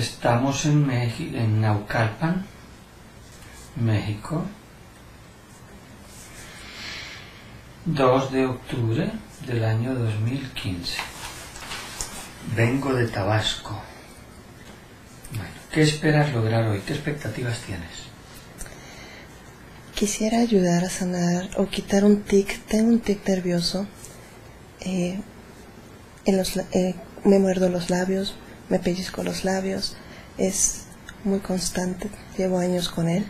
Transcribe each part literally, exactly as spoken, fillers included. Estamos en, México, en Naucalpan, México, dos de octubre del año dos mil quince. Vengo de Tabasco. Bueno, ¿qué esperas lograr hoy? ¿Qué expectativas tienes? Quisiera ayudar a sanar o quitar un tic. Tengo un tic nervioso. Eh, en los, eh, me muerdo los labios, me pellizco los labios, es muy constante, llevo años con él,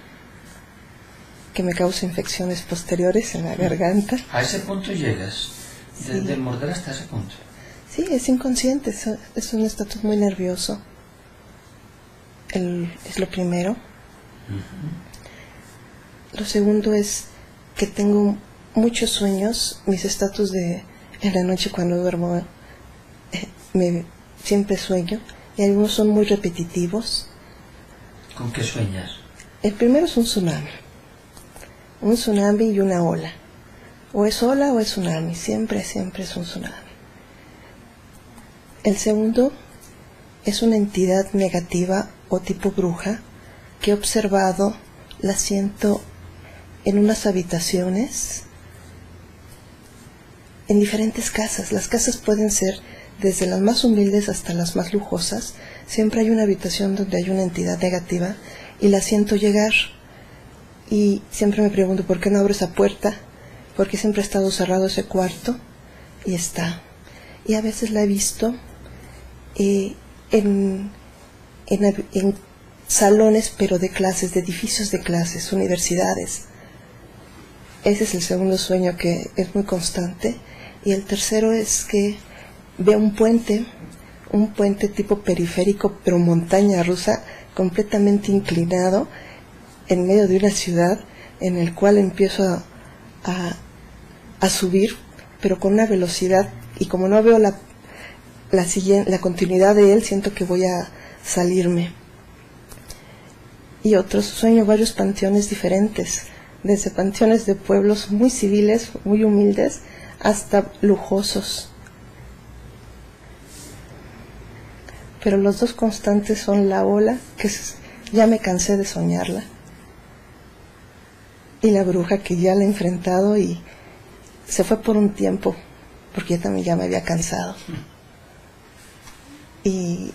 que me causa infecciones posteriores en la garganta. ¿A ese punto llegas? ¿Desde sí. el morder hasta ese punto? Sí, es inconsciente, es, es un estatus muy nervioso, el, es lo primero. Uh-huh. Lo segundo es que tengo muchos sueños, mis estatus de en la noche cuando duermo, eh, me... siempre sueño, y algunos son muy repetitivos. ¿Con qué sueñas? El primero es un tsunami. Un tsunami y una ola. O es ola o es tsunami. Siempre, siempre es un tsunami. El segundo es una entidad negativa o tipo bruja que he observado, la siento en unas habitaciones, en diferentes casas. Las casas pueden ser desde las más humildes hasta las más lujosas, siempre hay una habitación donde hay una entidad negativa y la siento llegar. Y siempre me pregunto, ¿por qué no abro esa puerta? Porque siempre ha estado cerrado ese cuarto y está. Y a veces la he visto eh, en, en, en salones, pero de clases, de edificios de clases, universidades. Ese es el segundo sueño, que es muy constante. Y el tercero es que veo un puente, un puente tipo periférico, pero montaña rusa, completamente inclinado, en medio de una ciudad, en el cual empiezo a, a, a subir, pero con una velocidad, y como no veo la, la, siguiente, la continuidad de él, siento que voy a salirme. Y otros, sueño varios panteones diferentes, desde panteones de pueblos muy civiles, muy humildes, hasta lujosos. Pero los dos constantes son la ola, que ya me cansé de soñarla, y la bruja, que ya la he enfrentado y se fue por un tiempo, porque yo también ya me había cansado. Y,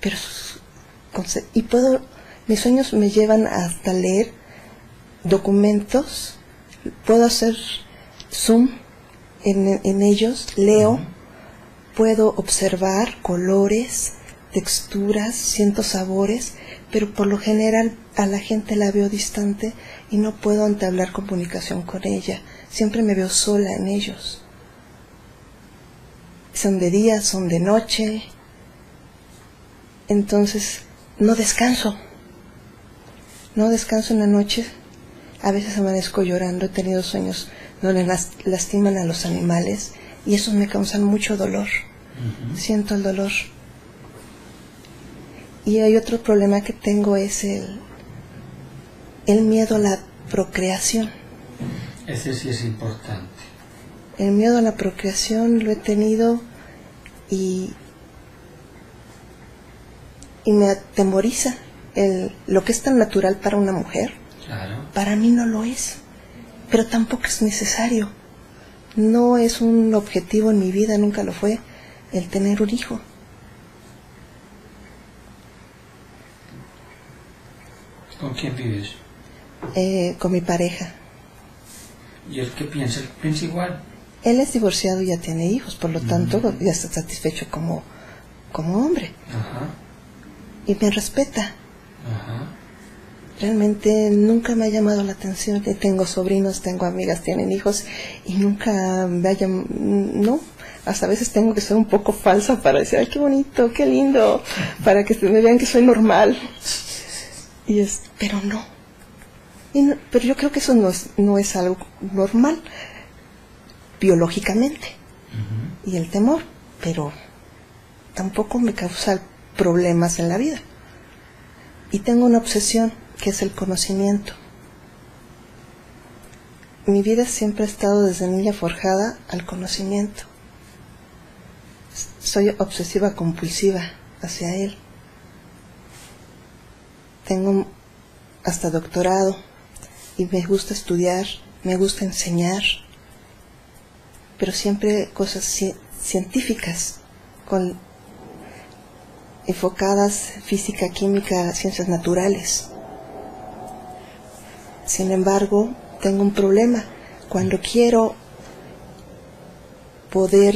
pero, y puedo, mis sueños me llevan hasta leer documentos, puedo hacer zoom en, en ellos, leo, puedo observar colores, texturas, siento sabores, pero por lo general a la gente la veo distante y no puedo entablar comunicación con ella. Siempre me veo sola en ellos. Son de día, son de noche. Entonces, no descanso. No descanso en la noche. A veces amanezco llorando. He tenido sueños donde las lastiman a los animales y esos me causan mucho dolor. Uh-huh. Siento el dolor. Y hay otro problema que tengo, es el, el miedo a la procreación. Ese sí es importante. El miedo a la procreación lo he tenido y, y me atemoriza. El, lo que es tan natural para una mujer, claro, para mí no lo es, pero tampoco es necesario. No es un objetivo en mi vida, nunca lo fue, el tener un hijo. ¿Con quién vives? Eh, con mi pareja. ¿Y él qué piensa? ¿Piensa igual? Él es divorciado y ya tiene hijos, por lo uh-huh. tanto ya está satisfecho como, como hombre. Uh-huh. Y me respeta. Uh-huh. Realmente nunca me ha llamado la atención. Tengo sobrinos, tengo amigas, tienen hijos y nunca me ha llamado, no. Hasta a veces tengo que ser un poco falsa para decir, ay, qué bonito, qué lindo, para que me vean que soy normal. Y es, pero no. Y no, pero yo creo que eso no es, no es algo normal biológicamente. Uh-huh. Y el temor, pero tampoco me causa problemas en la vida. Y tengo una obsesión, que es el conocimiento. Mi vida siempre ha estado desde niña forjada al conocimiento. Soy obsesiva compulsiva hacia él. tengo hasta doctorado y me gusta estudiar, me gusta enseñar, pero siempre cosas ci- científicas, con, enfocadas física, química, ciencias naturales. Sin embargo, tengo un problema. Cuando quiero poder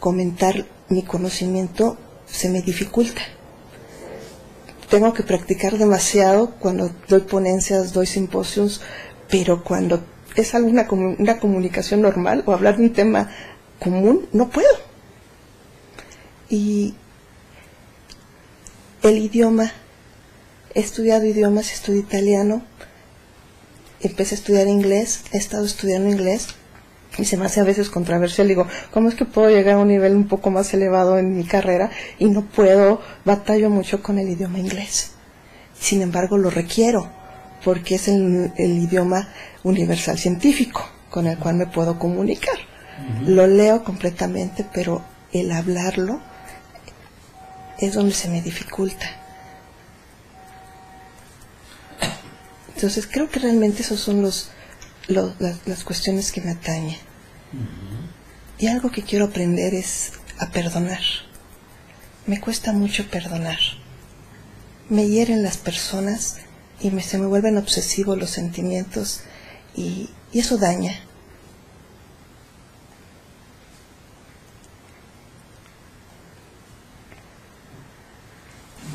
comentar mi conocimiento, se me dificulta. Tengo que practicar demasiado cuando doy ponencias, doy simposios, pero cuando es alguna una comunicación normal o hablar de un tema común, no puedo. Y el idioma, he estudiado idiomas, estudié italiano, empecé a estudiar inglés, he estado estudiando inglés, y se me hace a veces controversial. Digo, ¿cómo es que puedo llegar a un nivel un poco más elevado en mi carrera y no puedo? Batallo mucho con el idioma inglés. Sin embargo, lo requiero, porque es el, el idioma universal científico con el cual me puedo comunicar. Uh-huh. Lo leo completamente, pero el hablarlo es donde se me dificulta. Entonces, creo que realmente esos son los... Lo, las, las cuestiones que me atañen. Uh-huh. Y algo que quiero aprender es a perdonar. Me cuesta mucho perdonar. Me hieren las personas y me, se me vuelven obsesivos los sentimientos y, y eso daña.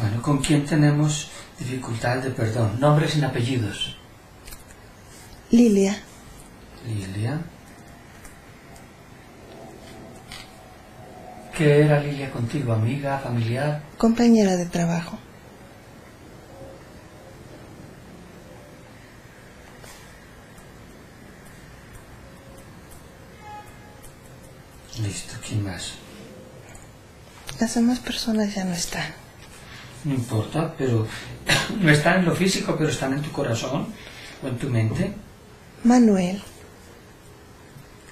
Bueno, ¿con quién tenemos dificultad de perdón? Nombres sin apellidos. Lilia. Lilia. ¿Qué era Lilia contigo? ¿Amiga? ¿Familiar? Compañera de trabajo. Listo, ¿quién más? Las demás personas ya no están. No importa, pero no están en lo físico, pero están en tu corazón o en tu mente. Manuel.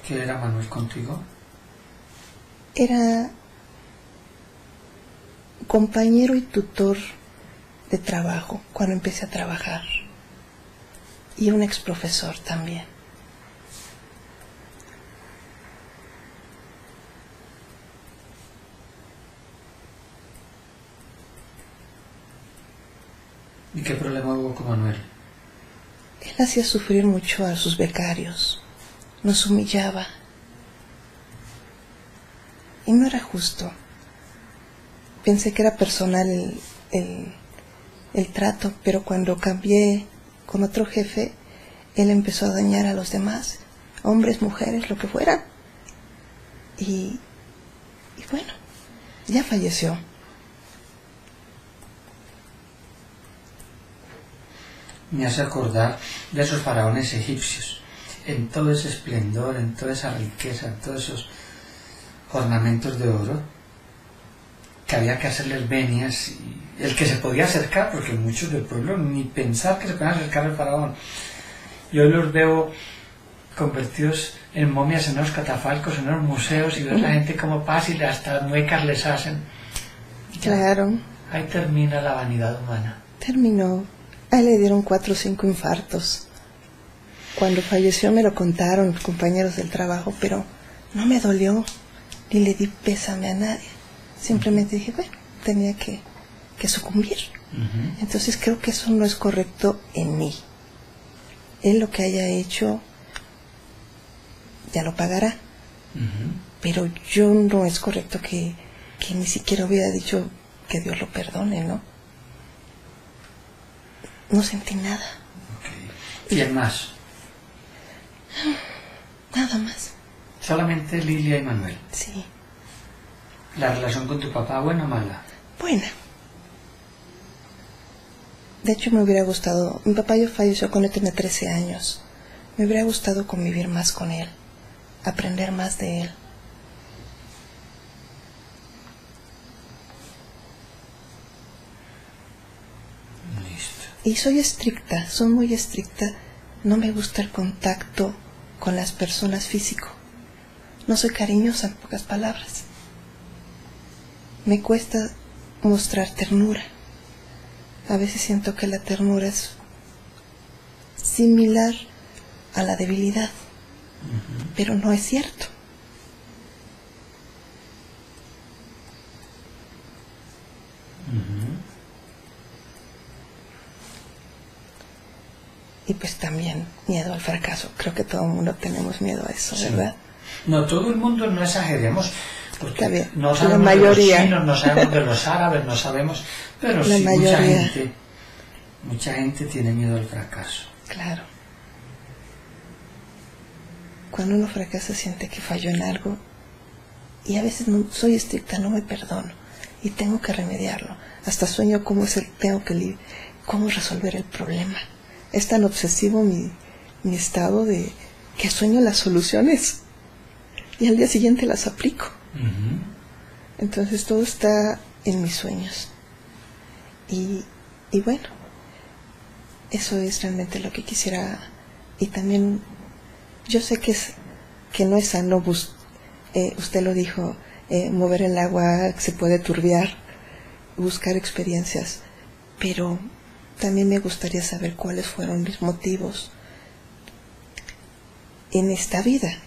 ¿Qué era Manuel contigo? Era compañero y tutor de trabajo cuando empecé a trabajar. Y un exprofesor también. ¿Y qué problema hubo con Manuel? Él hacía sufrir mucho a sus becarios, nos humillaba y no era justo. Pensé que era personal el, el, el trato, pero cuando cambié con otro jefe, él empezó a dañar a los demás, hombres, mujeres, lo que fueran. Y, y bueno, ya falleció. Me hace acordar de esos faraones egipcios, en todo ese esplendor, en toda esa riqueza, en todos esos ornamentos de oro, que había que hacerles venias, y el que se podía acercar, porque muchos del pueblo ni pensar que se podían acercar al faraón. Yo los veo convertidos en momias en los catafalcos, en los museos, y veo a la gente como pasa y hasta muecas les hacen. Claro. Ahí termina la vanidad humana. Terminó. A él le dieron cuatro o cinco infartos. Cuando falleció me lo contaron compañeros del trabajo, pero no me dolió, ni le di pésame a nadie. Simplemente dije, bueno, tenía que, que sucumbir. Uh-huh. Entonces creo que eso no es correcto en mí. Él lo que haya hecho, ya lo pagará. Uh-huh. Pero yo no es correcto que, que ni siquiera hubiera dicho que Dios lo perdone, ¿no? No sentí nada. Okay. ¿Quién más? Nada más. Solamente Lilia y Manuel. Sí. ¿La relación con tu papá, buena o mala? Buena. De hecho me hubiera gustado, mi papá yo falleció cuando tenía trece años. Me hubiera gustado convivir más con él, aprender más de él. Y soy estricta, soy muy estricta, no me gusta el contacto con las personas físico. No soy cariñosa, en pocas palabras. Me cuesta mostrar ternura. A veces siento que la ternura es similar a la debilidad, uh-huh. pero no es cierto. Uh-huh. Y pues también miedo al fracaso. Creo que todo el mundo tenemos miedo a eso, sí. ¿verdad? No, todo el mundo, no exageremos, porque no sabemos la mayoría. De los chinos, no sabemos de los árabes, no sabemos, pero la sí, mayoría. mucha gente, mucha gente tiene miedo al fracaso. Claro. Cuando uno fracasa siente que falló en algo, y a veces no, soy estricta, no me perdono, y tengo que remediarlo. Hasta sueño cómo, es el, tengo que cómo resolver el problema. Es tan obsesivo mi, mi estado de que sueño las soluciones. Y al día siguiente las aplico. Uh-huh. Entonces todo está en mis sueños. Y, y bueno, eso es realmente lo que quisiera. Y también, yo sé que, es, que no es sano, eh, usted lo dijo, eh, mover el agua se puede turbiar, buscar experiencias. Pero también me gustaría saber cuáles fueron mis motivos en esta vida.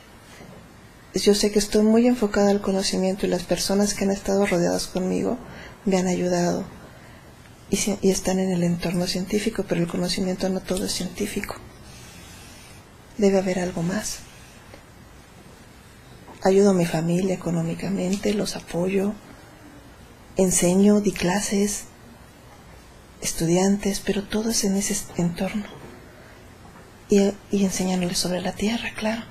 Yo sé que estoy muy enfocada al conocimiento y las personas que han estado rodeadas conmigo me han ayudado y, si, y están en el entorno científico, pero el conocimiento no todo es científico. Debe haber algo más. Ayudo a mi familia económicamente, los apoyo, enseño, di clases, estudiantes, pero todo es en ese entorno. Y, y enseñándoles sobre la tierra, claro.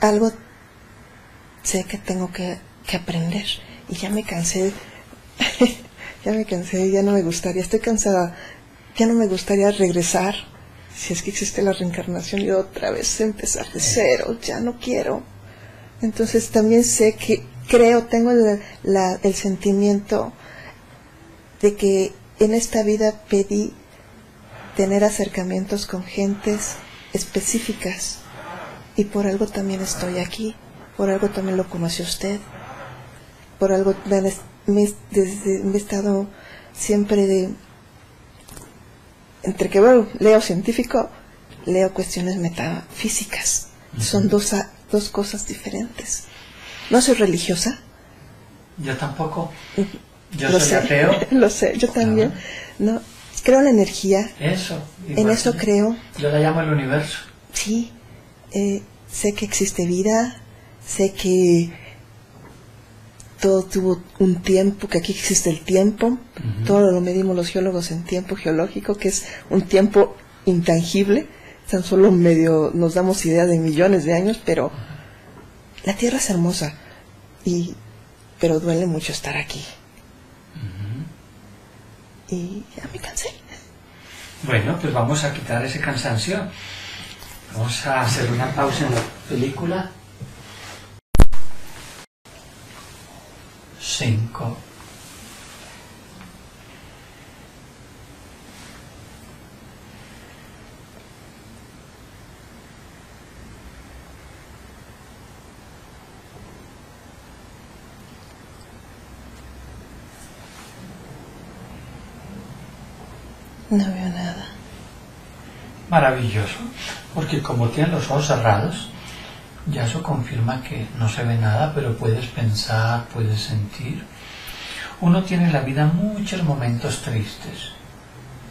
Algo sé que tengo que, que aprender, y ya me cansé, ya me cansé, ya no me gustaría, estoy cansada, ya no me gustaría regresar, si es que existe la reencarnación, y otra vez empezar de cero, ya no quiero. Entonces también sé que, creo, tengo la, la, el sentimiento de que en esta vida pedí tener acercamientos con gentes específicas, y por algo también estoy aquí, por algo también lo conoce usted, por algo me, me, desde, me he estado siempre de, entre que bueno, leo científico, leo cuestiones metafísicas, uh-huh. son dos, dos cosas diferentes. No soy religiosa. Yo tampoco. Yo lo soy sé, ateo. Lo sé, yo también. Ah. No, creo en la energía. Eso. En eso yo, creo. Yo la llamo el universo. Sí. Eh, sé que existe vida, sé que todo tuvo un tiempo, que aquí existe el tiempo, uh-huh. todo lo medimos los geólogos en tiempo geológico, que es un tiempo intangible, tan solo medio nos damos idea de millones de años, pero la Tierra es hermosa, y pero duele mucho estar aquí. Uh-huh. Y ya me cansé. Bueno, pues vamos a quitar ese cansancio. Vamos a hacer una pausa en la película. Cinco. No veo nada. Maravilloso, porque como tienen los ojos cerrados, ya eso confirma que no se ve nada, pero puedes pensar, puedes sentir. Uno tiene en la vida muchos momentos tristes,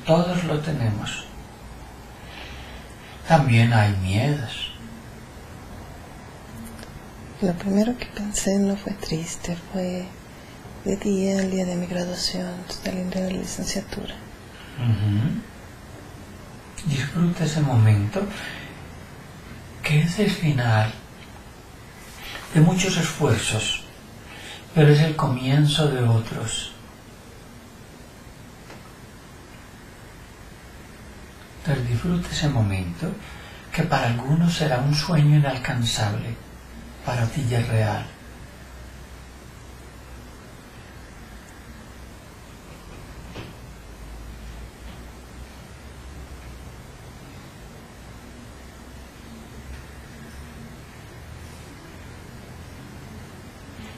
todos lo tenemos. También hay miedos. Lo primero que pensé no fue triste, fue de día, el día de mi graduación, saliendo de la licenciatura. Uh-huh. Disfruta ese momento, que es el final de muchos esfuerzos, pero es el comienzo de otros. Entonces disfruta ese momento, que para algunos será un sueño inalcanzable, para ti ya es real.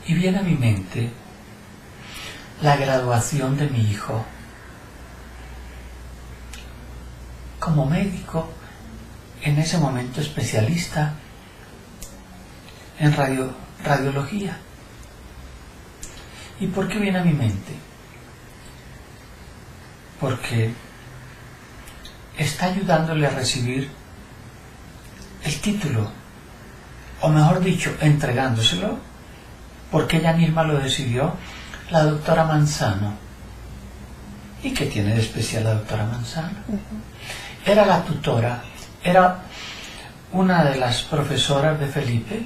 Y viene a mi mente la graduación de mi hijo. Como médico, en ese momento especialista en radio, radiología. ¿Y por qué viene a mi mente? Porque está ayudándole a recibir el título, o mejor dicho, entregándoselo, porque ella misma lo decidió, la doctora Manzano. ¿Y qué tiene de especial la doctora Manzano? Uh-huh. Era la tutora, era una de las profesoras de Felipe,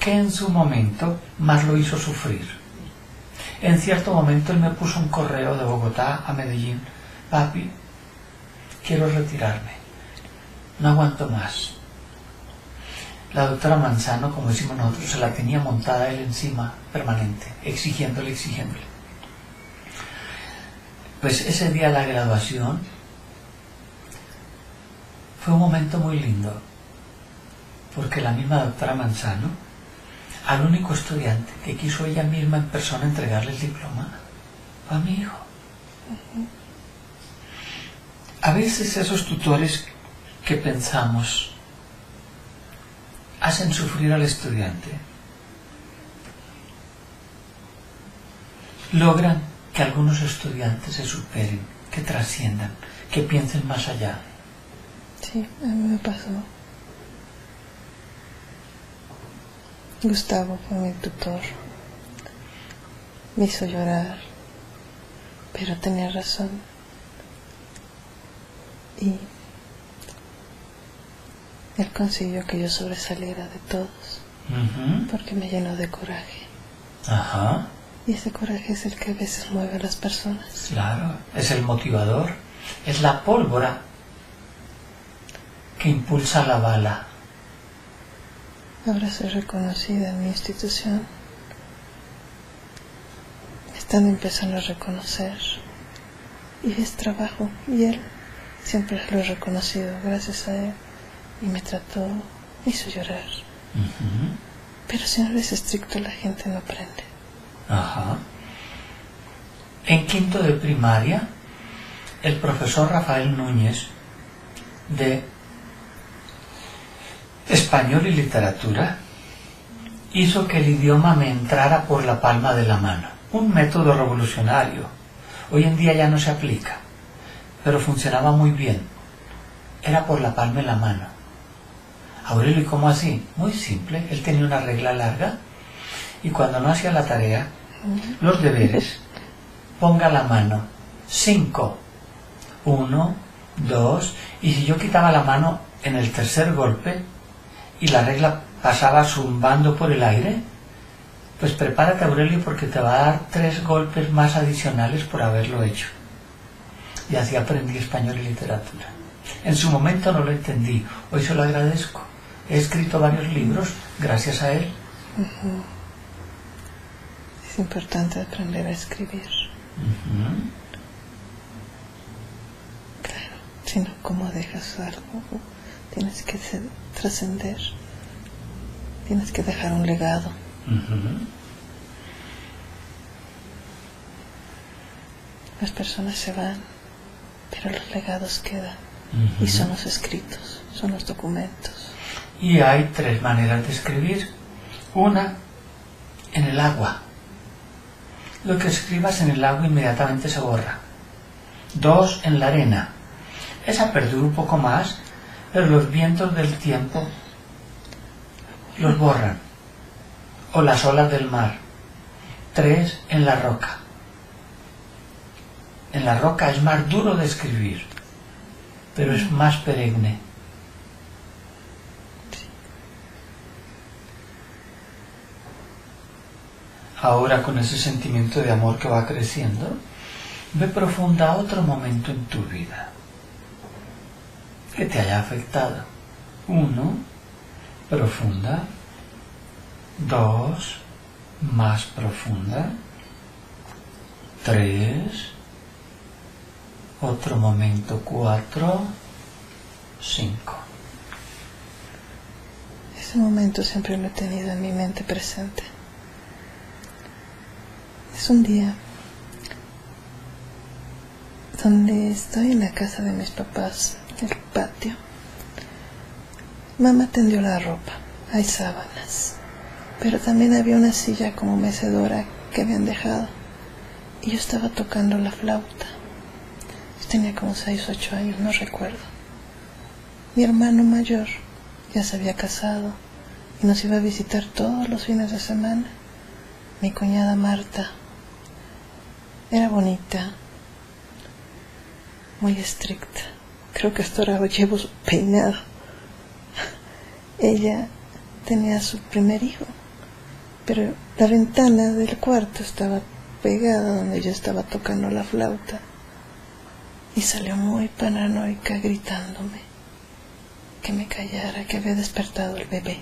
que en su momento más lo hizo sufrir. En cierto momento él me puso un correo de Bogotá a Medellín: papi, quiero retirarme, no aguanto más. La doctora Manzano, como decimos nosotros, se la tenía montada él encima, permanente, exigiéndole, exigiéndole. Pues ese día de la graduación fue un momento muy lindo, porque la misma doctora Manzano, al único estudiante que quiso ella misma en persona entregarle el diploma, fue a mi hijo. A veces esos tutores que pensamos hacen sufrir al estudiante, logran que algunos estudiantes se superen, que trasciendan, que piensen más allá. Sí, a mí me pasó. Gustavo fue mi tutor, me hizo llorar, pero tenía razón. Y él consiguió que yo sobresaliera de todos, uh-huh, porque me llenó de coraje. Ajá. Y ese coraje es el que a veces mueve a las personas. Claro, es el motivador, es la pólvora que impulsa la bala. Ahora soy reconocida en mi institución. Me están empezando a reconocer. Y es trabajo, y él siempre lo he reconocido, gracias a él. Y me trató, me hizo llorar. Uh-huh. Pero si no eres estricto, la gente no aprende. Ajá. En quinto de primaria, el profesor Rafael Núñez, de Español y Literatura, hizo que el idioma me entrara por la palma de la mano. Un método revolucionario. Hoy en día ya no se aplica, pero funcionaba muy bien. Era por la palma de la mano. Aurelio, ¿y cómo así? Muy simple, él tenía una regla larga y cuando no hacía la tarea, los deberes, ponga la mano, cinco, uno, dos, y si yo quitaba la mano en el tercer golpe y la regla pasaba zumbando por el aire, pues prepárate, Aurelio, porque te va a dar tres golpes más adicionales por haberlo hecho. Y así aprendí español y literatura. En su momento no lo entendí, hoy se lo agradezco. He escrito varios libros gracias a él. Uh-huh. Es importante aprender a escribir. Uh-huh. Claro, si no, ¿cómo dejas algo? Tienes que trascender, tienes que dejar un legado. Uh-huh. Las personas se van, pero los legados quedan. Uh-huh. Y son los escritos, son los documentos. Y hay tres maneras de escribir. Una, en el agua. Lo que escribas en el agua inmediatamente se borra. Dos, en la arena. Esa perdura un poco más, pero los vientos del tiempo los borran. O las olas del mar. Tres, en la roca. En la roca es más duro de escribir, pero es más perenne. Ahora, con ese sentimiento de amor que va creciendo, ve profunda otro momento en tu vida que te haya afectado. Uno, profunda. Dos, más profunda. Tres, otro momento, cuatro, cinco. Ese momento siempre lo he tenido en mi mente presente. Es un día donde estoy, en la casa de mis papás, el patio. Mamá tendió la ropa, hay sábanas, pero también había una silla como mecedora que habían dejado, y yo estaba tocando la flauta. Yo tenía como seis o ocho años, no recuerdo. Mi hermano mayor ya se había casado y nos iba a visitar todos los fines de semana. Mi cuñada Marta era bonita, muy estricta, creo que hasta ahora llevo su peinado. Ella tenía a su primer hijo, pero la ventana del cuarto estaba pegada donde yo estaba tocando la flauta, y salió muy paranoica gritándome que me callara, que había despertado el bebé.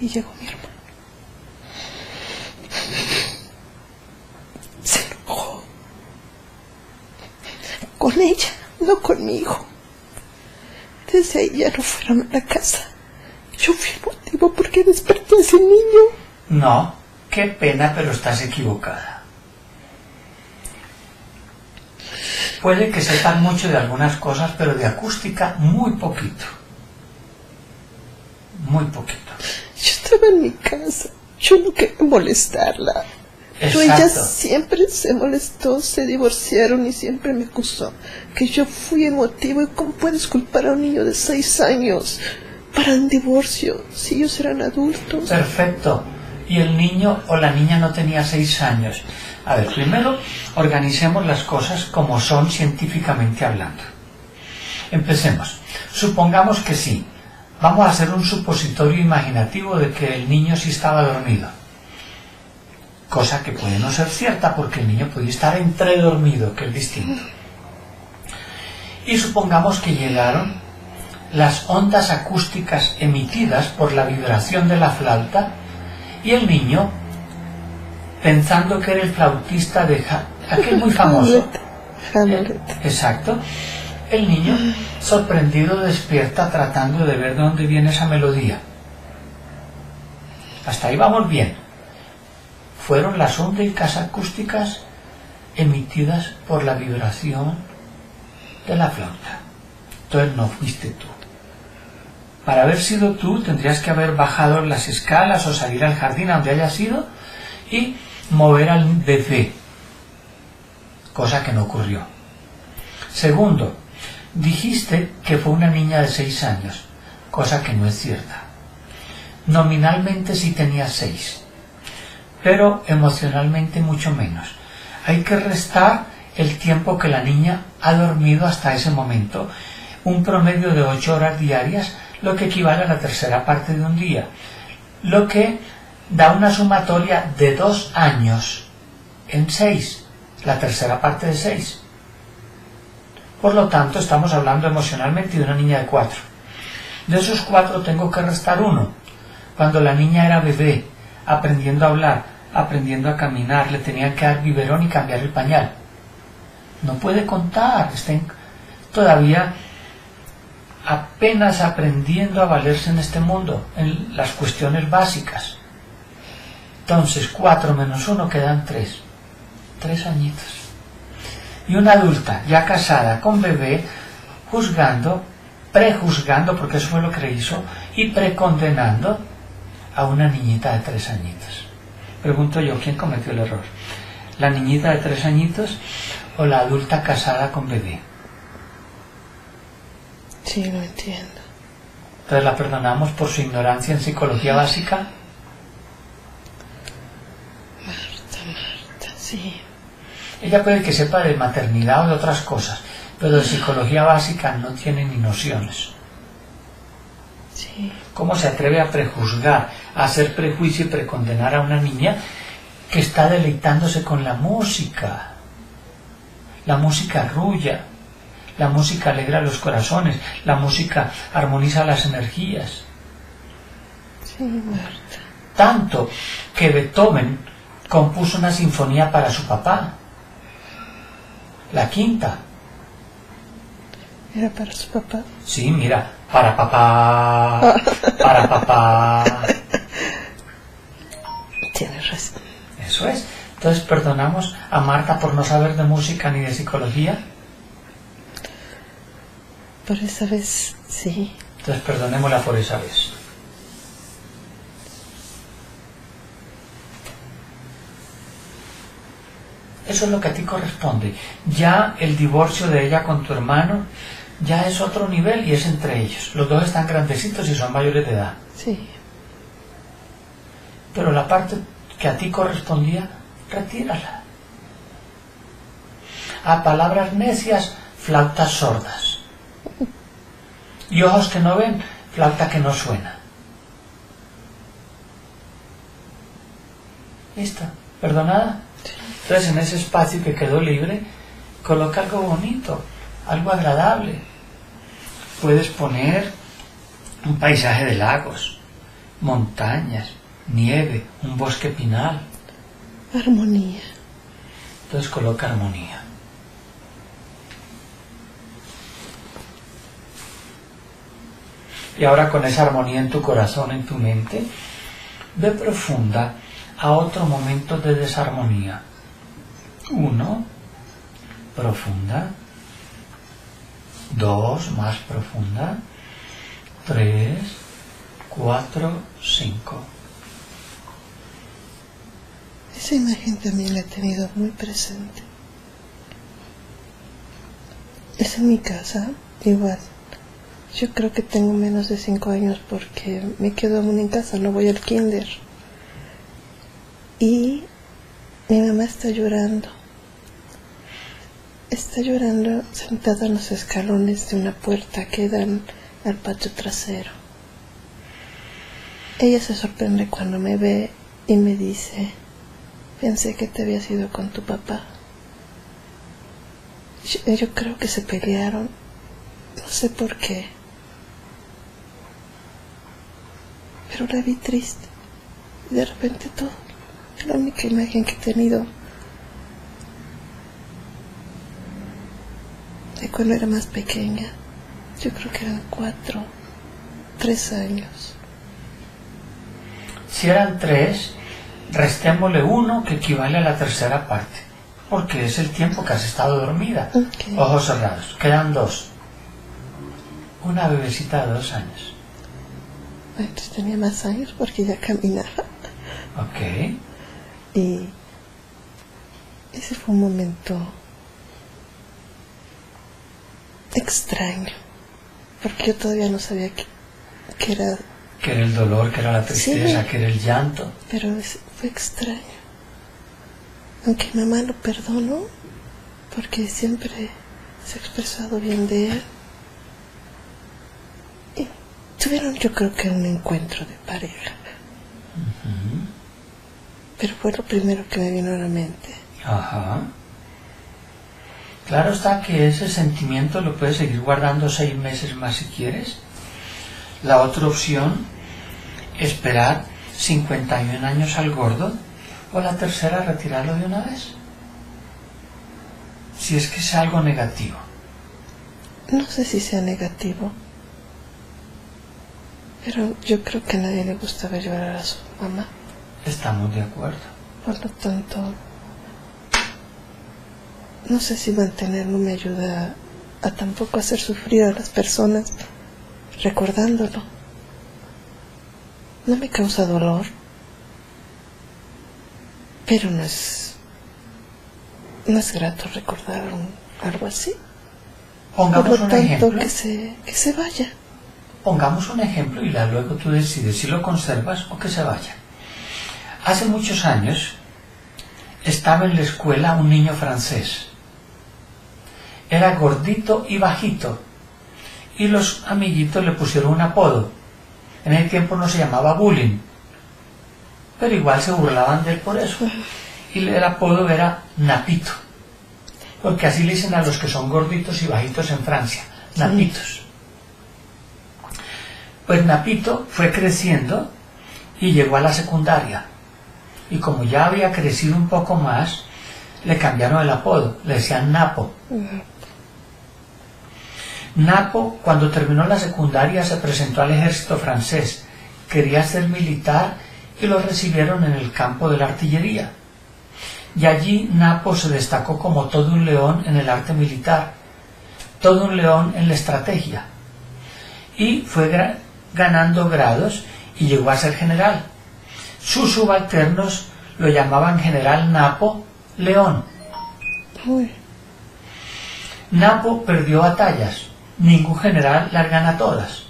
Y llegó mi hermano. Se enojó con ella, no conmigo. Desde ahí ya no fueron a la casa. Yo fui el motivo porque desperté a ese niño. No, qué pena, pero estás equivocada. Puede que sepan mucho de algunas cosas, pero de acústica muy poquito. Muy poquito. Yo estaba en mi casa, yo no quería molestarla. Exacto. Pero ella siempre se molestó, se divorciaron y siempre me acusó que yo fui el motivo. ¿Y cómo puedes culpar a un niño de seis años para un divorcio si ellos eran adultos? Perfecto. Y el niño o la niña no tenía seis años. A ver, primero organicemos las cosas como son científicamente hablando. Empecemos. Supongamos que sí. Vamos a hacer un supositorio imaginativo de que el niño sí estaba dormido. Cosa que puede no ser cierta porque el niño puede estar entredormido, que es distinto. Y supongamos que llegaron las ondas acústicas emitidas por la vibración de la flauta y el niño, pensando que era el flautista de Ja- aquel muy famoso. Hamlet. Exacto. El niño, sorprendido, despierta tratando de ver de dónde viene esa melodía. Hasta ahí vamos bien. Fueron las ondas acústicas emitidas por la vibración de la flauta. Entonces no fuiste tú. Para haber sido tú tendrías que haber bajado las escalas o salir al jardín donde haya sido y mover al bebé, cosa que no ocurrió. Segundo, dijiste que fue una niña de seis años, cosa que no es cierta. Nominalmente sí tenía seis, pero emocionalmente mucho menos. Hay que restar el tiempo que la niña ha dormido hasta ese momento, un promedio de ocho horas diarias, lo que equivale a la tercera parte de un día, lo que da una sumatoria de dos años en seis, la tercera parte de seis. Por lo tanto, estamos hablando emocionalmente de una niña de cuatro. De esos cuatro tengo que restar uno. Cuando la niña era bebé, aprendiendo a hablar, aprendiendo a caminar, le tenían que dar biberón y cambiar el pañal. No puede contar, está todavía apenas aprendiendo a valerse en este mundo, en las cuestiones básicas. Entonces, cuatro menos uno quedan tres. Tres añitos. Y una adulta, ya casada, con bebé, juzgando, prejuzgando, porque eso fue lo que le hizo, y precondenando a una niñita de tres añitos. Pregunto yo, ¿quién cometió el error? ¿La niñita de tres añitos o la adulta casada con bebé? Sí, lo entiendo. ¿Entonces la perdonamos por su ignorancia en psicología básica? Marta, Marta, sí. Ella puede que sepa de maternidad o de otras cosas, pero de psicología básica no tiene ni nociones. Sí. ¿Cómo se atreve a prejuzgar, a hacer prejuicio y precondenar a una niña que está deleitándose con la música? La música arrulla, la música alegra los corazones, la música armoniza las energías. Sí, Marta. Tanto que Beethoven compuso una sinfonía para su papá. La quinta. ¿Era para su papá? Sí, mira, para papá, para papá. Tienes razón. Eso es. Entonces, ¿perdonamos a Marta por no saber de música ni de psicología? Por esa vez, sí. Entonces, perdonémosla por esa vez. Eso es lo que a ti corresponde. Ya el divorcio de ella con tu hermano ya es otro nivel y es entre ellos. Los dos están grandecitos y son mayores de edad. Sí. Pero la parte que a ti correspondía, retírala. A palabras necias, flautas sordas. Y ojos que no ven, flauta que no suena. ¿Listo? ¿Perdonada? Entonces, en ese espacio que quedó libre, coloca algo bonito, algo agradable. Puedes poner un paisaje de lagos, montañas, nieve, un bosque pinal. Armonía. Entonces coloca armonía. Y ahora, con esa armonía en tu corazón, en tu mente, ve profunda a otro momento de desarmonía. Uno, profunda. Dos, más profunda. Tres, cuatro, cinco. Esa imagen también la he tenido muy presente. Es en mi casa, igual. Yo creo que tengo menos de cinco años porque me quedo aún en casa, no voy al kinder. Y mi mamá está llorando. Está llorando sentada en los escalones de una puerta que dan al patio trasero. Ella se sorprende cuando me ve y me dice: pensé que te habías ido con tu papá. Yo, yo creo que se pelearon, no sé por qué. Pero la vi triste. Y de repente todo. Es la única imagen que he tenido de cuando era más pequeña. Yo creo que eran cuatro, tres años. Si eran tres, restémosle uno, que equivale a la tercera parte, porque es el tiempo que has estado dormida. Okay. Ojos cerrados, quedan dos. Una bebecita de dos años. Antes tenía más años porque ya caminaba. Ok. Y ese fue un momento extraño, porque yo todavía no sabía que, que era... que era el dolor, que era la tristeza, sí, que era el llanto. Pero es, fue extraño. Aunque mamá lo perdonó, porque siempre se ha expresado bien de él. Y tuvieron, yo creo que un encuentro de pareja. Uh-huh. Pero fue lo primero que me vino a la mente. Ajá. Claro está que ese sentimiento lo puedes seguir guardando seis meses más si quieres. La otra opción, esperar cincuenta y un años al gordo, o la tercera, retirarlo de una vez. Si es que es algo negativo. No sé si sea negativo, pero yo creo que a nadie le gusta ver llorar a su mamá. Estamos de acuerdo. Por lo tanto, no sé si mantenerlo me ayuda a tampoco hacer sufrir a las personas recordándolo. No me causa dolor, pero no es, no es grato recordar un, algo así. Pongamos Por lo un tanto, ejemplo. Que se, que se vaya. Pongamos un ejemplo y la, luego tú decides si lo conservas o que se vaya. Hace muchos años estaba en la escuela un niño francés. Era gordito y bajito. Y los amiguitos le pusieron un apodo. En el tiempo no se llamaba bullying, pero igual se burlaban de él por eso. Y el apodo era Napito, porque así le dicen a los que son gorditos y bajitos en Francia, napitos. Pues Napito fue creciendo y llegó a la secundaria. Y como ya había crecido un poco más, le cambiaron el apodo, le decían Napo. Napo, cuando terminó la secundaria, se presentó al ejército francés. Quería ser militar y lo recibieron en el campo de la artillería. y allí Napo se destacó como todo un león en el arte militar, todo un león en la estrategia, y fue ganando grados y llegó a ser general. Sus subalternos lo llamaban general Napo León. Uy. Napo perdió batallas, ningún general las gana todas,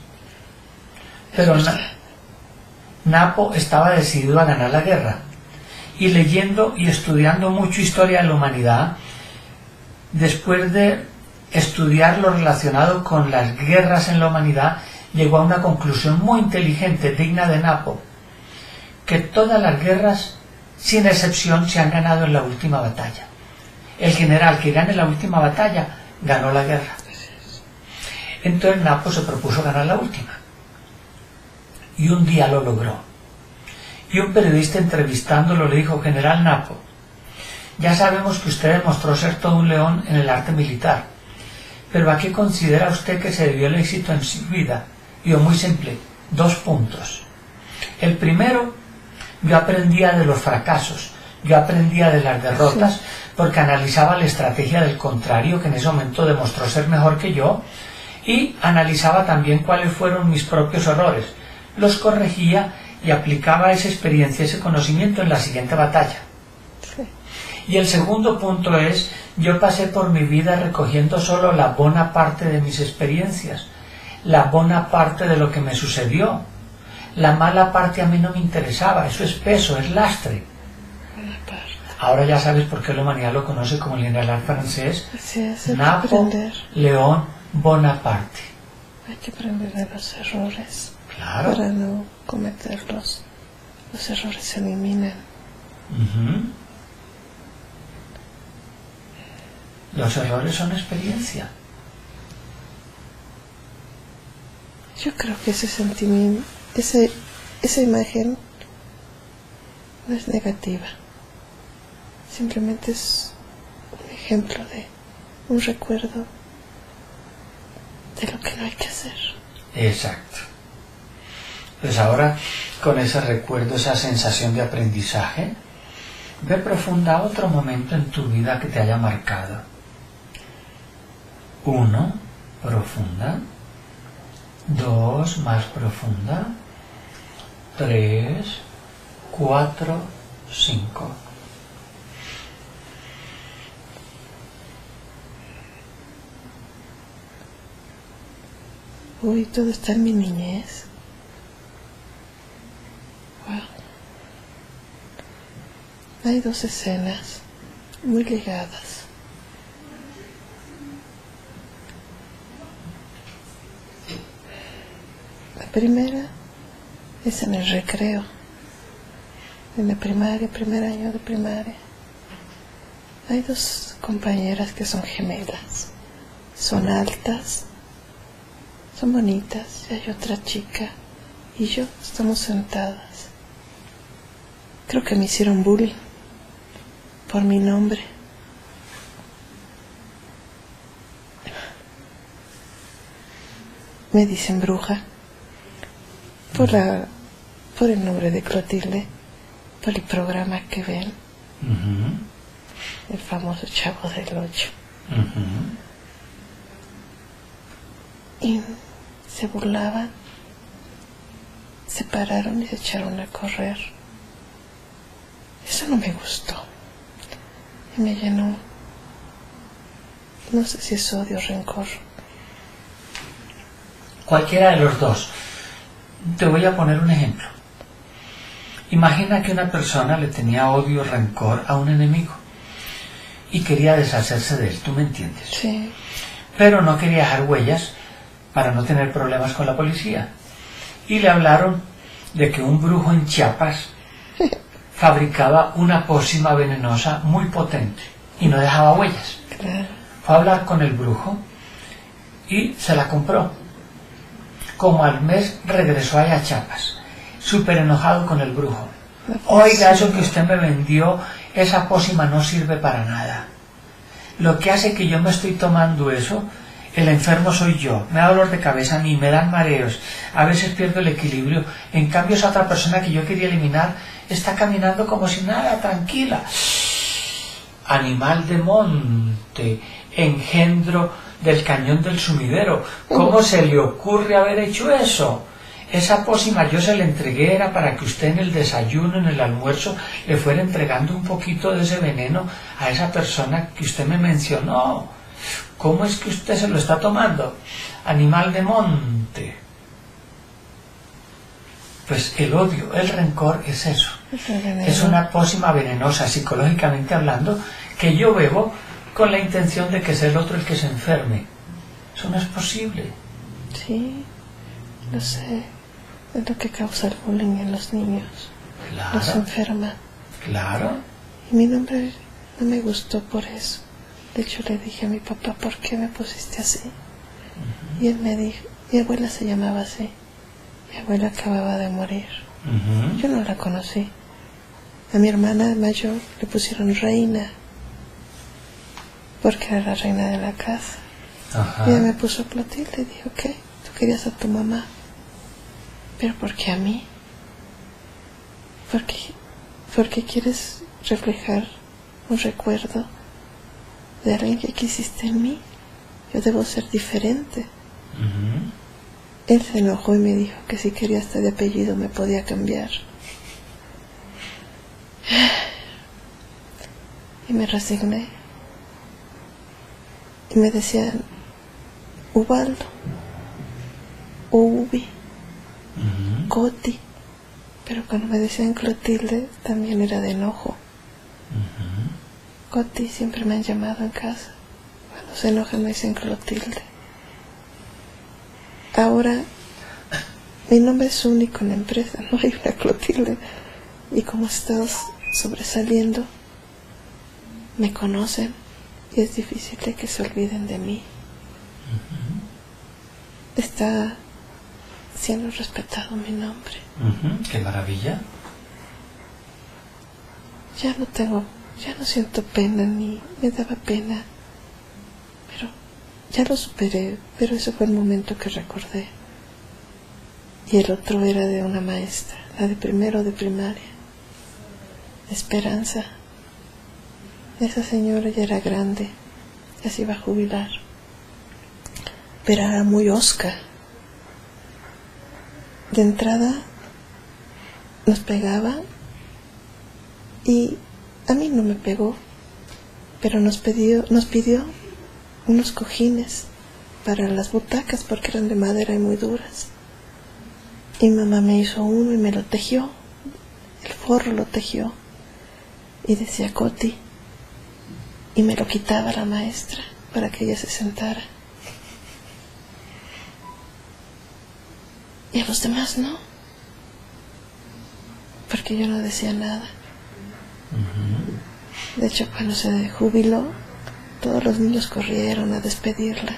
pero Na Napo estaba decidido a ganar la guerra, y leyendo y estudiando mucho historia de la humanidad, después de estudiar lo relacionado con las guerras en la humanidad, llegó a una conclusión muy inteligente, digna de Napo, que todas las guerras, sin excepción, se han ganado en la última batalla. El general que gane la última batalla, ganó la guerra. Entonces Napo se propuso ganar la última. Y un día lo logró. Y un periodista entrevistándolo le dijo: general Napo, ya sabemos que usted demostró ser todo un león en el arte militar, pero ¿a qué considera usted que se debió el éxito en su vida? Y yo, muy simple, dos puntos. El primero, yo aprendía de los fracasos, yo aprendía de las derrotas, sí, porque analizaba la estrategia del contrario, que en ese momento demostró ser mejor que yo, y analizaba también cuáles fueron mis propios errores, los corregía y aplicaba esa experiencia, ese conocimiento en la siguiente batalla. Sí. Y el segundo punto es, yo pasé por mi vida recogiendo solo la buena parte de mis experiencias, la buena parte de lo que me sucedió. La mala parte a mí no me interesaba, eso es peso, es lastre. Ahora ya sabes por qué la humanidad lo conoce como el general francés, Napo León Bonaparte. Hay que aprender de los errores, claro, para no cometerlos. Los errores se eliminan. Uh-huh. Los errores son experiencia. Yo creo que ese sentimiento, ese, esa imagen no es negativa. Simplemente es un ejemplo de un recuerdo de lo que no hay que hacer. Exacto. Pues ahora, con ese recuerdo, esa sensación de aprendizaje, ve profunda otro momento en tu vida que te haya marcado. Uno, profunda. Dos, más profunda. Tres, cuatro, cinco. Uy, todo está en mi niñez. Wow. Hay dos escenas muy ligadas. La primera es en el recreo, en la primaria, primer año de primaria. Hay dos compañeras que son gemelas, son altas, son bonitas, y hay otra chica y yo estamos sentadas. Creo que me hicieron bullying por mi nombre. Me dicen bruja por la, por el nombre de Clotilde, por el programa que ven, uh-huh, el famoso Chavo del Ocho. Uh-huh. Y se burlaban, se pararon y se echaron a correr. Eso no me gustó y me llenó, no sé si es odio o rencor. Cualquiera de los dos. Te voy a poner un ejemplo. Imagina que una persona le tenía odio o rencor a un enemigo y quería deshacerse de él, ¿tú me entiendes? Sí. Pero no quería dejar huellas para no tener problemas con la policía. Y le hablaron de que un brujo en Chiapas fabricaba una pócima venenosa muy potente y no dejaba huellas. Claro. Fue a hablar con el brujo y se la compró. Como al mes regresó allá a Chiapas, súper enojado con el brujo. Oiga, eso que usted me vendió, esa pócima no sirve para nada. Lo que hace que yo me estoy tomando eso, el enfermo soy yo. Me da dolor de cabeza a mí, me dan mareos, a veces pierdo el equilibrio. En cambio, esa otra persona que yo quería eliminar está caminando como si nada, tranquila. animal de monte, engendro del cañón del sumidero. ¿Cómo se le ocurre haber hecho eso? Esa pócima yo se la entregué, era para que usted en el desayuno, en el almuerzo, le fuera entregando un poquito de ese veneno a esa persona que usted me mencionó. ¿Cómo es que usted se lo está tomando? Animal de monte. Pues el odio, el rencor es eso. Es una pócima venenosa, psicológicamente hablando, que yo bebo con la intención de que sea el otro el que se enferme. Eso no es posible. Sí, lo sé. Es lo que causa el bullying en los niños. Claro. Los enferma. Claro. Y mi nombre no me gustó por eso. De hecho le dije a mi papá, ¿por qué me pusiste así? Uh-huh. Y él me dijo, mi abuela se llamaba así. Mi abuela acababa de morir. Uh-huh. Yo no la conocí. A mi hermana mayor le pusieron reina, porque era la reina de la casa. Ajá. Y ella me puso Clotilde y dijo, ¿qué? Tú querías a tu mamá. ¿Pero por qué a mí? ¿Por qué, por qué quieres reflejar un recuerdo de alguien que quisiste en mí? Yo debo ser diferente. Uh-huh. Él se enojó y me dijo que si quería hasta de apellido me podía cambiar. Y me resigné. Y me decían Ubaldo, Ubi, uh-huh, Coti. Pero cuando me decían Clotilde también era de enojo. Uh-huh. Coti siempre me han llamado en casa. Cuando se enojan me dicen Clotilde. Ahora, mi nombre es único en la empresa, no hay una Clotilde. Y como estás sobresaliendo, me conocen y es difícil de que se olviden de mí. Uh-huh. Está siendo respetado mi nombre. Uh-huh. ¡Qué maravilla! Ya no tengo, ya no siento pena, ni me daba pena. Ya lo superé, pero ese fue el momento que recordé. Y el otro era de una maestra, la de primero de primaria, Esperanza. Esa señora ya era grande, ya se iba a jubilar, pero era muy hosca. De entrada nos pegaba, y a mí no me pegó, pero nos pidió, nos pidió unos cojines para las butacas porque eran de madera y muy duras. Y mi mamá me hizo uno y me lo tejió, el forro lo tejió, y decía Coti, y me lo quitaba la maestra para que ella se sentara. Y a los demás no, porque yo no decía nada. De hecho, cuando se jubiló, todos los niños corrieron a despedirla.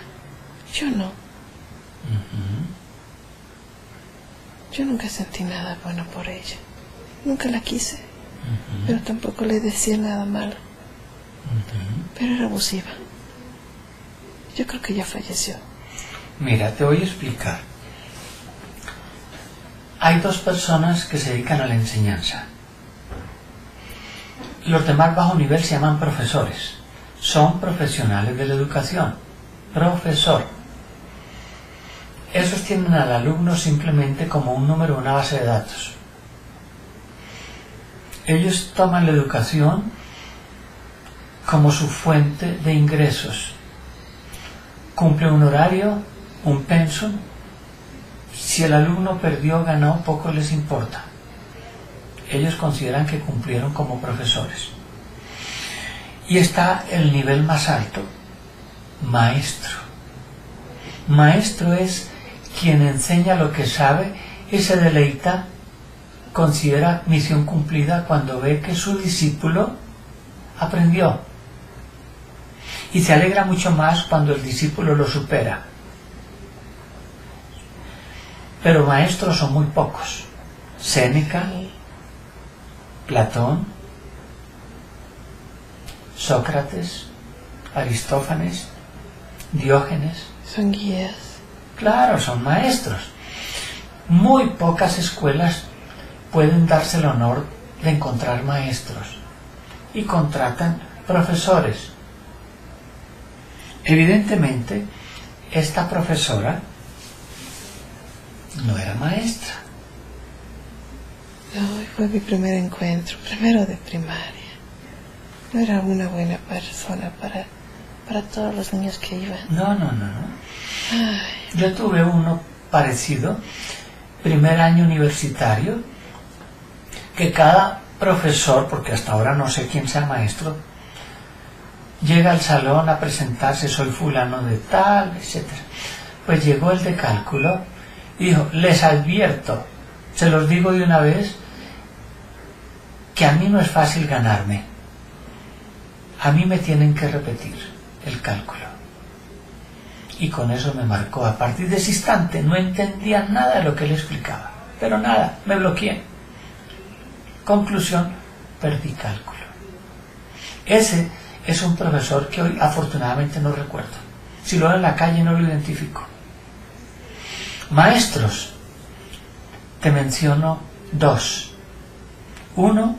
Yo no. Uh-huh. Yo nunca sentí nada bueno por ella. Nunca la quise. Uh-huh. Pero tampoco le decía nada malo. Uh-huh. Pero era abusiva. Yo creo que ya falleció. Mira, te voy a explicar. Hay dos personas que se dedican a la enseñanza. Los de más bajo nivel se llaman profesores. Son profesionales de la educación. Profesor. Esos tienen al alumno simplemente como un número en una base de datos. Ellos toman la educación como su fuente de ingresos. Cumple un horario, un pensum. Si el alumno perdió o ganó, poco les importa. Ellos consideran que cumplieron como profesores. Y está el nivel más alto, maestro. Maestro es quien enseña lo que sabe y se deleita, considera misión cumplida cuando ve que su discípulo aprendió. Y se alegra mucho más cuando el discípulo lo supera. Pero maestros son muy pocos. Séneca, Platón, Sócrates, Aristófanes, Diógenes. Son guías. Claro, son maestros. Muy pocas escuelas pueden darse el honor de encontrar maestros. Y contratan profesores. Evidentemente, esta profesora no era maestra. No, fue mi primer encuentro, primero de primaria. No era una buena persona para, para todos los niños que iban. No, no, no. Ay. Yo tuve uno parecido, primer año universitario, que cada profesor, porque hasta ahora no sé quién sea maestro, llega al salón a presentarse, soy fulano de tal, etcétera. Pues llegó el de cálculo y dijo, les advierto, se los digo de una vez, que a mí no es fácil ganarme. A mí me tienen que repetir el cálculo. Y con eso me marcó. A partir de ese instante no entendía nada de lo que él explicaba. Pero nada, me bloqueé. Conclusión, perdí cálculo. Ese es un profesor que hoy afortunadamente no recuerdo. Si lo veo en la calle no lo identifico. Maestros, te menciono dos. Uno,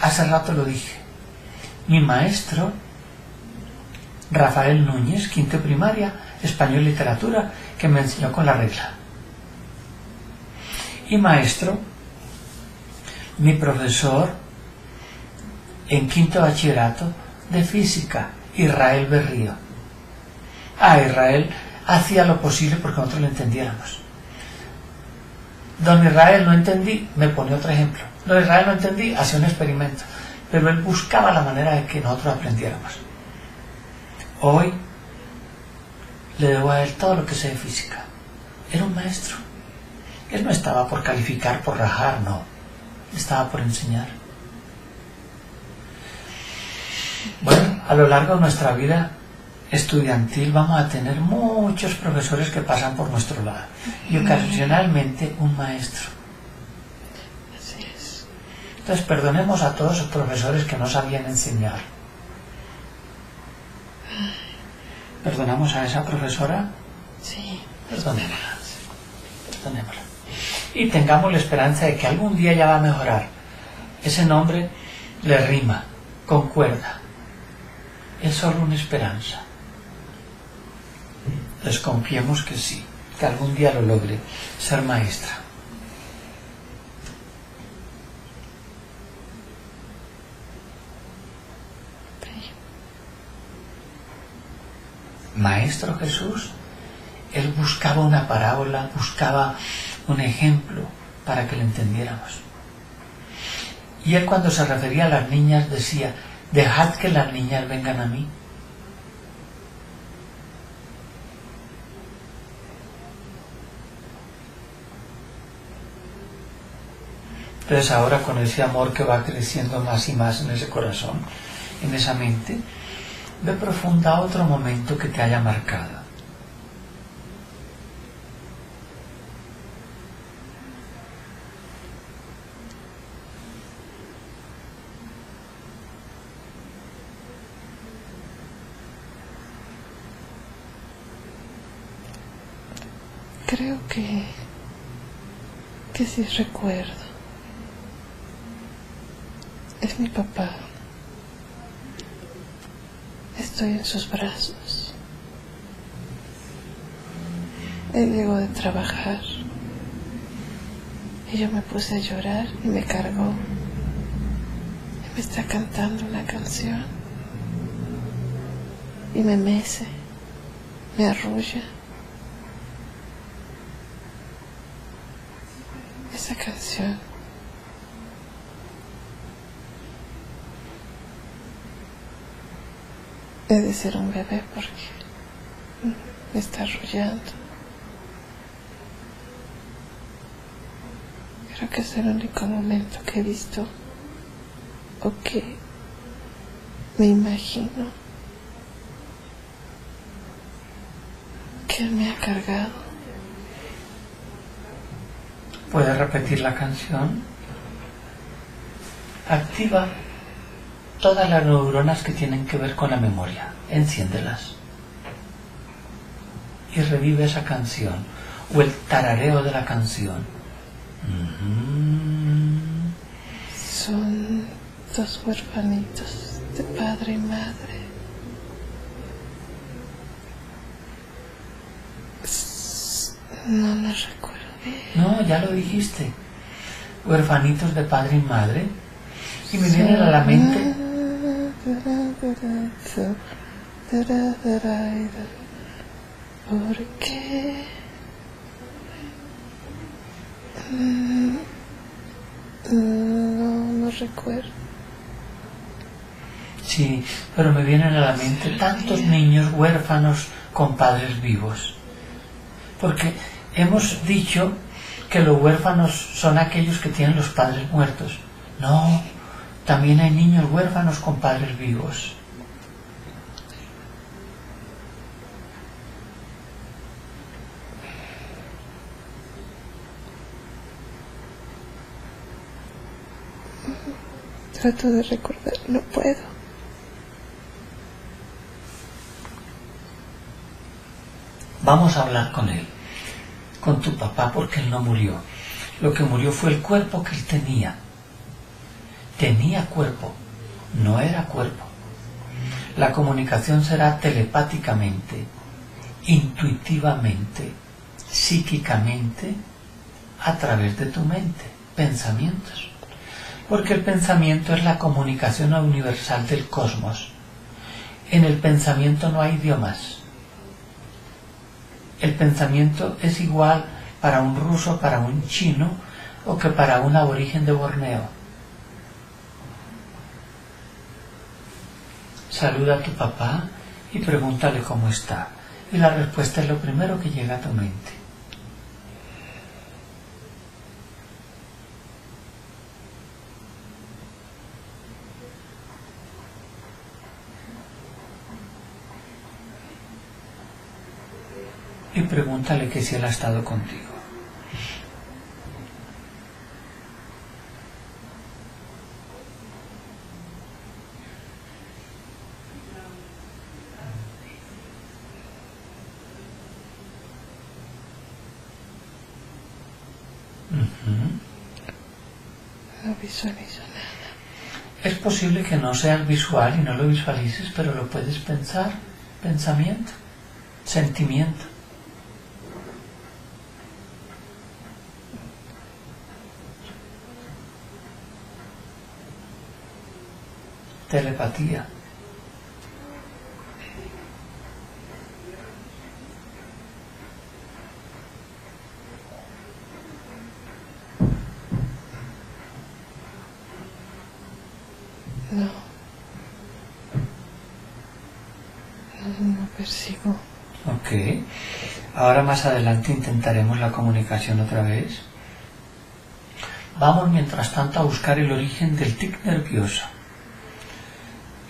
hace rato lo dije. Mi maestro, Rafael Núñez, quinto primaria, español y literatura, que me enseñó con la regla. Y maestro, mi profesor, en quinto bachillerato, de física, Israel Berrío. Ah, Israel hacía lo posible porque nosotros lo entendiéramos. Don Israel no entendí, me pone otro ejemplo. Don Israel no entendí, hacía un experimento, pero él buscaba la manera de que nosotros aprendiéramos. Hoy le debo a él todo lo que sé de física. Era un maestro. Él no estaba por calificar, por rajar, no. Estaba por enseñar. Bueno, a lo largo de nuestra vida estudiantil vamos a tener muchos profesores que pasan por nuestro lado. Y ocasionalmente un maestro. Así es. Entonces perdonemos a todos los profesores que no sabían enseñar. ¿Perdonamos a esa profesora? Sí. Perdonémosla. Perdonémosla. Y tengamos la esperanza de que algún día ya va a mejorar. Ese nombre le rima, concuerda. Es solo una esperanza. Entonces confiemos que sí, que algún día lo logre, ser maestra. Maestro Jesús, él buscaba una parábola, buscaba un ejemplo para que lo entendiéramos. Y él cuando se refería a las niñas decía, dejad que las niñas vengan a mí. Entonces ahora con ese amor que va creciendo más y más en ese corazón, en esa mente, ve profunda a otro momento que te haya marcado. Creo que, que sí recuerdo. Es mi papá. Estoy en sus brazos. Él llegó de trabajar y yo me puse a llorar y me cargó. Él me está cantando una canción y me mece, me arrulla. Esa canción. He de ser un bebé porque me está arrullando. Creo que es el único momento que he visto o que me imagino que me ha cargado. ¿Puedes repetir la canción? Activa todas las neuronas que tienen que ver con la memoria, enciéndelas y revive esa canción o el tarareo de la canción. Mm-hmm. Son dos huerfanitos este padre y madre. No me recuerdo. No, ya lo dijiste. Huerfanitos de padre y madre. Y me vienen a la mente. ¿Por qué? No, no recuerdo. Sí, pero me vienen a la mente tantos niños huérfanos con padres vivos. Porque hemos dicho que los huérfanos son aquellos que tienen los padres muertos. No, también hay niños huérfanos con padres vivos. Trato de recordar, no puedo. Vamos a hablar con él, con tu papá, porque él no murió. Lo que murió fue el cuerpo que él tenía. Tenía cuerpo, no era cuerpo. La comunicación será telepáticamente, intuitivamente, psíquicamente, a través de tu mente, pensamientos. Porque el pensamiento es la comunicación universal del cosmos. En el pensamiento no hay idiomas. El pensamiento es igual para un ruso, para un chino o que para un aborigen de Borneo. Saluda a tu papá y pregúntale cómo está. Y la respuesta es lo primero que llega a tu mente. Y pregúntale que si él ha estado contigo. Uh-huh. No visualizo nada. Es posible que no seas visual y no lo visualices, pero lo puedes pensar. Pensamiento, sentimiento. Telepatía. No. No, no percibo. Ok. Ahora más adelante intentaremos la comunicación otra vez. Vamos mientras tanto a buscar el origen del tic nervioso.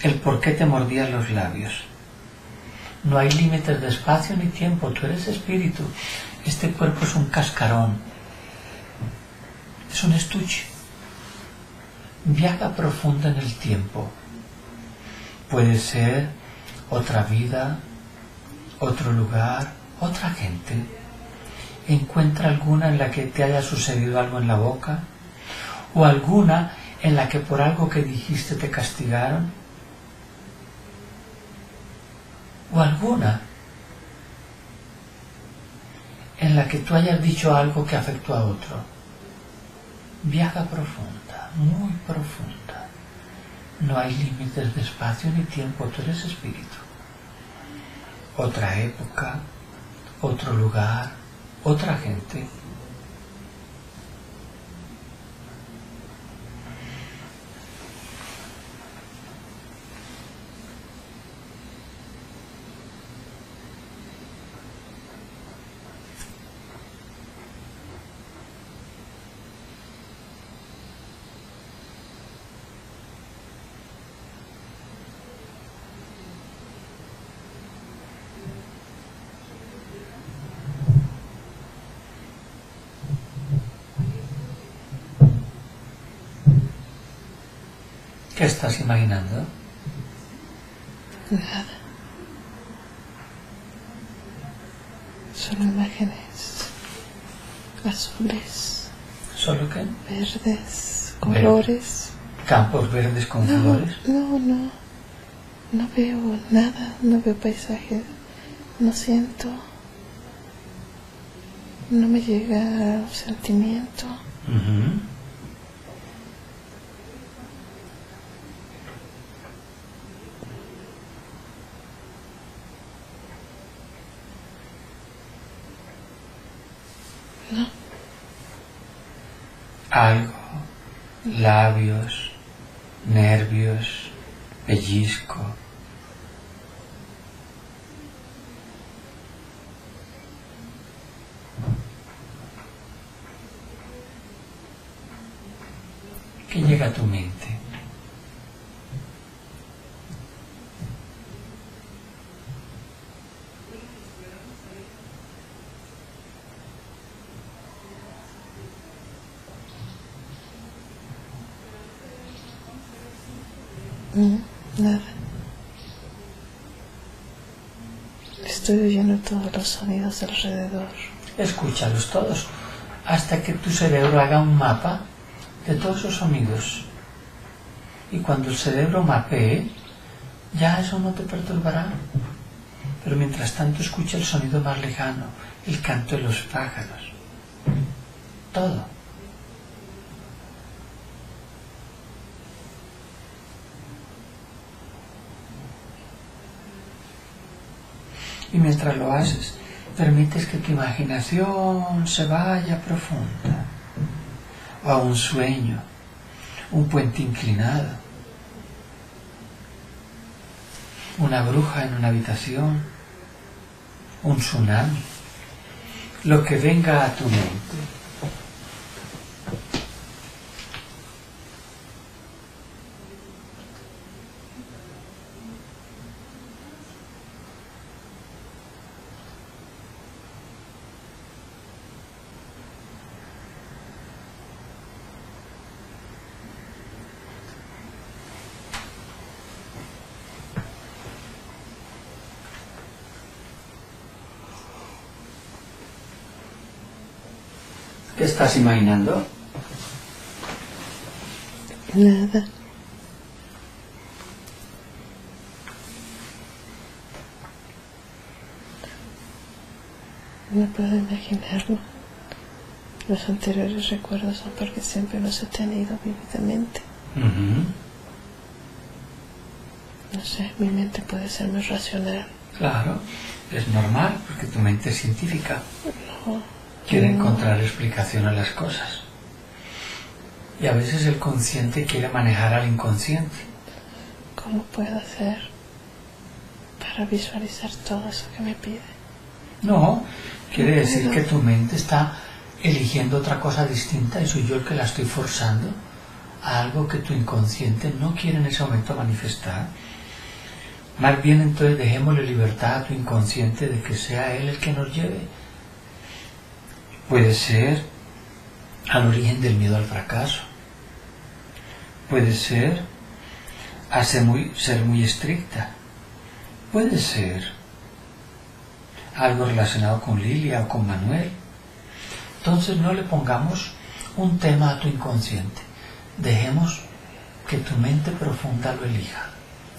El por qué te mordías los labios. No hay límites de espacio ni tiempo, tú eres espíritu. Este cuerpo es un cascarón. Es un estuche. Viaja profunda en el tiempo. Puede ser otra vida, otro lugar, otra gente. Encuentra alguna en la que te haya sucedido algo en la boca, o alguna en la que por algo que dijiste te castigaron, o alguna en la que tú hayas dicho algo que afectó a otro. Viaja profunda, muy profunda. No hay límites de espacio ni tiempo, tú eres espíritu. Otra época, otro lugar, otra gente. ¿Qué estás imaginando? Nada. Solo imágenes azules. ¿Solo qué? Verdes, colores. Ver. ¿Campos verdes con no, flores? No, no. no veo nada, no veo paisajes, no siento, no me llega sentimiento. Uh-huh. No. Algo, labios, nervios, pellizco. ¿Qué llega a tu mente? Nada. Estoy oyendo todos los sonidos alrededor. Escúchalos todos, hasta que tu cerebro haga un mapa de todos esos sonidos. Y cuando el cerebro mapee, ya eso no te perturbará. Pero mientras tanto escucha el sonido más lejano, el canto de los pájaros. Todo. Y mientras lo haces, permites que tu imaginación se vaya profunda, o a un sueño, un puente inclinado, una bruja en una habitación, un tsunami, lo que venga a tu mente. ¿Qué estás imaginando? Nada. No puedo imaginarlo. Los anteriores recuerdos son porque siempre los he tenido vividamente. Uh-huh. No sé, mi mente puede ser más racional. Claro, es normal porque tu mente es científica. No. Quiere encontrar explicación a las cosas. Y a veces el consciente quiere manejar al inconsciente. ¿Cómo puedo hacer para visualizar todo eso que me pide? No, quiere decir que tu mente está eligiendo otra cosa distinta y soy yo el que la estoy forzando a algo que tu inconsciente no quiere en ese momento manifestar. Más bien entonces dejémosle libertad a tu inconsciente de que sea él el que nos lleve. Puede ser al origen del miedo al fracaso. Puede ser a ser muy, ser muy estricta. Puede ser algo relacionado con Lilia o con Manuel. Entonces no le pongamos un tema a tu inconsciente. Dejemos que tu mente profunda lo elija.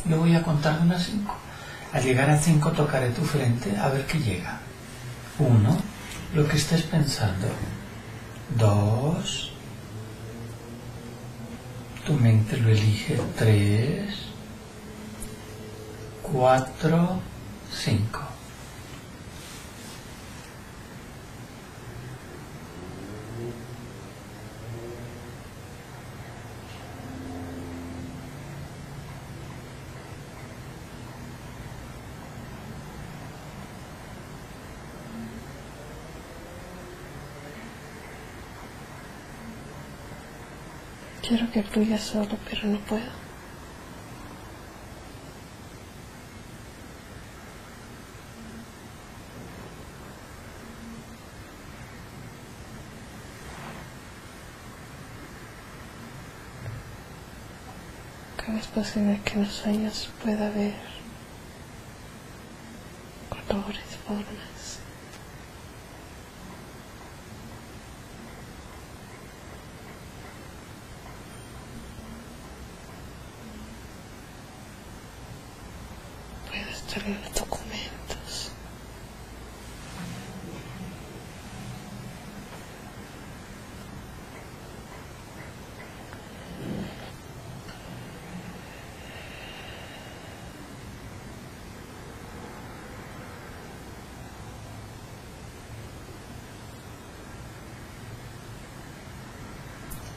Yo voy a contar unas cinco. Al llegar a cinco tocaré tu frente a ver qué llega. Uno. Lo que estés pensando. Dos. Tu mente lo elige. Tres. Cuatro. Cinco. Quiero que fluya solo, pero no puedo. ¿Cómo es posible que en los sueños pueda haber colores, formas? mostrar los documentos.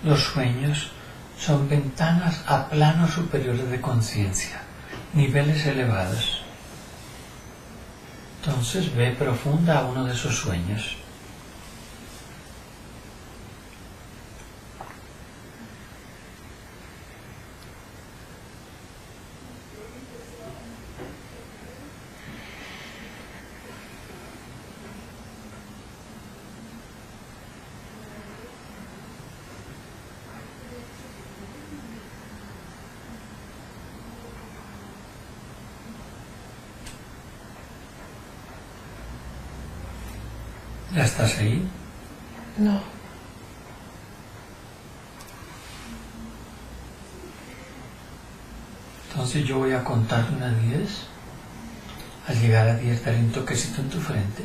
Los sueños son ventanas a planos superiores de conciencia, niveles elevados. Entonces ve profunda a uno de esos sueños. ¿Ya estás ahí? No. Entonces yo voy a contar de una a diez. Al llegar a diez daré un toquecito en tu frente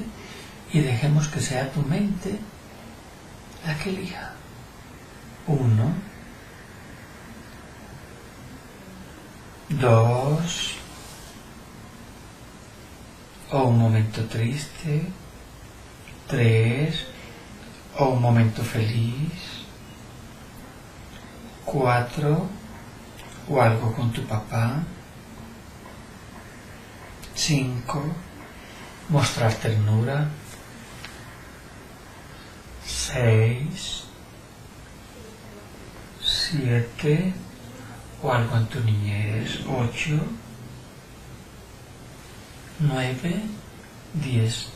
y dejemos que sea tu mente la que elija. uno, dos, o un momento triste, tres, o un momento feliz, cuatro, o algo con tu papá, cinco, mostrar ternura, seis, siete, o algo en tu niñez, ocho, nueve, diez.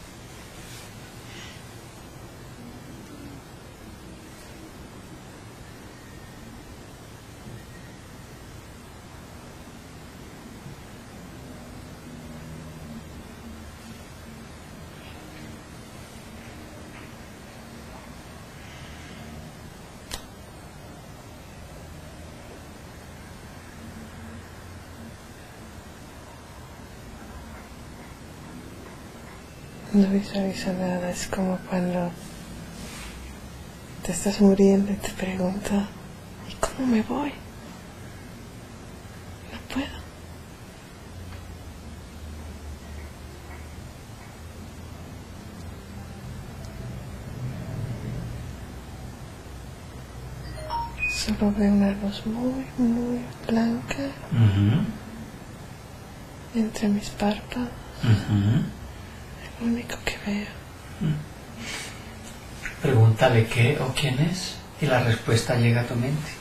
No visualizo nada, es como cuando te estás muriendo y te pregunto, ¿y cómo me voy? No puedo. Solo veo una luz muy, muy blanca uh-huh. entre mis párpados. Uh-huh. Lo único que veo. Pregúntale qué o quién es y la respuesta llega a tu mente.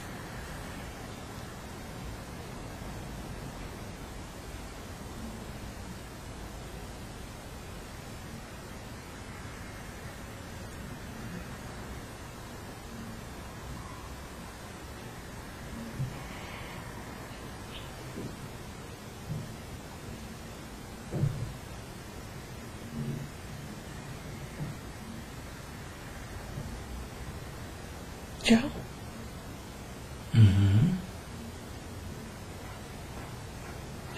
¿Yo? Uh-huh.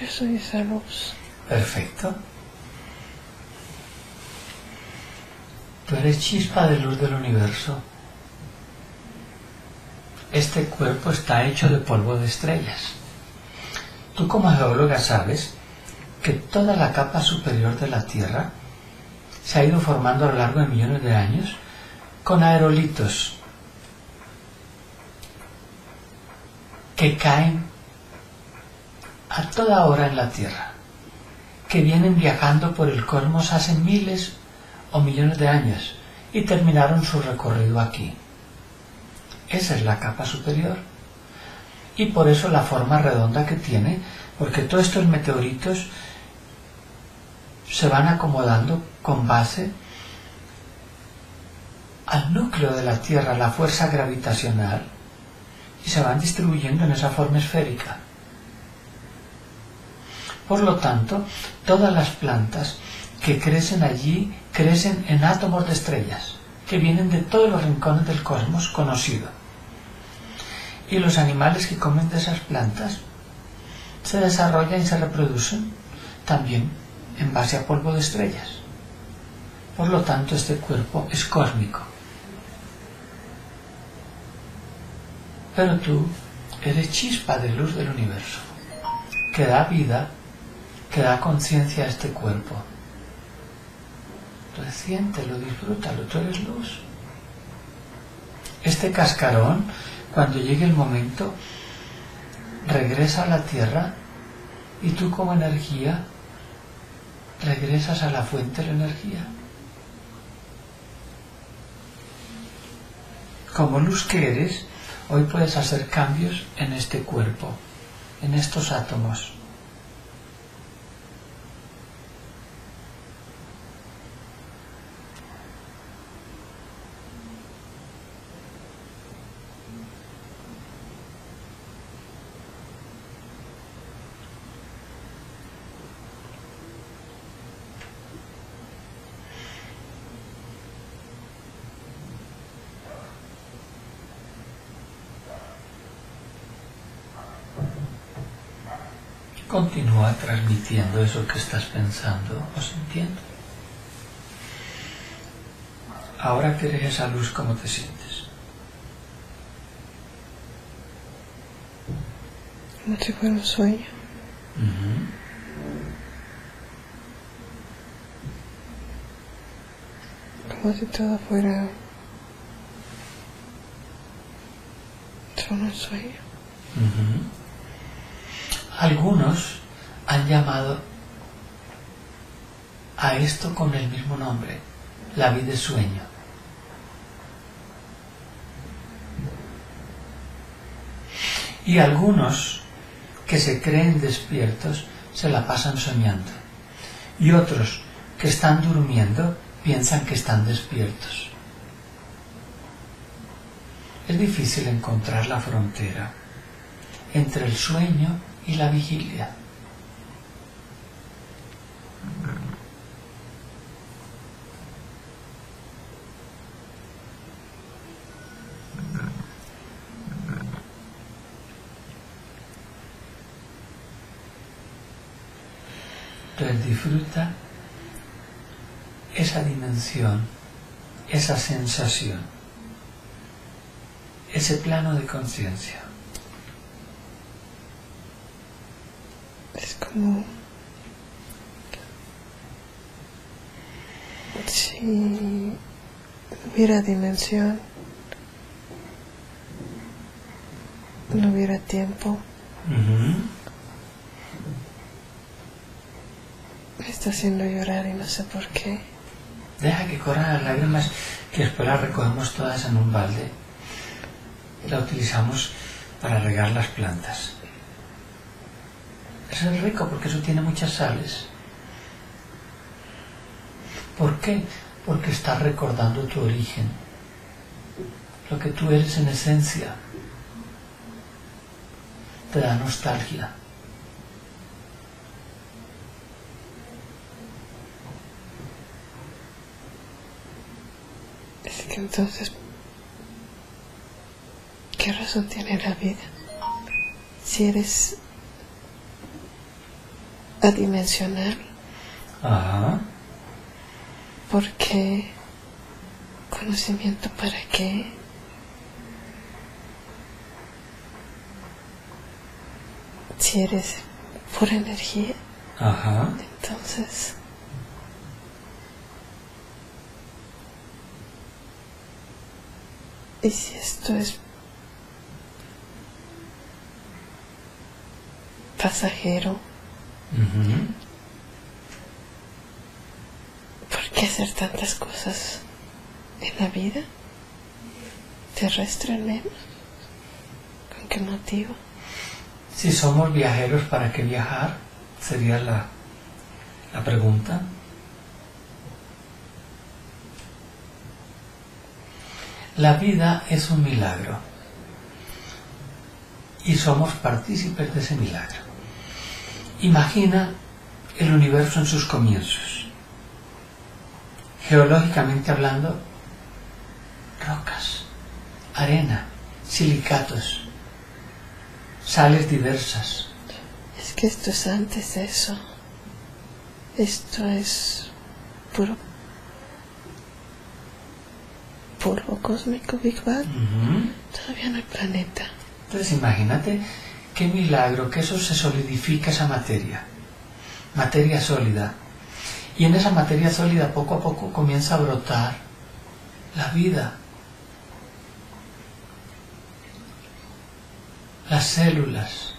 Yo soy esa luz. Perfecto. Tú eres chispa de luz del universo. Este cuerpo está hecho de polvo de estrellas. Tú como geóloga sabes que toda la capa superior de la Tierra se ha ido formando a lo largo de millones de años con aerolitos que caen a toda hora en la Tierra, que vienen viajando por el cosmos hace miles o millones de años y terminaron su recorrido aquí. Esa es la capa superior y por eso la forma redonda que tiene, porque todos estos meteoritos se van acomodando con base al núcleo de la Tierra, la fuerza gravitacional, y se van distribuyendo en esa forma esférica. Por lo tanto, todas las plantas que crecen allí crecen en átomos de estrellas que vienen de todos los rincones del cosmos conocido. Y los animales que comen de esas plantas se desarrollan y se reproducen también en base a polvo de estrellas. Por lo tanto, este cuerpo es cósmico. Pero tú eres chispa de luz del universo, que da vida, que da conciencia a este cuerpo. Siéntelo, disfrútalo, tú eres luz. Este cascarón, cuando llegue el momento, regresa a la tierra y tú como energía regresas a la fuente de la energía. Como luz que eres, hoy puedes hacer cambios en este cuerpo, en estos átomos. Continúa transmitiendo eso que estás pensando o sintiendo. Ahora que eres esa luz, ¿cómo te sientes? Como si fuera un sueño. Uh-huh. Como si todo fuera solo un sueño. Uh-huh. Algunos han llamado a esto con el mismo nombre, la vida es sueño. Y algunos que se creen despiertos se la pasan soñando. Y otros que están durmiendo piensan que están despiertos. Es difícil encontrar la frontera entre el sueño y la vigilia. Entonces disfruta esa dimensión, esa sensación, ese plano de conciencia. Es como si hubiera dimensión, no hubiera tiempo. Uh-huh. Me está haciendo llorar y no sé por qué. Deja que corran las lágrimas, que después las recogemos todas en un balde. La utilizamos para regar las plantas. Eso es rico porque eso tiene muchas sales. ¿Por qué? Porque estás recordando tu origen, lo que tú eres en esencia. Te da nostalgia. Es que entonces, ¿qué razón tiene la vida? Si eres adimensional. Ajá. ¿Por qué? ¿Conocimiento para qué? Si eres pura energía. Ajá. Entonces, ¿y si esto es pasajero? ¿Por qué hacer tantas cosas en la vida? ¿Terrestre al menos? ¿Con qué motivo? Si somos viajeros, ¿para qué viajar? Sería la, la pregunta. La vida es un milagro y somos partícipes de ese milagro. Imagina el universo en sus comienzos. Geológicamente hablando, rocas, arena, silicatos, sales diversas. Es que esto es antes de eso. Esto es puro polvo cósmico, Big Bang. Uh-huh. Todavía no hay planeta. Entonces imagínate qué milagro que eso se solidifica, esa materia, materia sólida. Y en esa materia sólida poco a poco comienza a brotar la vida. Las células,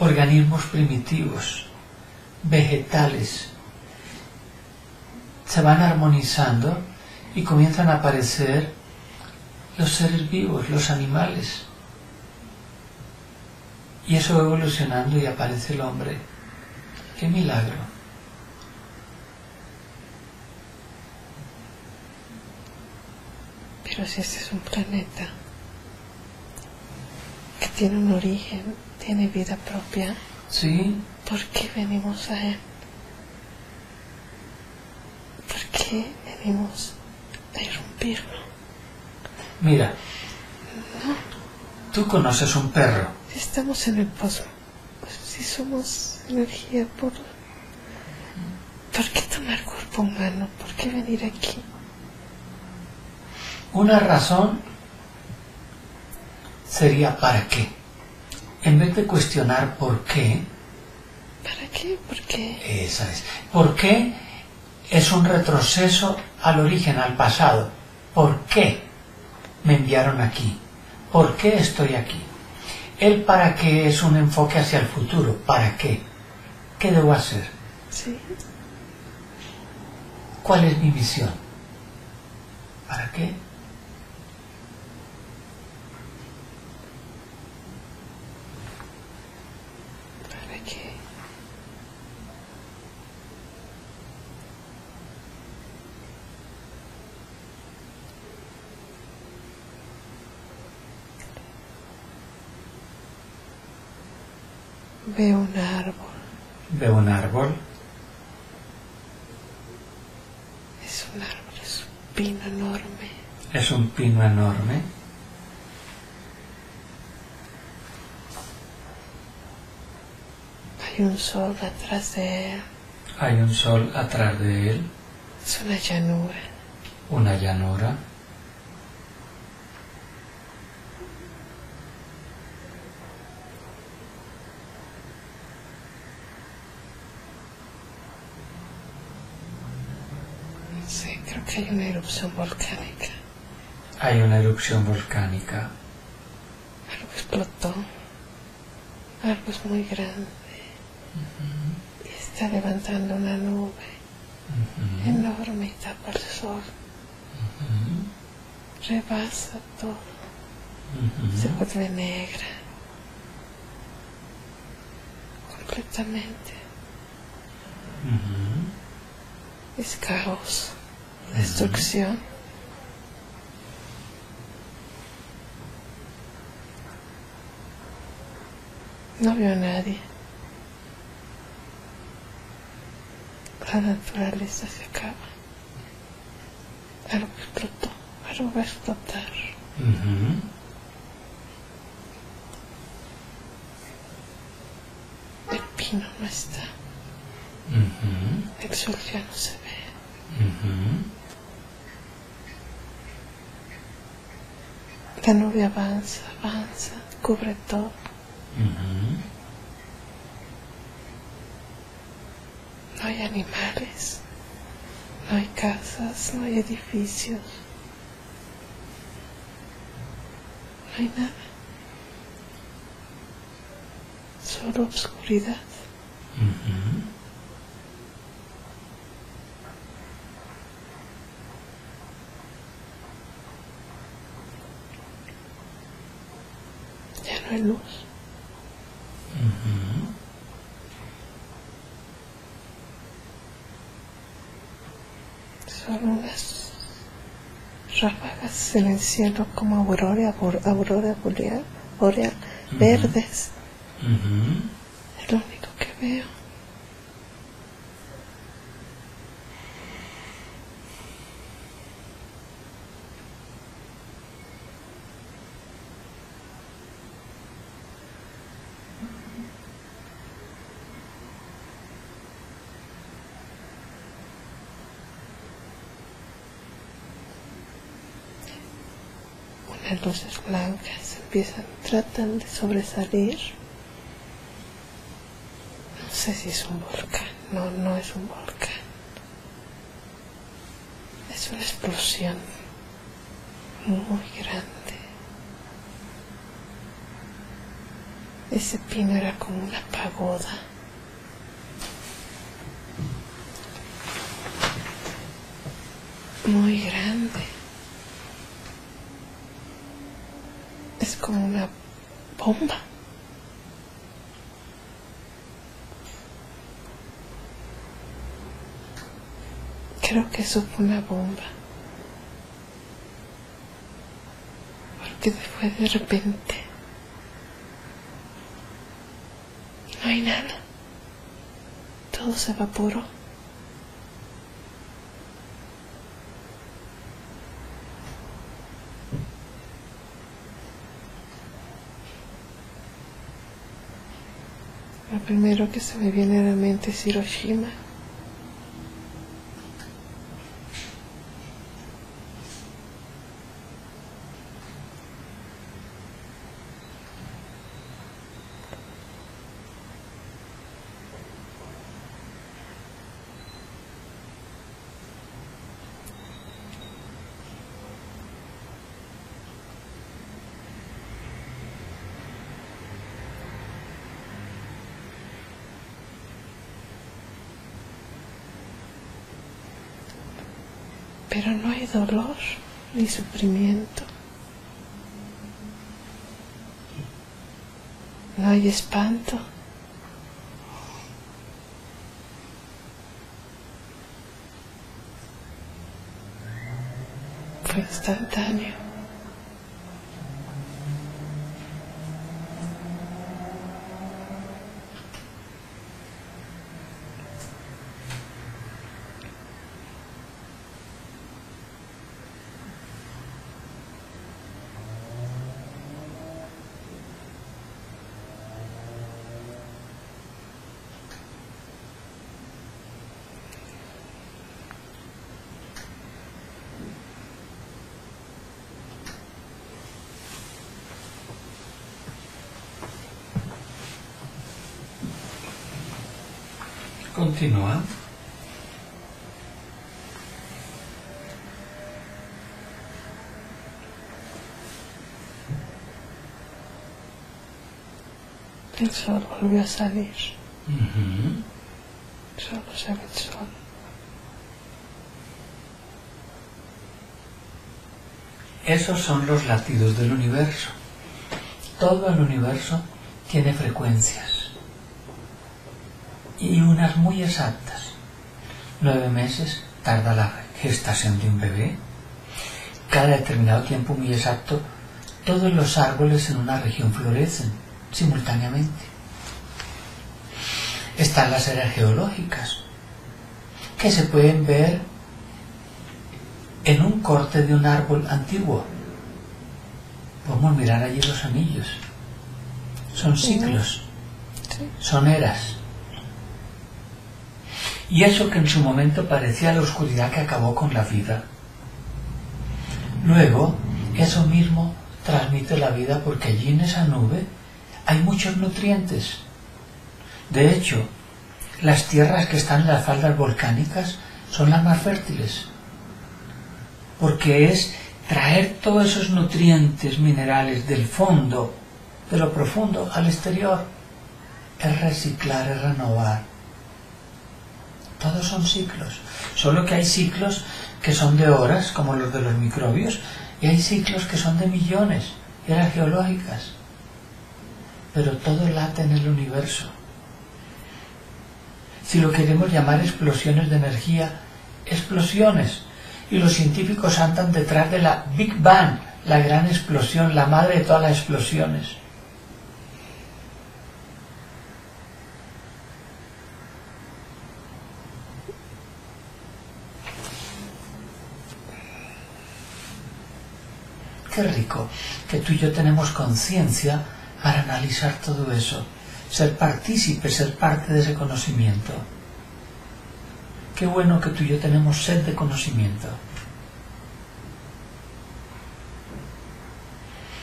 organismos primitivos, vegetales, se van armonizando y comienzan a aparecer los seres vivos, los animales. Y eso va evolucionando y aparece el hombre. ¡Qué milagro! Pero si este es un planeta que tiene un origen, tiene vida propia, ¿sí? ¿Por qué venimos a él? ¿Por qué venimos a irrumpirlo? Mira, ¿no? Tú conoces un perro. Estamos en el pozo. Si somos energía pura, ¿por qué tomar cuerpo humano? ¿Por qué venir aquí? Una razón sería ¿para qué? En vez de cuestionar por qué. ¿Para qué? ¿Por qué? Esa es. ¿Por qué? Es un retroceso al origen, al pasado. ¿Por qué me enviaron aquí? ¿Por qué estoy aquí? El ¿para qué? Es un enfoque hacia el futuro. ¿Para qué? ¿Qué debo hacer? Sí. ¿Cuál es mi misión? ¿Para qué? Veo un árbol. Veo un árbol. Es un árbol, es un pino enorme. Es un pino enorme. Hay un sol atrás de él. Hay un sol atrás de él. Es una llanura. Una llanura. Hay una erupción volcánica. Hay una erupción volcánica. Algo explotó. Algo es muy grande. Uh-huh. Y está levantando una nube. Uh-huh. Enorme y tapa el sol. Uh-huh. Rebasa todo. Uh-huh. Se vuelve negra. Completamente. Uh-huh. Es caos. Destrucción. No veo a nadie. La naturaleza se acaba. Algo explotó. Algo va a explotar. Uh-huh. El pino no está. Uh-huh. El sol ya no se ve. Uh-huh. La nube avanza, avanza, cubre todo. Uh-huh. No hay animales, no hay casas, no hay edificios, no hay nada. Solo oscuridad. Uh-huh. Luz. Uh-huh. Son unas ráfagas en el cielo como aurora, aurora boreal, boreal uh-huh. verdes. Uh-huh. Es lo único que veo. las luces blancas empiezan, tratan de sobresalir. No sé si es un volcán, no, no es un volcán. Es una explosión muy grande. Ese pino era como una pagoda. Muy grande. Es como una bomba. Creo que eso fue una bomba. Porque fue de repente. No hay nada. Todo se evaporó. Lo primero que se me viene a la mente es Hiroshima. Pero no hay dolor ni sufrimiento. No hay espanto. Fue instantáneo. Continúa. El sol volvió a salir. Uh-huh. Solo se ve el sol. Esos son los latidos del universo. Todo el universo tiene frecuencias. Y unas muy exactas. Nueve meses tarda la gestación de un bebé. Cada determinado tiempo muy exacto, todos los árboles en una región florecen simultáneamente. Están las eras geológicas, que se pueden ver en un corte de un árbol antiguo. Podemos mirar allí los anillos. Son ciclos, son eras. Y eso que en su momento parecía la oscuridad que acabó con la vida. Luego, eso mismo transmite la vida porque allí en esa nube hay muchos nutrientes. De hecho, las tierras que están en las faldas volcánicas son las más fértiles. Porque es traer todos esos nutrientes minerales del fondo, de lo profundo, al exterior. Es reciclar, es renovar. Todos son ciclos, solo que hay ciclos que son de horas, como los de los microbios, y hay ciclos que son de millones, eras geológicas. Pero todo late en el universo. Si lo queremos llamar explosiones de energía, explosiones. Y los científicos andan detrás de la Big Bang, la gran explosión, la madre de todas las explosiones. Qué rico que tú y yo tenemos conciencia para analizar todo eso, ser partícipe, ser parte de ese conocimiento. Qué bueno que tú y yo tenemos sed de conocimiento.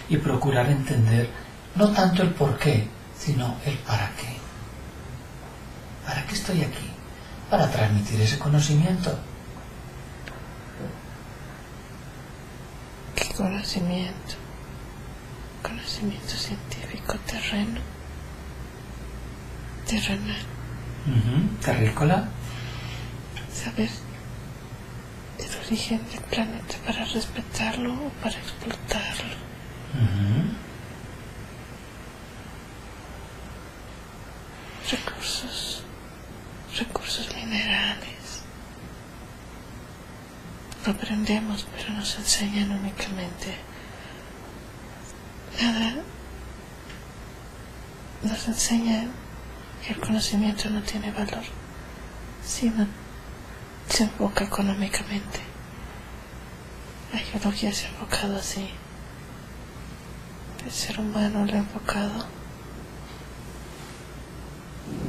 y procurar entender no tanto el por qué, sino el para qué. ¿Para qué estoy aquí? Para transmitir ese conocimiento. ¿Qué conocimiento? Conocimiento científico, terreno, terrenal. Uh-huh. Terrícola. Saber el origen del planeta para respetarlo o para explotarlo. Uh-huh. Recursos, recursos minerales. Lo aprendemos, pero nos enseñan únicamente. Nada nos enseña que el conocimiento no tiene valor, sino se enfoca económicamente. La geología se ha enfocado así. El ser humano lo ha enfocado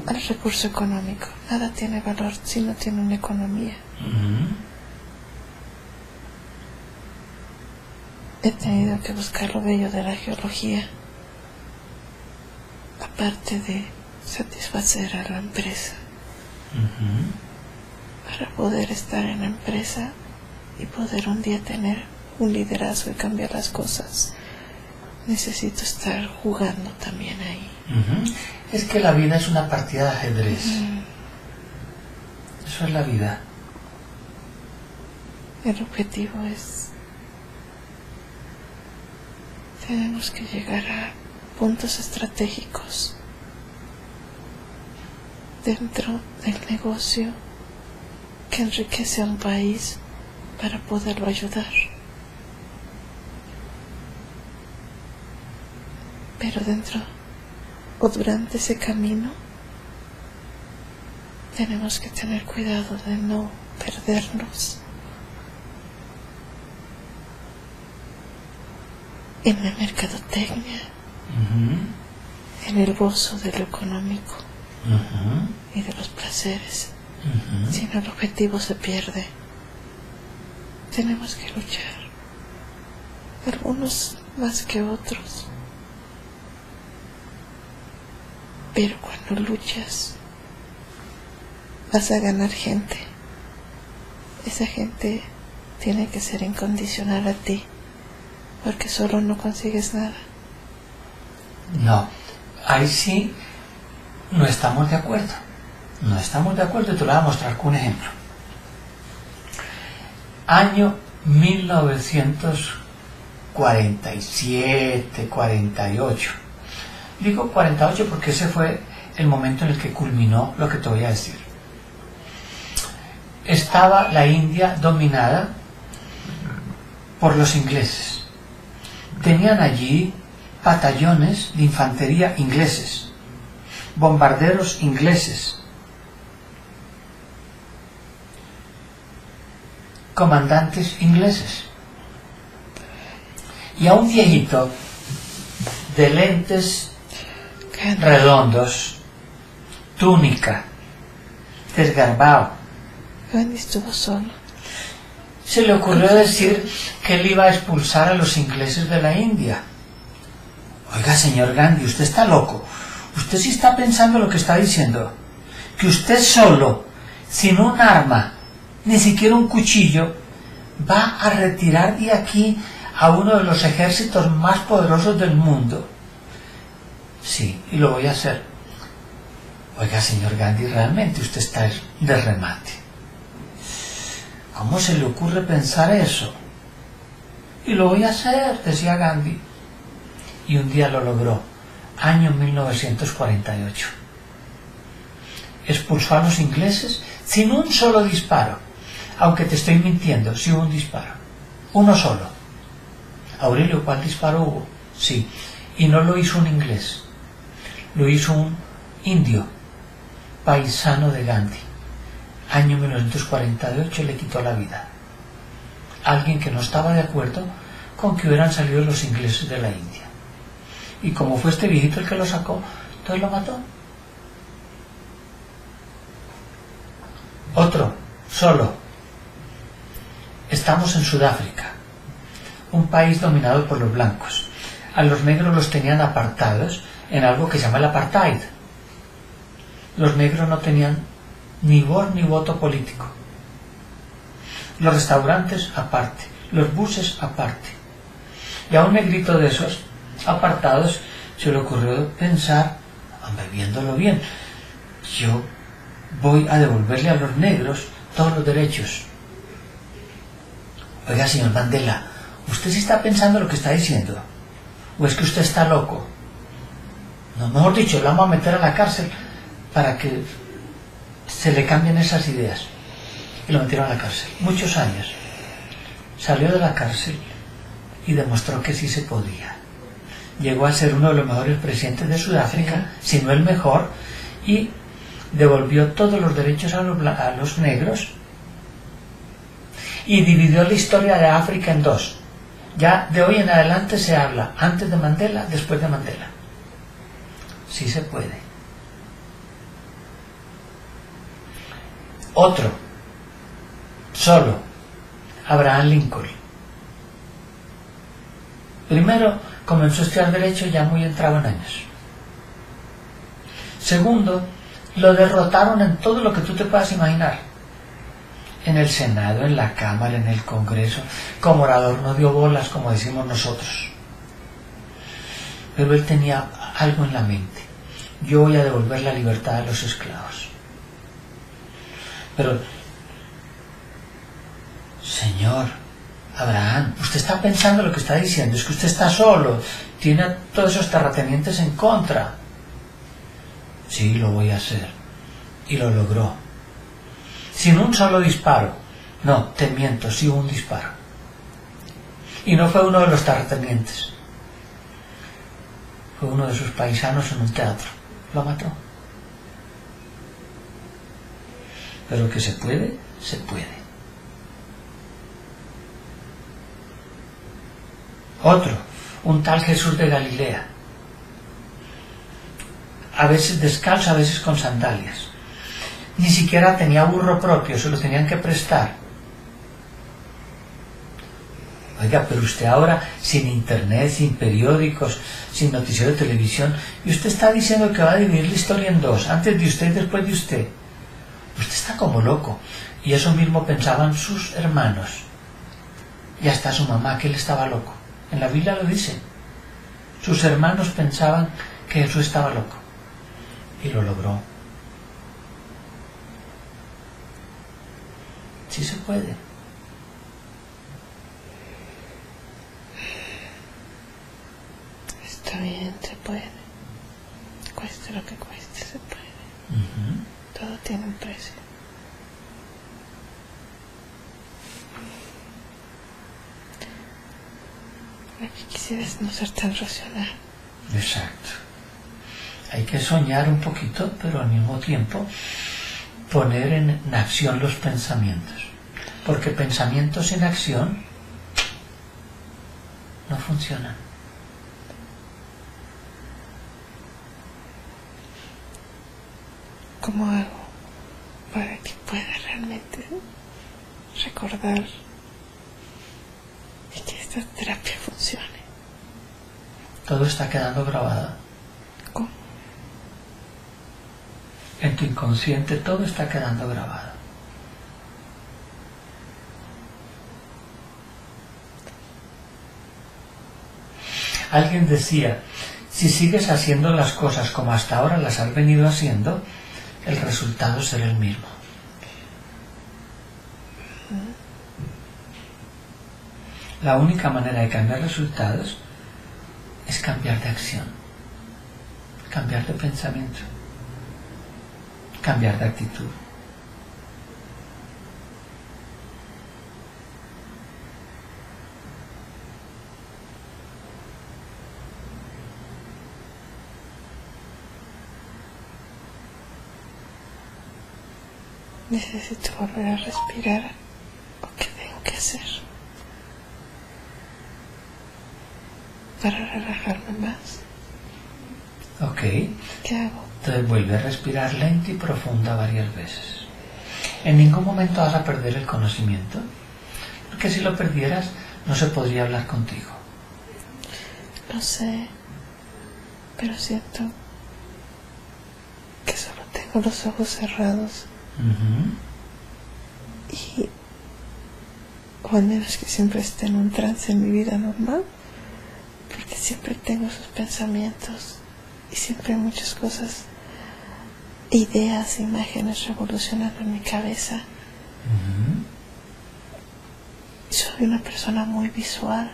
al recurso económico. Nada tiene valor si no tiene una economía. Uh-huh. He tenido que buscar lo bello de la geología, aparte de satisfacer a la empresa. Uh-huh. Para poder estar en la empresa y poder un día tener un liderazgo y cambiar las cosas, necesito estar jugando también ahí. Uh-huh. Es que la vida es una partida de ajedrez. Uh-huh. Eso es la vida. El objetivo es... tenemos que llegar a puntos estratégicos dentro del negocio que enriquece a un país para poderlo ayudar. Pero dentro o durante ese camino tenemos que tener cuidado de no perdernos en la mercadotecnia, uh-huh, en el gozo de lo económico, uh-huh, y de los placeres. Uh-huh. Si no, el objetivo se pierde. Tenemos que luchar, algunos más que otros, pero cuando luchas vas a ganar gente. Esa gente tiene que ser incondicional a ti, porque solo no consigues nada. No, ahí sí no estamos de acuerdo. No estamos de acuerdo y te lo voy a mostrar con un ejemplo. Año mil novecientos cuarenta y siete, cuarenta y ocho. Digo cuarenta y ocho porque ese fue el momento en el que culminó lo que te voy a decir. Estaba la India dominada por los ingleses. Tenían allí batallones de infantería ingleses, bombarderos ingleses, comandantes ingleses, y a un viejito de lentes redondos, túnica, desgarbado. Gandhi estuvo solo. Se le ocurrió decir que él iba a expulsar a los ingleses de la India. Oiga, señor Gandhi, usted está loco. Usted sí está pensando lo que está diciendo. Que usted solo, sin un arma, ni siquiera un cuchillo, va a retirar de aquí a uno de los ejércitos más poderosos del mundo. Sí, y lo voy a hacer. Oiga, señor Gandhi, realmente usted está de remate. ¿Cómo se le ocurre pensar eso? Y lo voy a hacer, decía Gandhi. Y un día lo logró. Año mil novecientos cuarenta y ocho. Expulsó a los ingleses sin un solo disparo. Aunque te estoy mintiendo, sí hubo un disparo. Uno solo. Aurelio, ¿cuál disparo hubo? Sí. Y no lo hizo un inglés. Lo hizo un indio, paisano de Gandhi. Año mil novecientos cuarenta y ocho, le quitó la vida. Alguien que no estaba de acuerdo con que hubieran salido los ingleses de la India. Y como fue este viejito el que lo sacó, entonces lo mató. Otro, solo. Estamos en Sudáfrica, un país dominado por los blancos. a los negros los tenían apartados en algo que se llama el apartheid. Los negros no tenían ni voz ni voto político. Los restaurantes aparte, los buses aparte. Y a un negrito de esos apartados se le ocurrió pensar, hombre, viéndolo bien, yo voy a devolverle a los negros todos los derechos. Oiga, señor Mandela, ¿usted sí está pensando lo que está diciendo? ¿O es que usted está loco? No, mejor dicho, lo vamos a meter a la cárcel para que se le cambien esas ideas. Y lo metieron a la cárcel, muchos años. Salió de la cárcel y demostró que sí se podía. Llegó a ser uno de los mejores presidentes de Sudáfrica, si no el mejor, y devolvió todos los derechos a los, a los negros y dividió la historia de África en dos. Ya de hoy en adelante se habla antes de Mandela, después de Mandela. Sí se puede. Otro, solo, Abraham Lincoln. Primero, comenzó a estudiar Derecho ya muy entrado en años. Segundo, lo derrotaron en todo lo que tú te puedas imaginar. En el Senado, en la Cámara, en el Congreso, como orador no dio bolas, como decimos nosotros. Pero él tenía algo en la mente. Yo voy a devolver la libertad a los esclavos. Pero, señor Abraham, usted está pensando lo que está diciendo, es que usted está solo, tiene a todos esos terratenientes en contra. Sí, lo voy a hacer. Y lo logró. Sin un solo disparo. No, te miento, sí hubo un disparo. Y no fue uno de los terratenientes. Fue uno de sus paisanos en un teatro. Lo mató. Pero que se puede, se puede. Otro, un tal Jesús de Galilea. A veces descalzo, a veces con sandalias. Ni siquiera tenía burro propio, se lo tenían que prestar. Oiga, pero usted ahora, sin internet, sin periódicos, sin noticiero de televisión, y usted está diciendo que va a dividir la historia en dos, antes de usted y después de usted. Usted está como loco. Y eso mismo pensaban sus hermanos. Y hasta su mamá, que él estaba loco. En la Biblia lo dice. Sus hermanos pensaban que Jesús estaba loco. Y lo logró. Sí se puede. Está bien, se puede. Cueste lo que cueste, se puede. Uh-huh. Todo tiene un precio. Lo que quisieras no ser tan racional. Exacto. Hay que soñar un poquito, pero al mismo tiempo poner en, en acción los pensamientos, porque pensamientos en acción no funcionan. ¿Cómo hago para que pueda realmente recordar y que esta terapia funcione? Todo está quedando grabado. En tu inconsciente todo está quedando grabado. Alguien decía, si sigues haciendo las cosas como hasta ahora las has venido haciendo, el resultado será el mismo. La única manera de cambiar resultados es cambiar de acción, cambiar de pensamiento, cambiar de actitud. ¿Necesito volver a respirar o qué tengo que hacer para relajarme más? Ok. ¿Qué hago? Entonces vuelve a respirar lenta y profunda varias veces. En ningún momento vas a perder el conocimiento, porque si lo perdieras no se podría hablar contigo. Lo sé, pero siento que solo tengo los ojos cerrados. Uh-huh. Y, o al menos que siempre esté en un trance en mi vida normal, porque siempre tengo sus pensamientos y siempre hay muchas cosas, ideas, imágenes revolucionando en mi cabeza. Uh-huh. Soy una persona muy visual.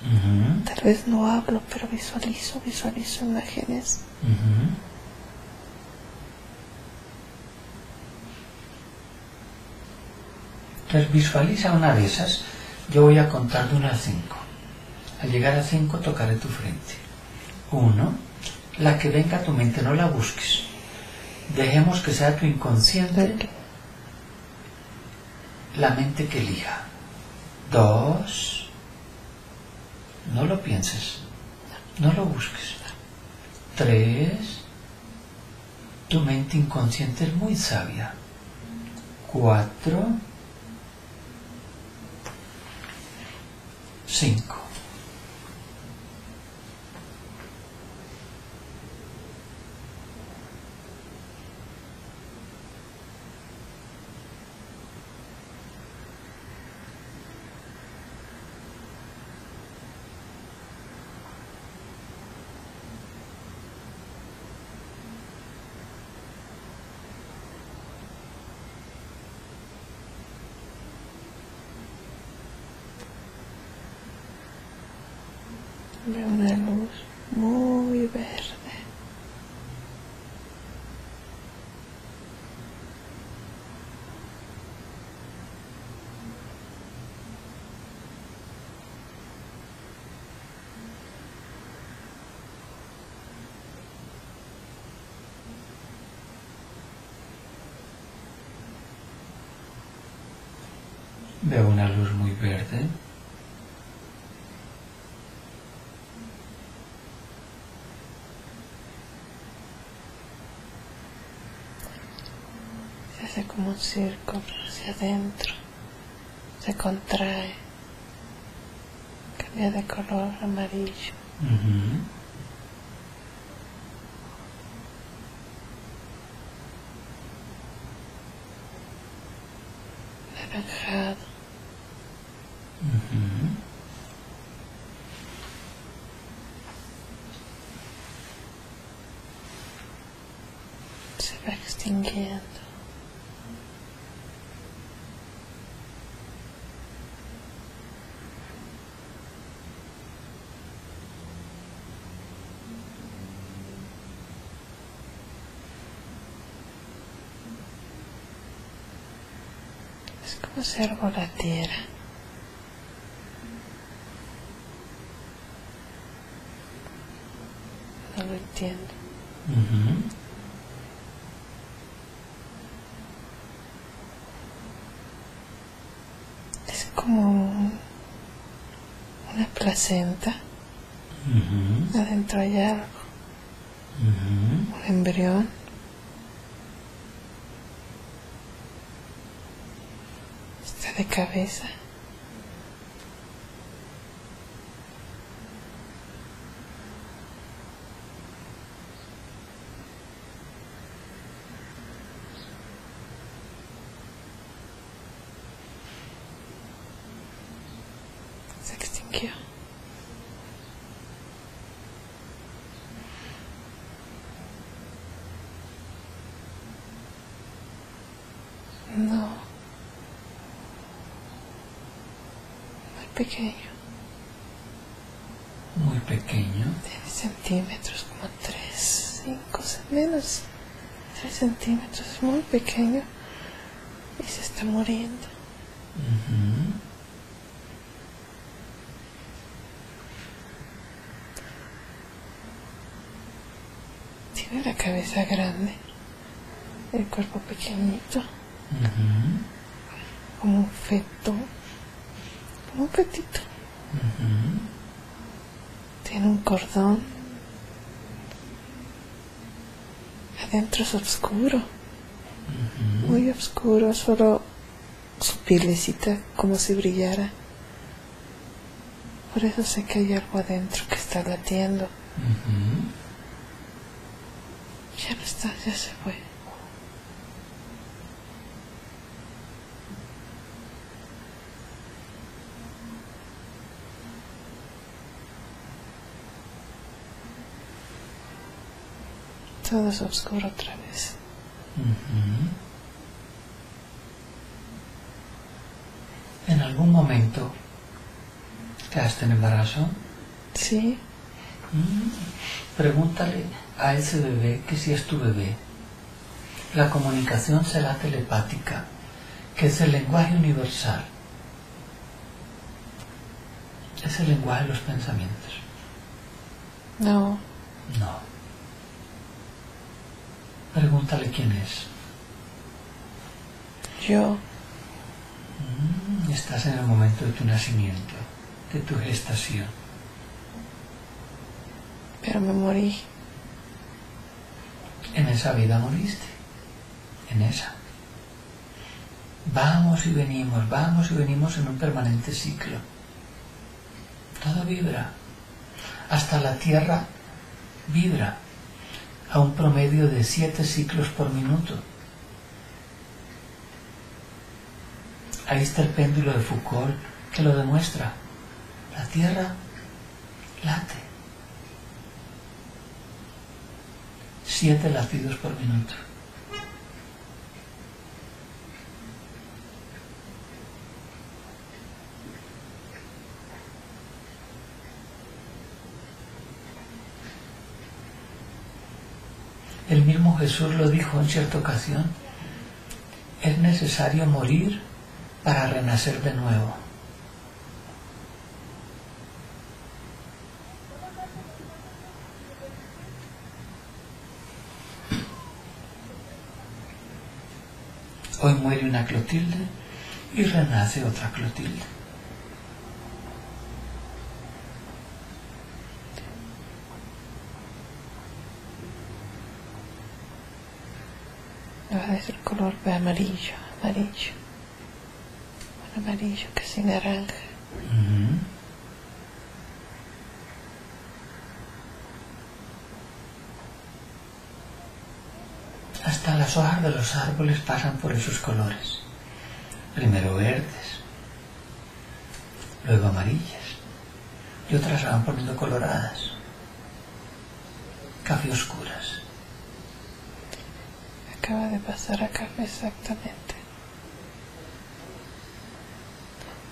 Uh-huh. Tal vez no hablo, pero visualizo, visualizo imágenes. Uh-huh. Entonces visualiza una de esas. Yo voy a contar de una a cinco. Al llegar a cinco tocaré tu frente. Uno, la que venga a tu mente, no la busques. Dejemos que sea tu inconsciente la mente que elija. Dos, no lo pienses, no lo busques. Tres, tu mente inconsciente es muy sabia. Cuatro, cinco. Veo una luz muy verde. Veo una luz muy verde. Como un círculo hacia adentro, se contrae, cambia de color amarillo. Uh-huh. Naranjado. Uh-huh. Se va extinguiendo. Observo la tierra. No lo entiendo. Uh-huh. Es como una placenta. Uh-huh. Adentro hay algo. Uh-huh. Un embrión. De cabeza. Se extinguió. No. Pequeño. Muy pequeño. Tiene centímetros, como tres, cinco, menos. Tres centímetros, muy pequeño. Y se está muriendo. Uh-huh. Tiene la cabeza grande, el cuerpo pequeñito. Uh-huh. Como un feto. Un petito. Uh-huh. Tiene un cordón. Adentro es oscuro. Uh-huh. Muy oscuro, solo su pielecita como si brillara. por eso sé que hay algo adentro que está latiendo. Uh-huh. Ya no está, ya se fue. Todo es oscuro otra vez. Uh-huh. ¿En algún momento quedaste en embarazo? Sí. Mm. Pregúntale a ese bebé que si es tu bebé. La comunicación será telepática, que es el lenguaje universal. Es el lenguaje de los pensamientos. No. No. Pregúntale quién es. Yo. Mm, estás en el momento de tu nacimiento, de tu gestación. Pero me morí. En esa vida moriste. En esa. Vamos y venimos, vamos y venimos en un permanente ciclo. Todo vibra. Hasta la tierra vibra a un promedio de siete ciclos por minuto. Ahí está el péndulo de Foucault que lo demuestra. La tierra late. Siete latidos por minuto. El mismo Jesús lo dijo en cierta ocasión, es necesario morir para renacer de nuevo. Hoy muere una Clotilde y renace otra Clotilde. Ahora es el color amarillo, amarillo. Un amarillo casi naranja. Uh-huh. Hasta las hojas de los árboles pasan por esos colores. Primero verdes, luego amarillas, y otras se van poniendo coloradas, café oscuras. Acaba de pasar a café exactamente.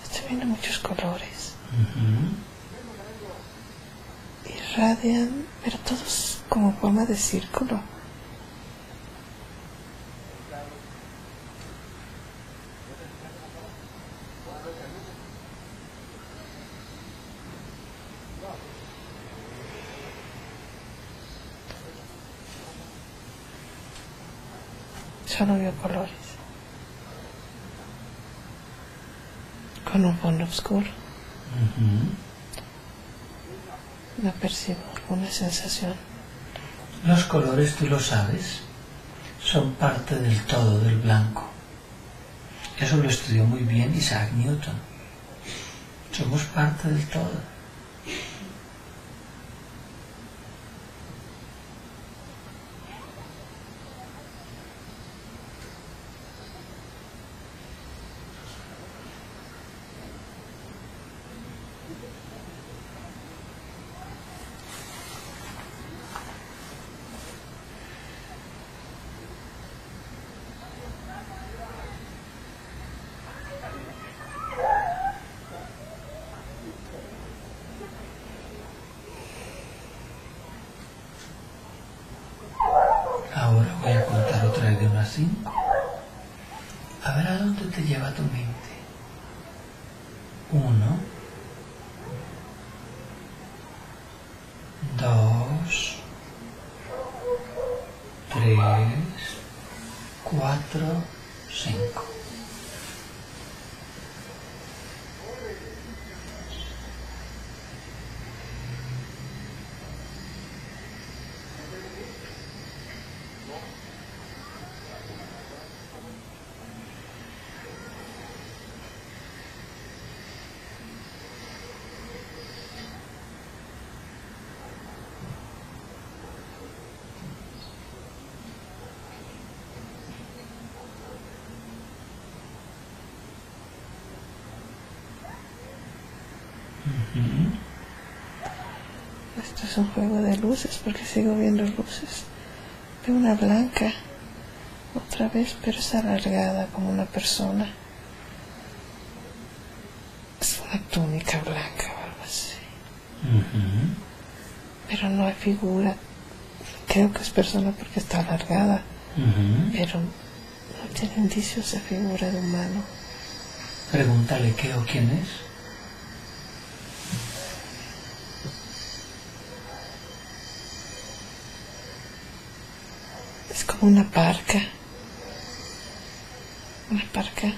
Estoy viendo muchos colores. Uh-huh. Irradian, pero todos como forma de círculo. Yo no veo colores. Con un fondo oscuro. Uh-huh. No percibo alguna sensación. Los colores, tú lo sabes, son parte del todo, del blanco. Eso lo estudió muy bien Isaac Newton. Somos parte del todo. A ver a dónde te lleva tu mente. Uno, dos, tres, cuatro, cinco. Uh-huh. Esto es un juego de luces porque sigo viendo luces. Veo una blanca otra vez, pero es alargada como una persona. Es una túnica blanca o algo así. Uh-huh. Pero no hay figura. Creo que es persona porque está alargada. Uh-huh. Pero no tiene indicios de figura de humano. Pregúntale qué o quién es. Es como una parca. Una parca.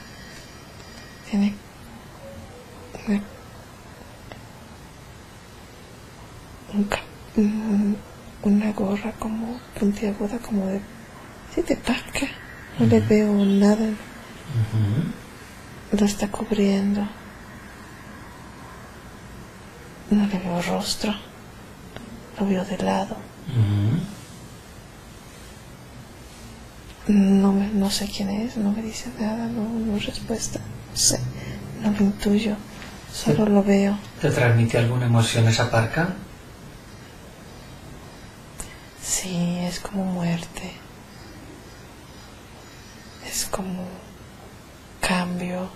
Tiene una, un, una gorra como puntiaguda, como de... Sí, de parca. No uh-huh. le veo nada. Uh-huh. Lo está cubriendo. No le veo rostro. Lo veo de lado. Uh-huh. No, me, no sé quién es, no me dice nada, no, no respuesta, no sé, no lo intuyo, solo lo veo. ¿Te transmite alguna emoción esa parca? Sí, es como muerte, es como cambio,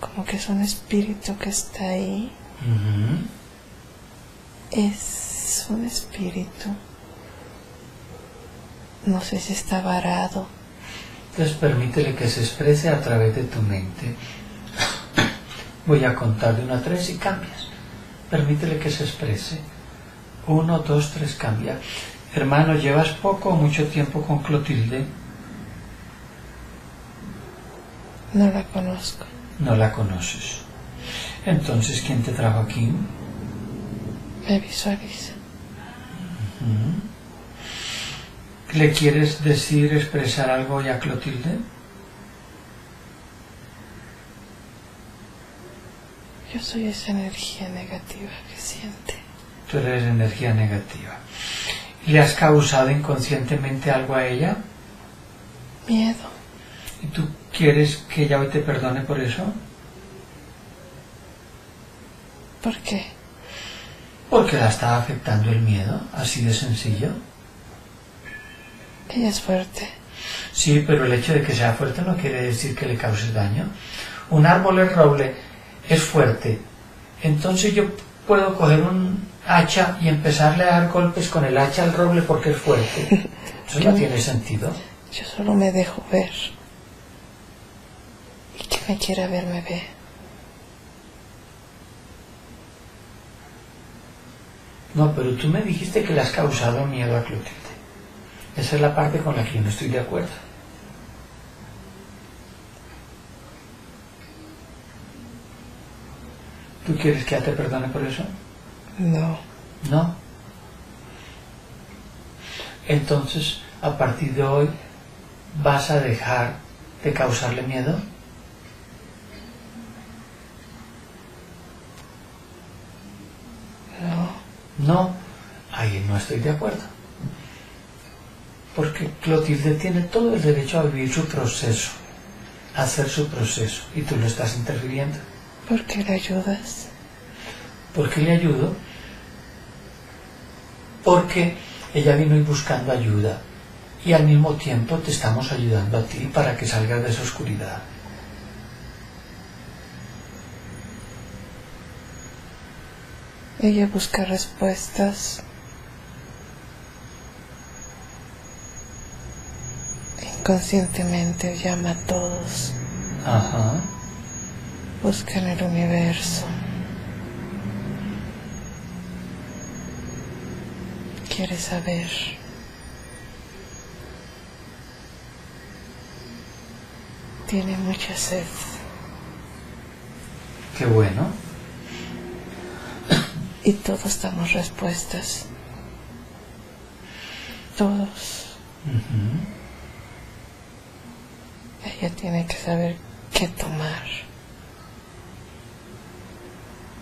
como que es un espíritu que está ahí. Uh-huh. Es un espíritu. No sé si está varado. Entonces permítele que se exprese a través de tu mente. Voy a contar de uno a tres y cambias. Permítele que se exprese. Uno, dos, tres, cambia. Hermano, ¿llevas poco o mucho tiempo con Clotilde? No la conozco. No la conoces. Entonces, ¿quién te trajo aquí? Me visualiza. Uh-huh. ¿Le quieres decir, expresar algo ya a Clotilde? Yo soy esa energía negativa que siente. Tú eres energía negativa. ¿Le has causado inconscientemente algo a ella? Miedo. ¿Y tú quieres que ella hoy te perdone por eso? ¿Por qué? Porque la está afectando el miedo, así de sencillo. Ella es fuerte. Sí, pero el hecho de que sea fuerte no quiere decir que le cause daño. Un árbol es roble, es fuerte. Entonces yo puedo coger un hacha y empezarle a dar golpes con el hacha al roble porque es fuerte. Eso no tiene sentido. Yo solo me dejo ver. Y quien me quiera ver me ve. No, pero tú me dijiste que le has causado miedo a Clotilde. Esa es la parte con la que yo no estoy de acuerdo. ¿Tú quieres que ya te perdone por eso? No. ¿No? Entonces, a partir de hoy, ¿vas a dejar de causarle miedo? No. No, ahí no estoy de acuerdo. Porque Clotilde tiene todo el derecho a vivir su proceso, a hacer su proceso, y tú lo estás interfiriendo. ¿Por qué le ayudas? ¿Por qué le ayudo? Porque ella vino buscando ayuda, y al mismo tiempo te estamos ayudando a ti para que salgas de esa oscuridad. Ella busca respuestas. Conscientemente llama a todos. Ajá. Busca en el universo. Quiere saber. Tiene mucha sed. Qué bueno. Y todos damos respuestas. Todos. Uh-huh. Ella tiene que saber qué tomar.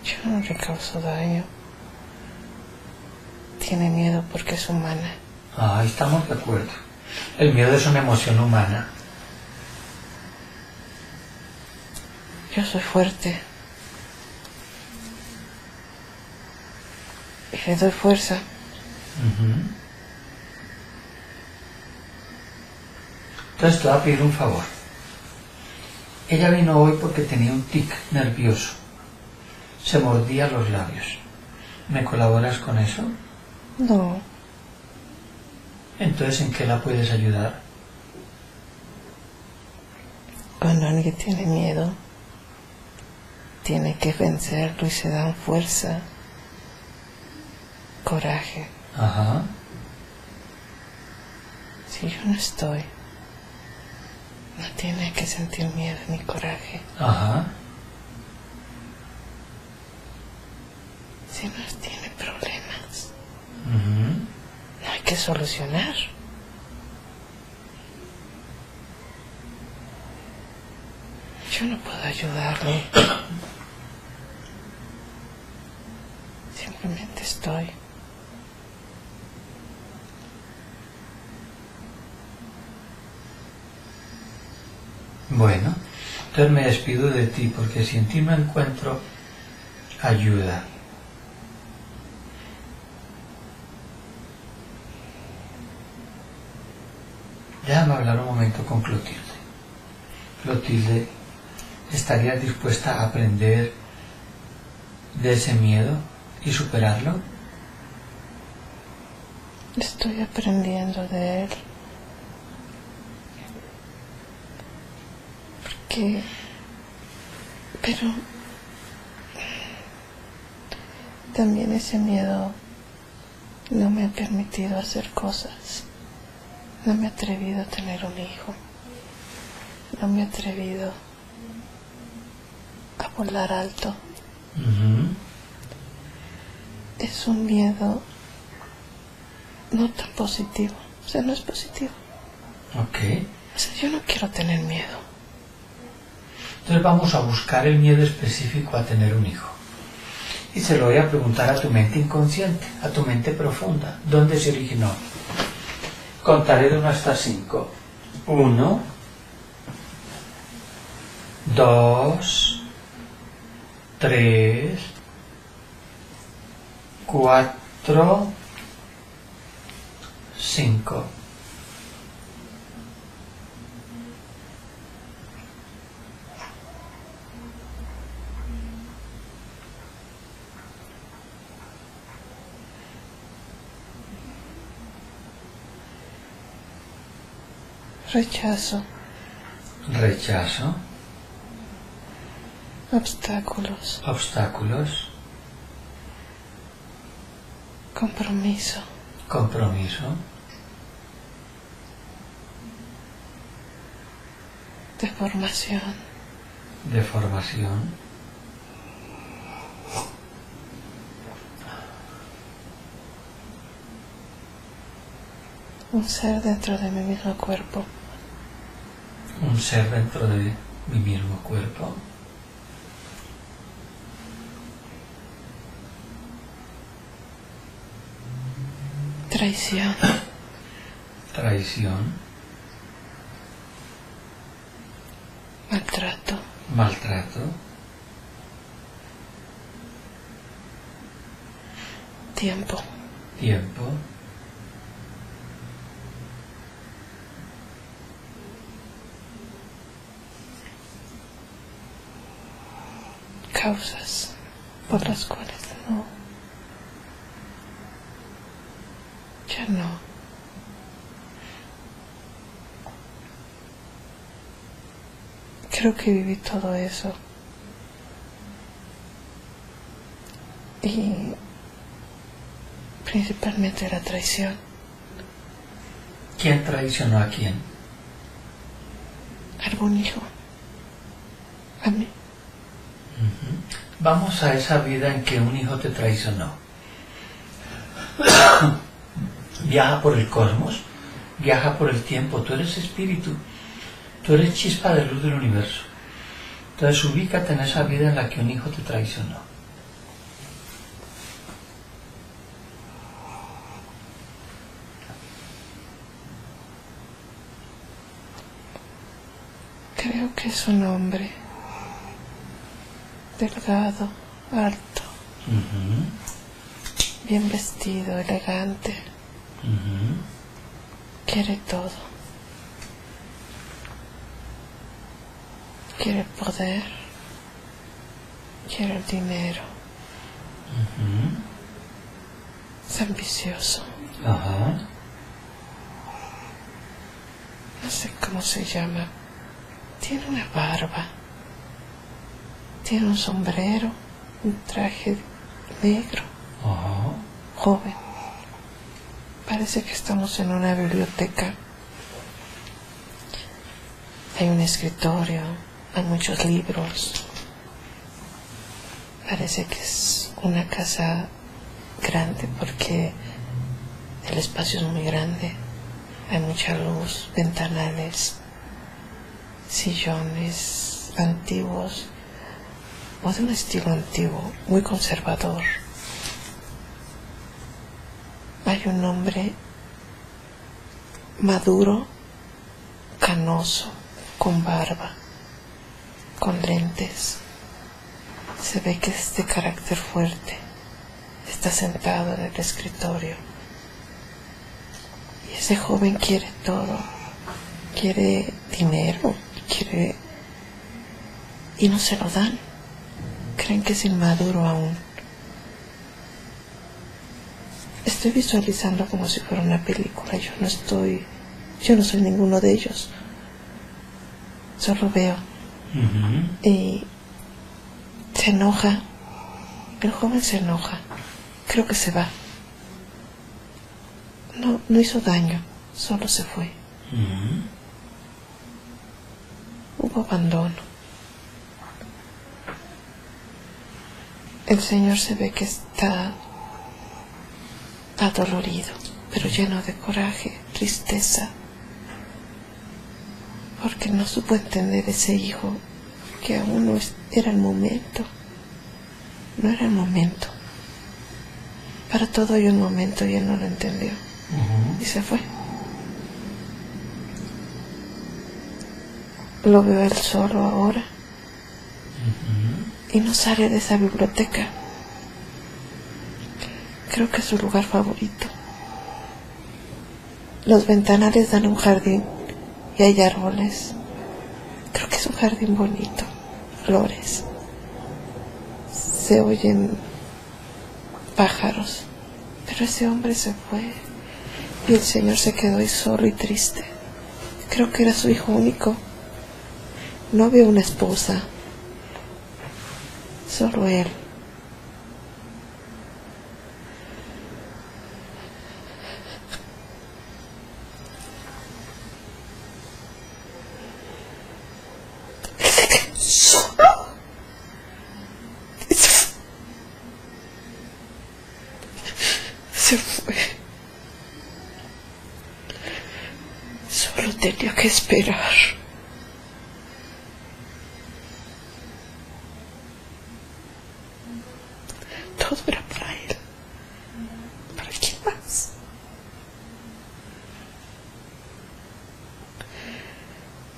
Yo no le causo daño. Tiene miedo porque es humana. Ah, estamos de acuerdo. El miedo es una emoción humana. Yo soy fuerte. y le doy fuerza. Uh-huh. Entonces te voy a pedir un favor. Ella vino hoy porque tenía un tic nervioso. Se mordía los labios. ¿Me colaboras con eso? No. Entonces, ¿en qué la puedes ayudar? Cuando alguien tiene miedo, tiene que vencerlo y se dan fuerza, coraje. Ajá. Si yo no estoy, no tiene que sentir miedo ni coraje. Ajá. Si no tiene problemas, uh-huh, no hay que solucionar. Yo no puedo ayudarle. Simplemente estoy. Bueno, entonces me despido de ti, porque si en ti no encuentro ayuda, déjame hablar un momento con Clotilde. Clotilde, ¿estarías dispuesta a aprender de ese miedo y superarlo? Estoy aprendiendo de él. Porque... pero... también ese miedo no me ha permitido hacer cosas. No me he atrevido a tener un hijo. No me he atrevido a volar alto. Uh-huh. Es un miedo no tan positivo. O sea, no es positivo. Ok. O sea, yo no quiero tener miedo. Entonces vamos a buscar el miedo específico a tener un hijo. Y se lo voy a preguntar a tu mente inconsciente, a tu mente profunda. ¿Dónde se originó? Contaré de uno hasta cinco. Uno, dos, tres, cuatro, cinco. Rechazo. Rechazo. Obstáculos. Obstáculos. Compromiso. Compromiso. Deformación. Deformación. Un ser dentro de mi mismo cuerpo. Un ser dentro de mi mismo cuerpo. Traición. Traición. Maltrato. Maltrato. Tiempo. Tiempo. Causas por las cuales no, ya no. Creo que viví todo eso y principalmente la traición. ¿Quién traicionó a quién? Algún hijo. A mí. Vamos a esa vida en que un hijo te traicionó. Viaja por el cosmos, viaja por el tiempo. Tú eres espíritu, tú eres chispa de luz del universo. Entonces ubícate en esa vida en la que un hijo te traicionó. Creo que es un hombre delgado, alto. Uh-huh. bien vestido, elegante. Uh-huh. Quiere todo. Quiere poder. Quiere el dinero. Uh-huh. Es ambicioso. Ajá. No sé cómo se llama. Tiene una barba. Tiene un sombrero, un traje negro. Ajá. Joven. Parece que estamos en una biblioteca. Hay un escritorio, hay muchos libros. Parece que es una casa grande porque el espacio es muy grande. Hay mucha luz, ventanales, sillones antiguos, o de un estilo antiguo, muy conservador. Hay un hombre maduro, canoso, con barba, con lentes. Se ve que es de carácter fuerte. Está sentado en el escritorio. Y ese joven quiere todo. Quiere dinero, quiere... y no se lo dan. Creen que es inmaduro aún. Estoy visualizando como si fuera una película. Yo no estoy... yo no soy ninguno de ellos. Solo veo. Uh-huh. Y... se enoja. El joven se enoja. Creo que se va. No, no hizo daño. Solo se fue. Uh-huh. Hubo abandono. El señor se ve que está adolorido, pero lleno de coraje, tristeza, porque no supo entender ese hijo, que aún no era el momento, no era el momento. Para todo hay un momento y él no lo entendió. Uh-huh. Y se fue. Lo veo él solo ahora. Uh-huh. Y no sale de esa biblioteca. Creo que es su lugar favorito. Los ventanales dan a un jardín y hay árboles. Creo que es un jardín bonito. Flores. Se oyen pájaros. Pero ese hombre se fue. Y el señor se quedó ahí solo y triste. Creo que era su hijo único. No vio una esposa. Solo él. Se fue. Solo tenía que esperar. Todo era para él. ¿Para quién más?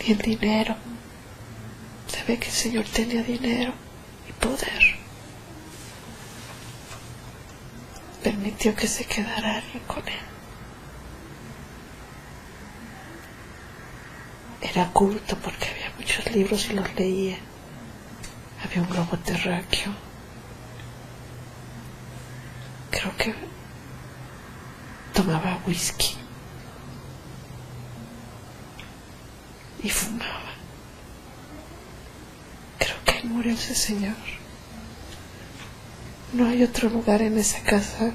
Ni el dinero. Se ve que el señor tenía dinero y poder. Permitió que se quedara alguien con él. Era culto porque había muchos libros y los leía. Había un globo terráqueo. Creo que tomaba whisky y fumaba. Creo que ahí murió ese señor. No hay otro lugar en esa casa.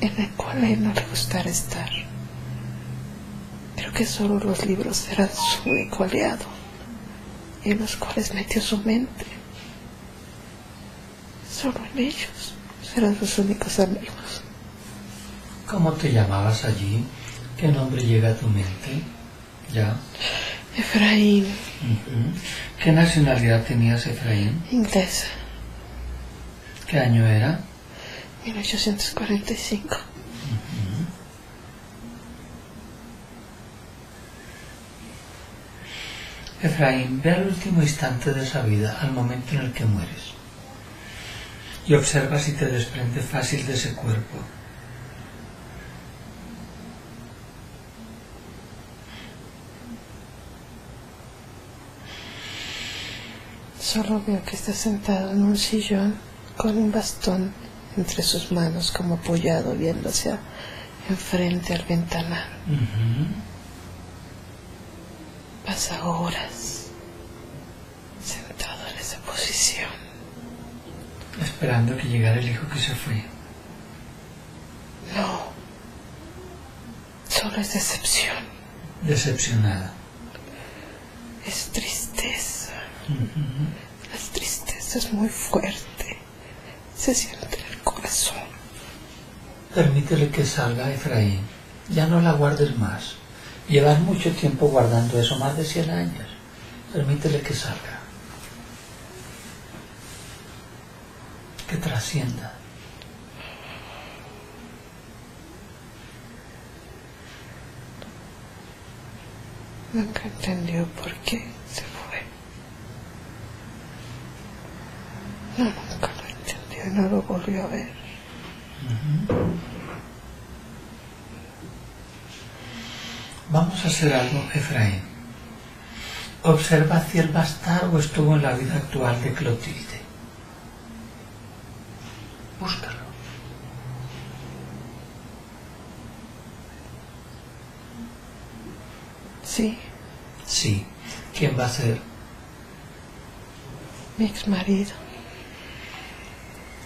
En el cual a él no le gustara estar. Creo que solo los libros eran su único aliado. En los cuales metió su mente. Solo en ellos eran sus únicos amigos. ¿Cómo te llamabas allí? ¿Qué nombre llega a tu mente? ¿Ya? Efraín. Uh-huh. ¿Qué nacionalidad tenías, Efraín? Inglesa. ¿Qué año era? mil ochocientos cuarenta y cinco. Efraín, ve al último instante de esa vida, al momento en el que mueres, y observa si te desprende fácil de ese cuerpo. Solo veo que está sentado en un sillón con un bastón entre sus manos, como apoyado, viendo hacia enfrente al ventanal. Uh-huh. Pasa horas sentado en esa posición, esperando que llegara el hijo que se fue. No, solo es decepción. Decepcionada. Es tristeza. Uh-huh. La tristeza es muy fuerte, se siente en el corazón. Permítele que salga, Efraín, ya no la guardes más. Llevas mucho tiempo guardando eso, más de cien años. Permítele que salga, que trascienda. Nunca entendió por qué se fue. No, nunca lo entendió y no lo volvió a ver. Uh-huh. Vamos a hacer algo, Efraín. Observa si él va a estar o estuvo en la vida actual de Clotilde. Búscalo. Sí. Sí. ¿Quién va a ser? Mi ex marido.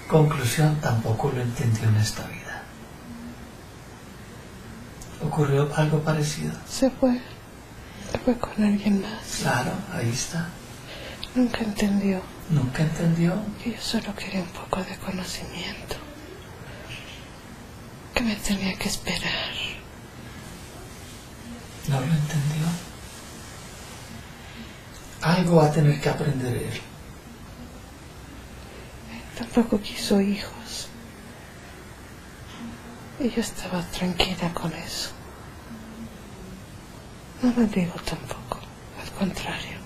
Conclusión, tampoco lo entendió en esta vida. ¿Ocurrió algo parecido? Se fue. Se fue con alguien más. Claro, ahí está. Nunca entendió. Nunca entendió. Que yo solo quería un poco de conocimiento. Que me tenía que esperar. No lo entendió. Algo va a tener que aprender él. Tampoco quiso hijos. Y yo estaba tranquila con eso. No me digo tampoco, al contrario.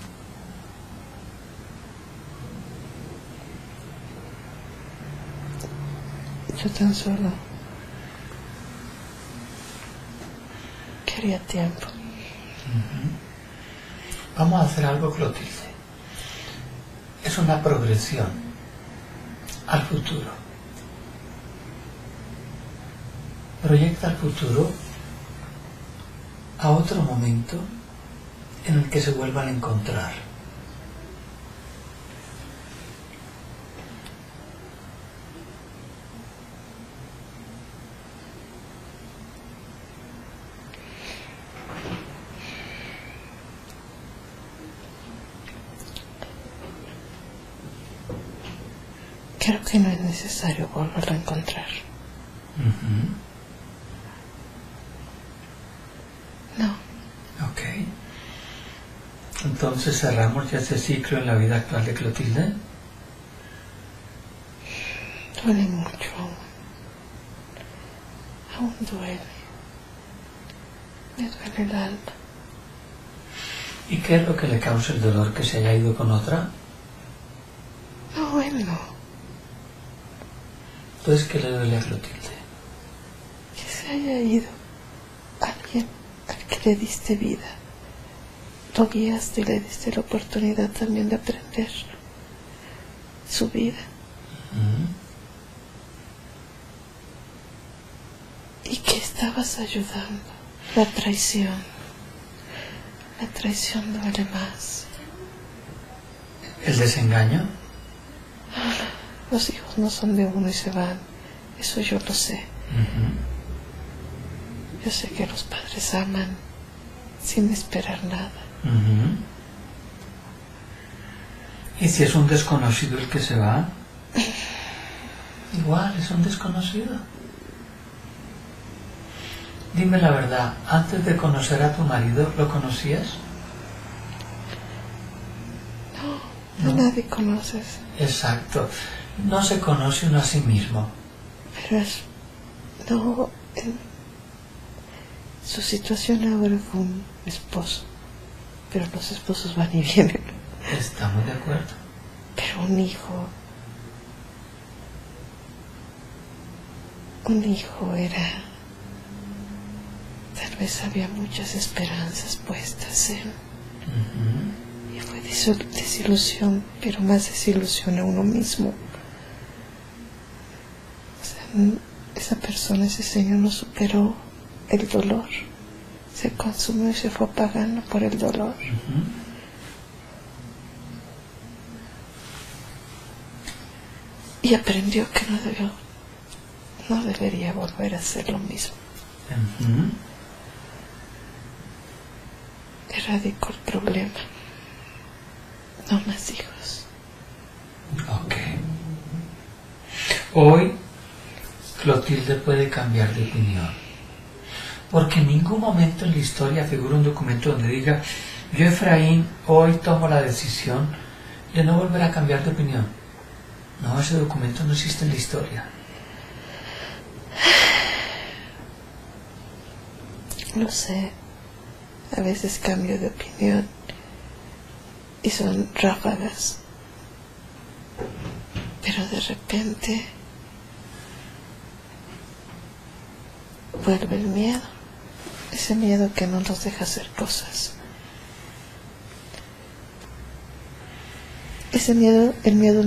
Yo tan solo quería tiempo. Uh-huh. Vamos a hacer algo, Clotilde. Es una progresión al futuro. Proyecta el futuro a otro momento en el que se vuelvan a encontrar. Creo que no es necesario volverlo a encontrar. Uh-huh. No. Ok. Entonces cerramos ya ese ciclo en la vida actual de Clotilde. Duele mucho aún. Aún duele. Me duele el alma. ¿Y qué es lo que le causa el dolor? ¿Que se haya ido con otra? No, él no. Entonces, ¿qué le duele a Clotilde? Que se haya ido alguien al que le diste vida. Lo guiaste y le diste la oportunidad también de aprender su vida. Uh-huh. Y que estabas ayudando. La traición. La traición duele más. ¿El desengaño? Los hijos no son de uno y se van. Eso yo lo sé. Uh-huh. Yo sé que los padres aman sin esperar nada. Uh-huh. ¿Y si es un desconocido el que se va? Igual, es un desconocido. Dime la verdad, antes de conocer a tu marido, ¿lo conocías? No, no. A nadie conoces. Exacto. No se conoce uno a sí mismo. Pero es... No... En, su situación ahora fue un esposo. pero los esposos van y vienen. Estamos de acuerdo. Pero un hijo... Un hijo era... Tal vez había muchas esperanzas puestas en... Uh-huh. Y fue desilusión, pero más desilusión a uno mismo. O sea, esa persona, ese señor no superó el dolor. Se consumió y se fue apagando por el dolor. Uh-huh. Y aprendió que no debió, no debería volver a hacer lo mismo. Uh-huh. Erradicó el problema. No más hijos. Ok. Hoy Clotilde puede cambiar de opinión, porque en ningún momento en la historia figura un documento donde diga: yo, Efraín, hoy tomo la decisión de no volver a cambiar de opinión. No, ese documento no existe en la historia. No sé, a veces cambio de opinión y son ráfagas, pero de repente vuelve el miedo, ese miedo que no nos deja hacer cosas. Ese miedo, el miedo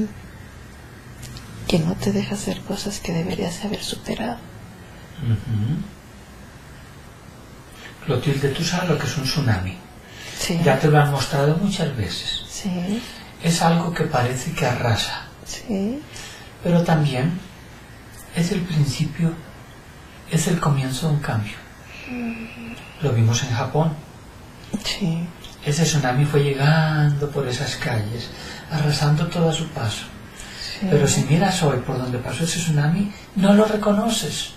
que no te deja hacer cosas que deberías haber superado. Uh-huh. Clotilde, tú sabes lo que es un tsunami. Sí. Ya te lo han mostrado muchas veces. Sí. Es algo que parece que arrasa. Sí. Pero también es el principio, es el comienzo de un cambio. Mm. Lo vimos en Japón. Sí. Ese tsunami fue llegando por esas calles, arrasando todo a su paso. Sí. Pero si miras hoy por donde pasó ese tsunami, no lo reconoces.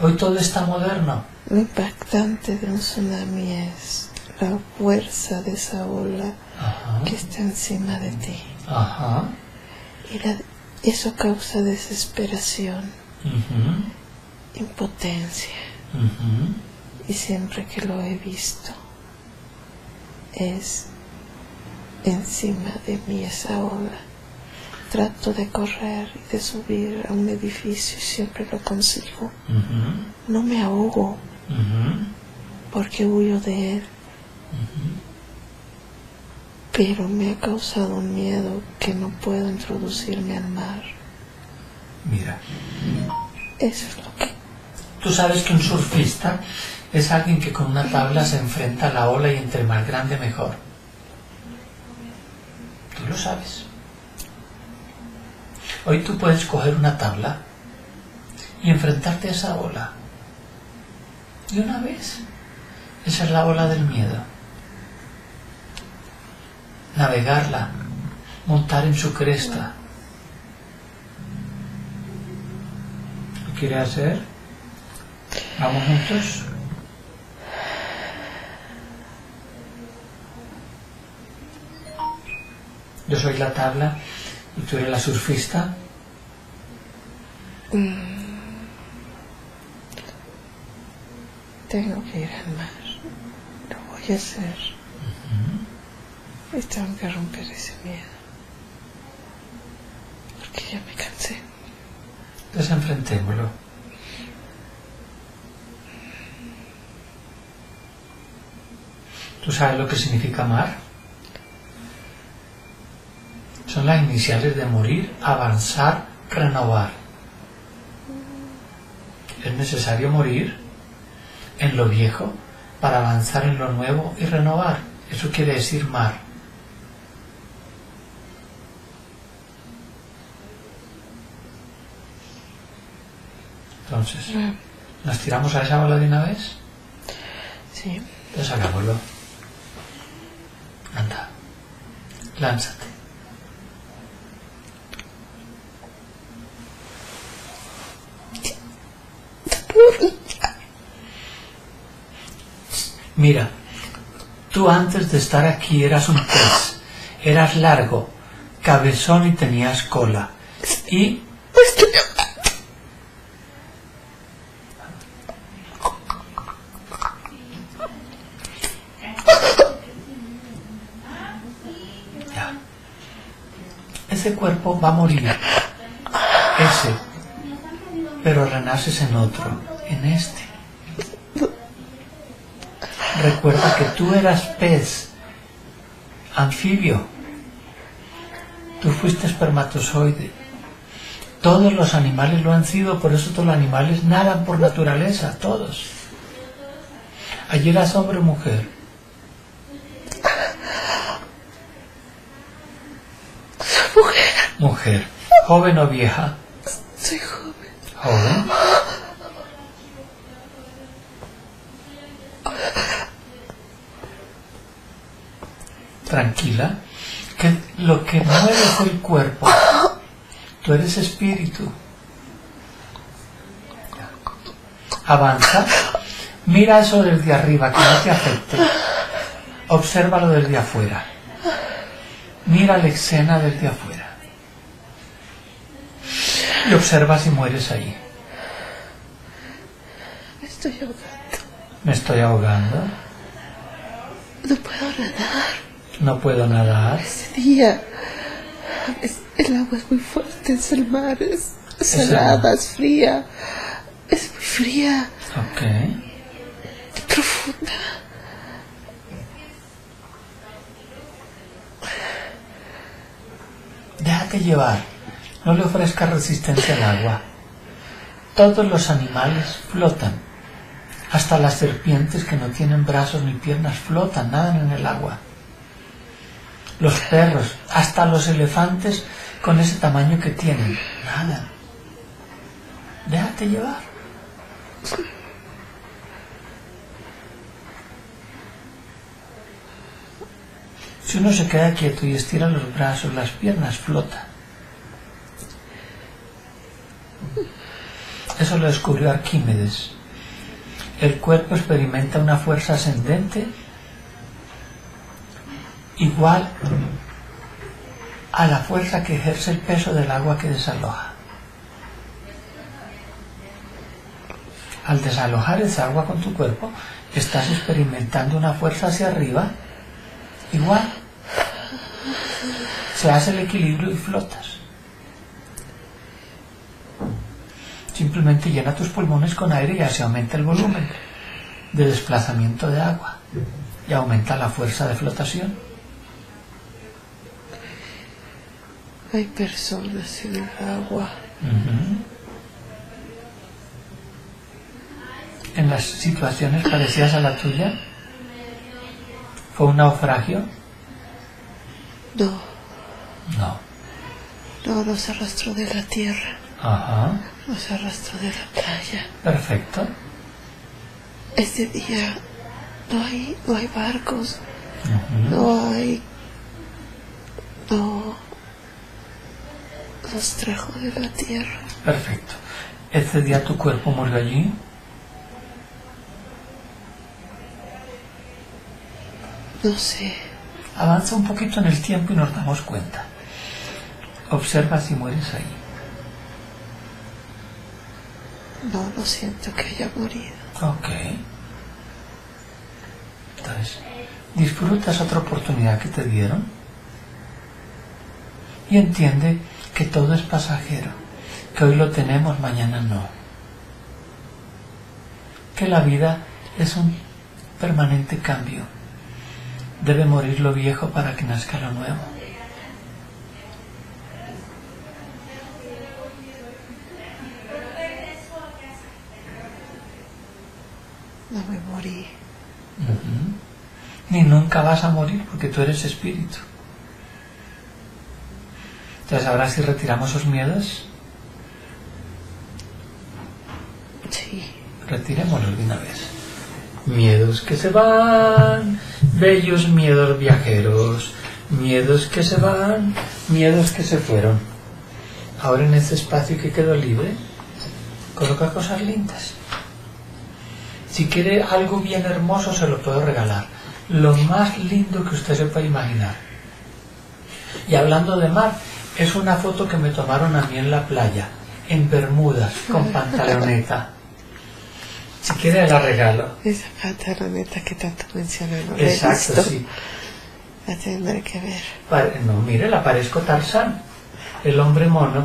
Hoy todo está moderno. Lo impactante de un tsunami es la fuerza de esa ola. Ajá. Que está encima de ti. Ajá. Y la, eso causa desesperación, uh-huh, impotencia. Uh-huh. Y siempre que lo he visto, es encima de mí esa ola. Trato de correr y de subir a un edificio y siempre lo consigo. Uh-huh. No me ahogo. Uh-huh. Porque huyo de él. Uh-huh. Pero me ha causado un miedo que no puedo introducirme al mar. Mira, eso es lo que... Tú sabes que un surfista es alguien que con una tabla se enfrenta a la ola y entre más grande mejor. Tú lo sabes. Hoy tú puedes coger una tabla y enfrentarte a esa ola. De una vez. Esa es la ola del miedo. Navegarla, montar en su cresta. ¿Qué quiere hacer? ¿Vamos juntos? Yo soy la tabla y tú eres la surfista. Mm. Tengo que ir al mar, lo voy a hacer. Uh-huh. Y tengo que romper ese miedo, porque ya me cansé. Entonces enfrentémoslo. ¿Tú sabes lo que significa mar? Son las iniciales de morir, avanzar, renovar. Es necesario morir en lo viejo para avanzar en lo nuevo y renovar. Eso quiere decir mar. Entonces, ¿nos tiramos a esa ola de una vez? Sí. Pues hagámoslo. Anda, lánzate. Mira, tú antes de estar aquí eras un pez, eras largo, cabezón y tenías cola. Y... ese cuerpo va a morir, ese, pero renaces en otro, en este. Recuerda que tú eras pez, anfibio, tú fuiste espermatozoide. Todos los animales lo han sido, por eso todos los animales nadan por naturaleza, todos. Allí eras hombre o mujer. Soy mujer. Mujer. ¿Joven o vieja? Soy joven. ¿Joven? Tranquila, que lo que mueve fue el cuerpo. Tú eres espíritu. Avanza. Mira eso desde arriba, que no te afecte. Obsérvalo desde afuera. Mira la escena desde afuera. Y observa si mueres ahí. Me estoy ahogando. Me estoy ahogando. No puedo nadar. No puedo nadar. Ese día... Es, el agua es muy fuerte, es el mar, es salada, es fría, es muy fría. Ok. Es profunda. Déjate llevar, no le ofrezcas resistencia al agua. Todos los animales flotan, hasta las serpientes que no tienen brazos ni piernas flotan, nadan en el agua. Los perros, hasta los elefantes con ese tamaño que tienen, nada. Déjate llevar. Si uno se queda quieto y estira los brazos, las piernas, flota. Eso lo descubrió Arquímedes. El cuerpo experimenta una fuerza ascendente igual a la fuerza que ejerce el peso del agua que desaloja. Al desalojar esa agua con tu cuerpo, estás experimentando una fuerza hacia arriba, igual. Se hace el equilibrio y flotas. Simplemente llena tus pulmones con aire y así aumenta el volumen de desplazamiento de agua y aumenta la fuerza de flotación. Hay personas en el agua. Uh-huh. En las situaciones parecidas a la tuya, ¿fue un naufragio? No. No. No, no se arrastró de la tierra. Ajá. No se arrastró de la playa. Perfecto. Ese día no hay, no hay barcos. Uh-huh. No hay. No. Nos trajo de la tierra. Perfecto. ¿Ese día tu cuerpo murió allí? No sé. Avanza un poquito en el tiempo y nos damos cuenta. Observa si mueres ahí. No, no siento que haya morido. Ok. Entonces, disfrutas otra oportunidad que te dieron y entiende que todo es pasajero, que hoy lo tenemos, mañana no. Que la vida es un permanente cambio. Debe morir lo viejo para que nazca lo nuevo. No me morí. Uh-huh. Ni nunca vas a morir porque tú eres espíritu. Entonces, ahora sí retiramos esos miedos. Sí. Retirémoslos de una vez. Miedos que se van, bellos miedos viajeros. Miedos que se van, miedos que se fueron. Ahora en este espacio que quedó libre, coloca cosas lindas. Si quiere algo bien hermoso, se lo puedo regalar. Lo más lindo que usted se pueda imaginar. Y hablando de mar... Es una foto que me tomaron a mí en la playa, en Bermudas, con pantaloneta. Si quiere la regalo. Esa pantaloneta que tanto mencionaron. Exacto, sí. La tendré que ver. No, mire, la parezco Tarzán. el hombre mono.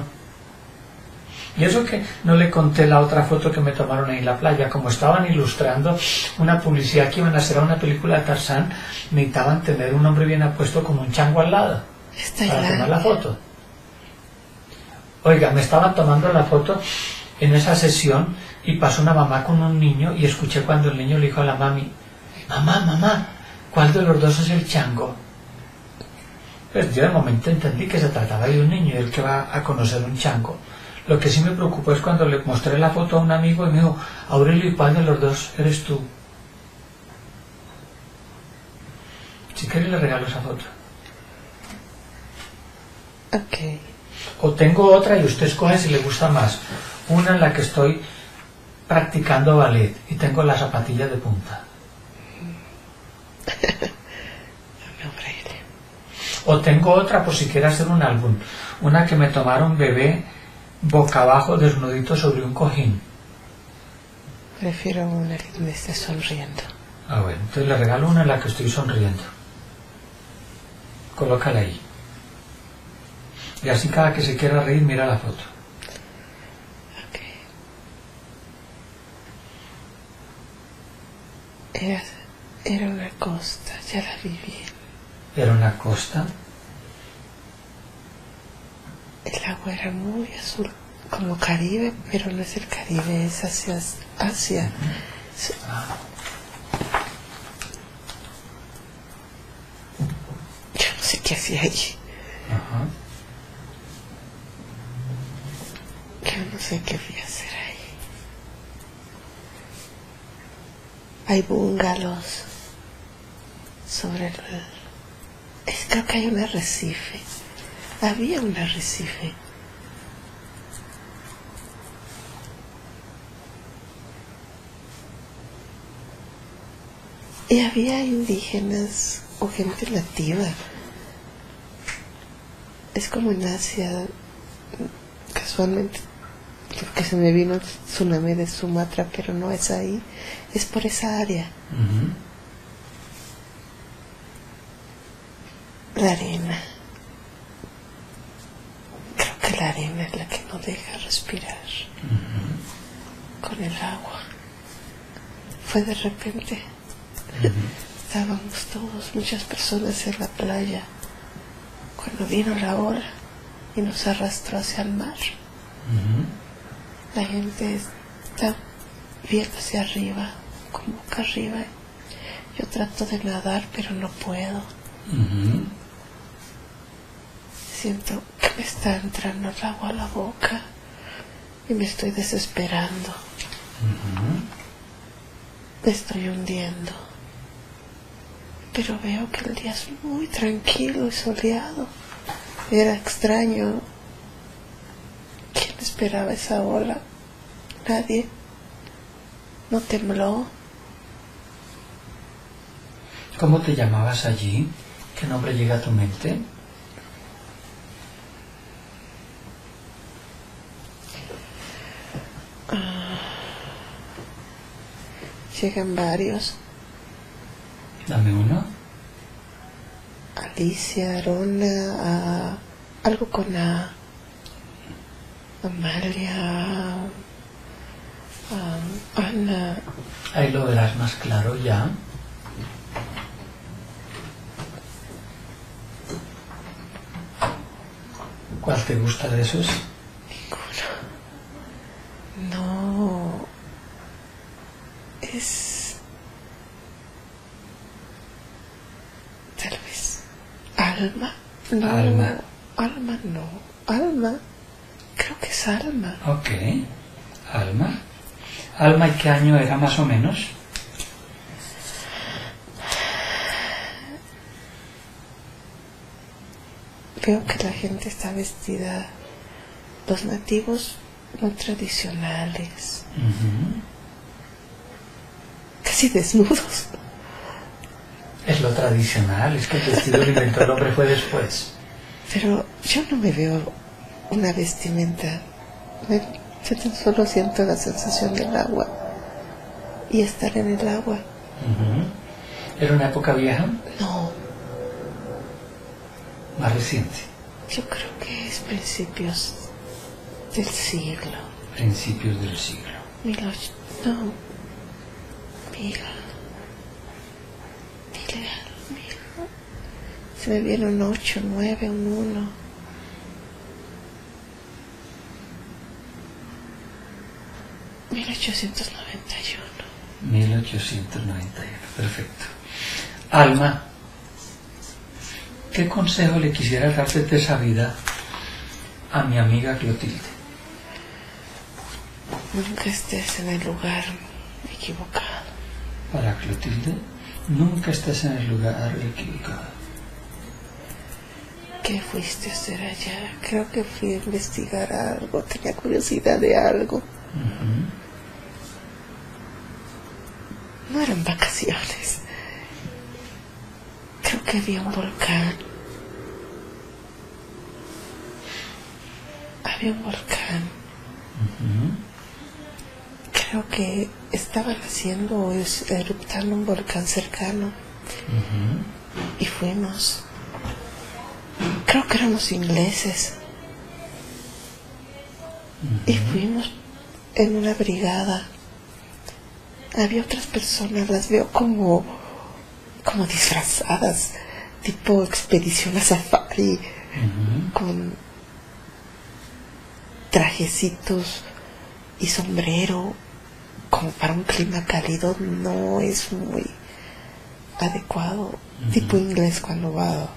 Y eso que no le conté la otra foto que me tomaron ahí en la playa, como estaban ilustrando una publicidad que iban a hacer a una película de Tarzán, necesitaban tener un hombre bien apuesto como un chango al lado Estoy para tomar la foto. Oiga, me estaban tomando la foto en esa sesión y pasó una mamá con un niño y escuché cuando el niño le dijo a la mami, mamá, mamá, ¿cuál de los dos es el chango? Pues yo de momento entendí que se trataba de un niño y él que va a conocer un chango. Lo que sí me preocupó es cuando le mostré la foto a un amigo y me dijo, Aurelio, ¿y cuál de los dos eres tú? Si quieres le regalo esa foto. Ok. O tengo otra y usted escoge si le gusta más. Una en la que estoy practicando ballet y tengo las zapatillas de punta. O tengo otra por si quiere hacer un álbum. Una que me tomaron bebé boca abajo desnudito sobre un cojín. Prefiero una que me esté sonriendo. Ah, bueno, entonces le regalo una en la que estoy sonriendo. Colócala ahí. Y así cada que se quiera reír mira la foto. Ok. Era, era una costa, ya la vi bien. Era una costa. El agua era muy azul, como Caribe, pero no es el Caribe, es hacia Asia. Uh-huh. Ah. Yo no sé qué hacía allí. Uh-huh. Yo no sé qué voy a hacer ahí. Hay bungalows sobre el... Es, creo que hay un arrecife. Había un arrecife. Y había indígenas o gente nativa. Es como en Asia, casualmente, porque se me vino el tsunami de Sumatra, pero no es ahí, es por esa área. Uh-huh. La arena. Creo que la arena es la que no deja respirar. Uh-huh. Con el agua. Fue de repente. Uh-huh. Estábamos todos, muchas personas en la playa, cuando vino la ola y nos arrastró hacia el mar. Uh-huh. La gente está viendo hacia arriba, con boca arriba. Yo trato de nadar, pero no puedo. Uh-huh. Siento que me está entrando el agua a la boca y me estoy desesperando. Uh-huh. Me estoy hundiendo. Pero veo que el día es muy tranquilo y soleado. Era extraño. ¿Quién esperaba esa ola? Nadie. No tembló. ¿Cómo te llamabas allí? ¿Qué nombre llega a tu mente? Llegan varios. Dame uno. Alicia, Arona, a, algo con A. Amalia, a, Ana. Ahí lo verás más claro ya. ¿Cuál te gusta de esos? Ninguno. No. Es tal vez alma, no, alma, alma no, alma, creo que es alma. Ok, alma, alma. ¿Y qué año era más o menos? Veo que la gente está vestida, los nativos muy tradicionales. Uh-huh. Casi desnudos. Es lo tradicional, es que el vestido que inventó el hombre fue después. Pero yo no me veo una vestimenta. Me, yo tan solo siento la sensación del agua y estar en el agua. Uh-huh. ¿Era una época vieja? No. Más reciente. Yo creo que es principios del siglo. Principios del siglo. Mil ocho... no... Mil... Mil... Mil... Se me viene un ocho, nueve, un uno... mil ochocientos noventa y uno. mil ochocientos noventa y uno, perfecto. Alma, ¿qué consejo le quisieras dar de esa vida a mi amiga Clotilde? Nunca estés en el lugar equivocado. Para Clotilde, nunca estés en el lugar equivocado. ¿Qué fuiste a hacer allá? Creo que fui a investigar algo, tenía curiosidad de algo. Uh-huh. No eran vacaciones. Creo que vi un volcán. Había un volcán. Uh-huh. Creo que estaban haciendo o eruptando un volcán cercano. Uh-huh. Y fuimos. Creo que éramos ingleses. Uh-huh. Y fuimos en una brigada. Había otras personas, las veo como, como disfrazadas, tipo expedición a safari. Uh-huh. Con trajecitos y sombrero. Como para un clima cálido no es muy adecuado. Uh-huh. Tipo inglés cuando va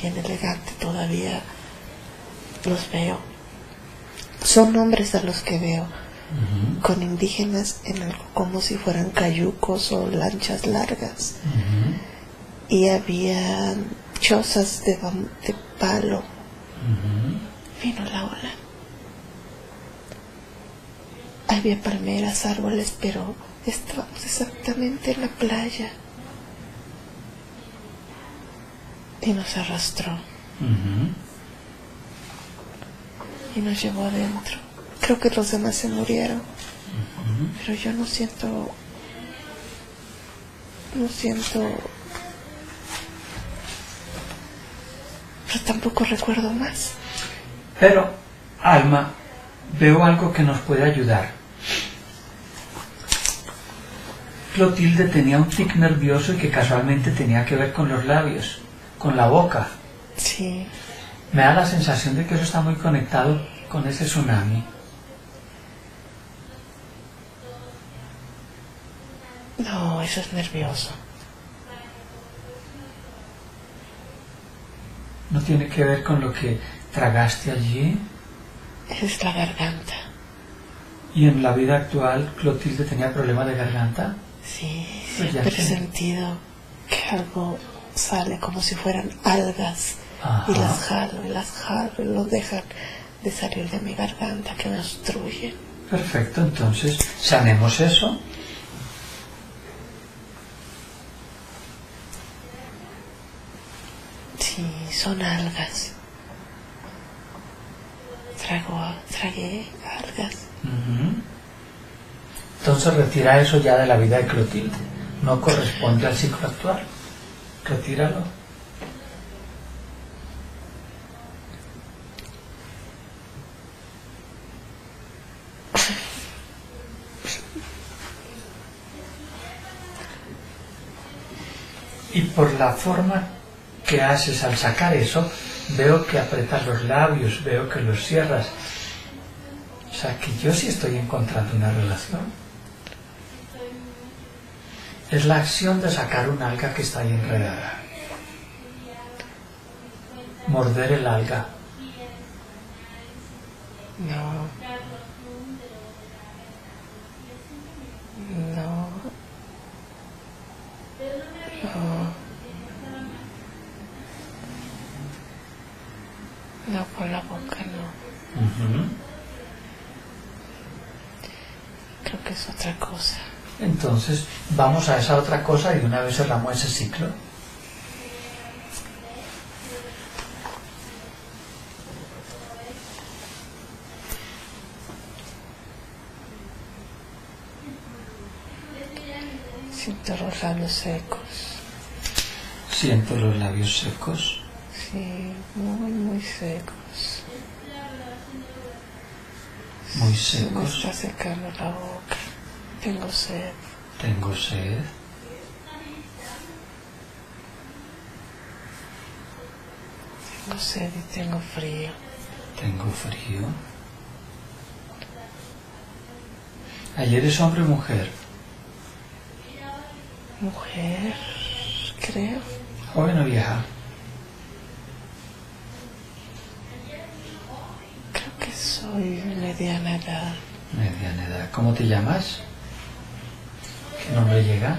bien elegante, todavía los veo. Son hombres a los que veo. Uh-huh. Con indígenas en algo como si fueran cayucos o lanchas largas. Uh-huh. Y había chozas de, de palo. Uh-huh. Vino la ola. Había palmeras, árboles, pero estábamos exactamente en la playa. Y nos arrastró. Uh-huh. Y nos llevó adentro. Creo que los demás se murieron. Uh-huh. Pero yo no siento... No siento... Pero tampoco recuerdo más. Pero, Alma, veo algo que nos puede ayudar. Clotilde tenía un tic nervioso y que casualmente tenía que ver con los labios, con la boca. Sí. Me da la sensación de que eso está muy conectado con ese tsunami. No, eso es nervioso. ¿No tiene que ver con lo que tragaste allí? Es la garganta. ¿Y en la vida actual Clotilde tenía problemas de garganta? Sí, siempre he sentido que algo sale como si fueran algas. Ajá. Y las jalo, y las jalo, y los dejan de salir de mi garganta, que me obstruyen. Perfecto, entonces, sanemos eso. Sí, son algas. Trago, tragué algas. Uh-huh. Entonces retira eso ya de la vida de Clotilde. No corresponde al ciclo actual. Retíralo. Y por la forma que haces al sacar eso, veo que apretas los labios, veo que los cierras. O sea, que yo sí estoy encontrando una relación. Es la acción de sacar un alga que está ahí enredada. Morder el alga. No. No. No. No, con la boca no. Uh-huh. Creo que es otra cosa. Entonces, vamos a esa otra cosa y de una vez cerramos ese ciclo. Siento los labios secos. Siento los labios secos. Sí. sí, muy, muy secos. Muy secos. Me está secando la boca. Tengo sed. Tengo sed. Tengo sed y tengo frío. Tengo frío. ¿Ayer es hombre o mujer? Mujer, creo. ¿Joven o vieja? Creo que soy mediana edad. Mediana edad. ¿Cómo te llamas? ¿Qué nombre llega?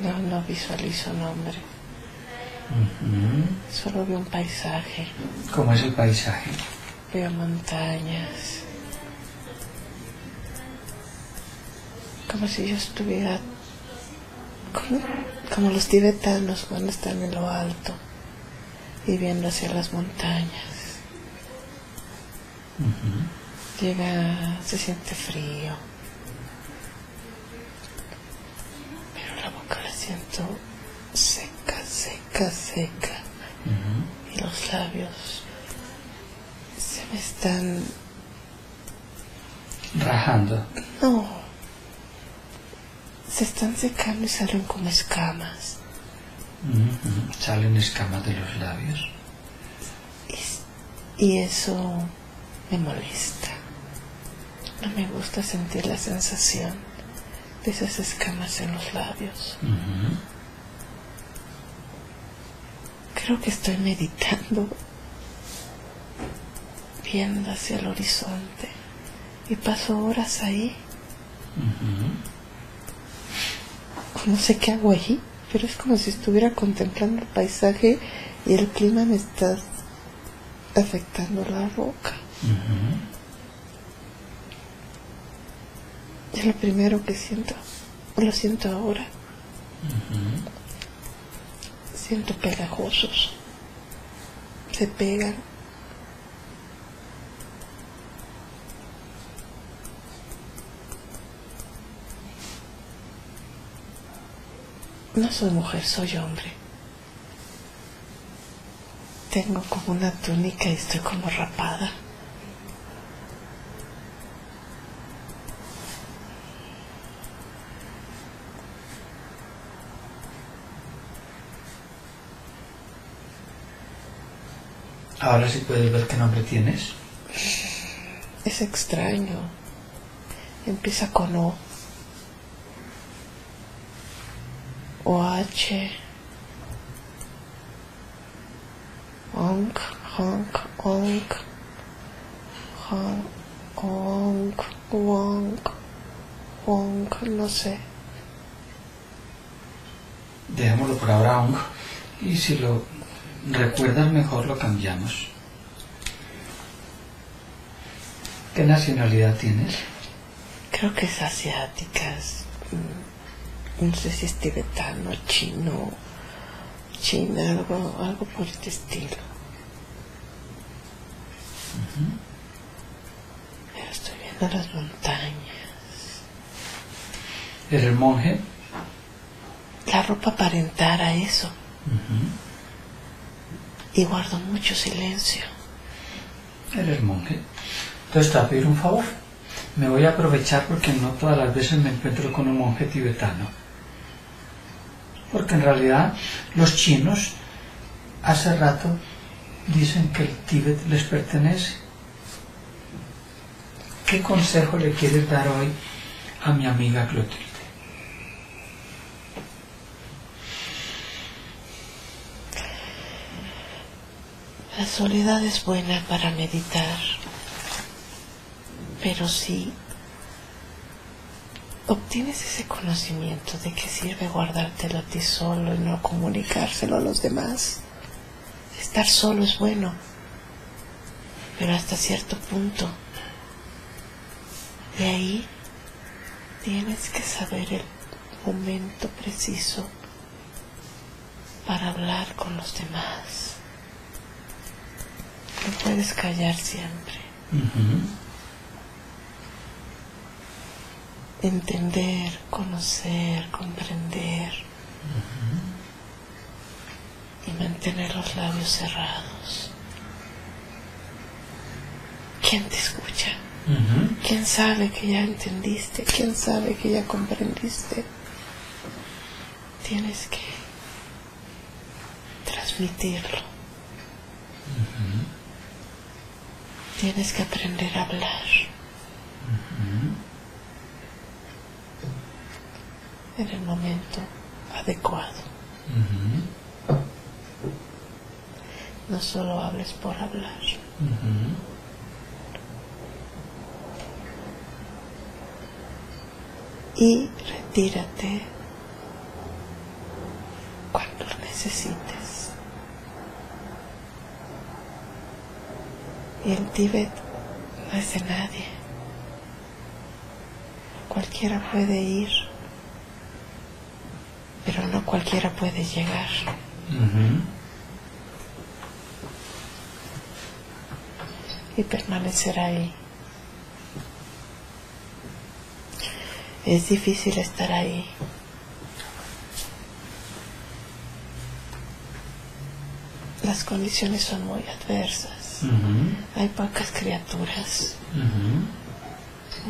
No, no visualizo nombre. Uh-huh. Solo veo un paisaje. ¿Cómo es el paisaje? Veo montañas. Como si yo estuviera... Como, como los tibetanos cuando están en lo alto y viendo hacia las montañas. Uh-huh. Llega... se siente frío. Pero la boca la siento seca, seca, seca. Uh-huh. Y los labios se me están... ¿rajando? No. Se están secando y salen como escamas. Uh-huh. Salen escamas de los labios. Y, y eso me molesta. No me gusta sentir la sensación de esas escamas en los labios. Uh-huh. Creo que estoy meditando, viendo hacia el horizonte, y paso horas ahí. Uh-huh. No sé qué hago ahí, pero es como si estuviera contemplando el paisaje y el clima me está afectando la boca. Uh-huh. Es lo primero que siento, lo siento ahora. Uh-huh. Siento pegajosos, se pegan. No soy mujer, soy hombre. Tengo como una túnica y estoy como rapada. Ahora sí puedes ver qué nombre tienes. Es extraño. Empieza con O. O H. Onk, honk, onk. Honk, onk, wonk, wonk, no sé. Dejémoslo por ahora, onk. Y si lo... recuerdas mejor lo cambiamos. ¿Qué nacionalidad tienes? Creo que es asiáticas. No sé si es tibetano, chino, china, algo, algo por este estilo. Uh-huh. Pero estoy viendo las montañas. ¿Eres monje? La ropa aparentara eso. Uh-huh. Y guardo mucho silencio. Eres monje. Entonces te voy a pedir un favor. Me voy a aprovechar porque no todas las veces me encuentro con un monje tibetano. Porque en realidad los chinos hace rato dicen que el Tíbet les pertenece. ¿Qué consejo le quieres dar hoy a mi amiga Clotilde? La soledad es buena para meditar, pero si obtienes ese conocimiento de que sirve guardártelo a ti solo y no comunicárselo a los demás, estar solo es bueno, pero hasta cierto punto. De ahí tienes que saber el momento preciso para hablar con los demás. No puedes callar siempre. Uh-huh. entender, conocer, comprender. Uh-huh. Y mantener los labios cerrados. ¿Quién te escucha? Uh-huh. ¿Quién sabe que ya entendiste? ¿Quién sabe que ya comprendiste? Tienes que transmitirlo. Uh-huh. Tienes que aprender a hablar. Uh-huh. En el momento adecuado. Uh-huh. No solo hables por hablar. Uh-huh. Y retírate cuando necesites. Y el Tíbet no es de nadie. Cualquiera puede ir, pero no cualquiera puede llegar. Uh-huh. Y permanecer ahí. Es difícil estar ahí. Las condiciones son muy adversas. Uh-huh. Hay pocas criaturas. Uh-huh.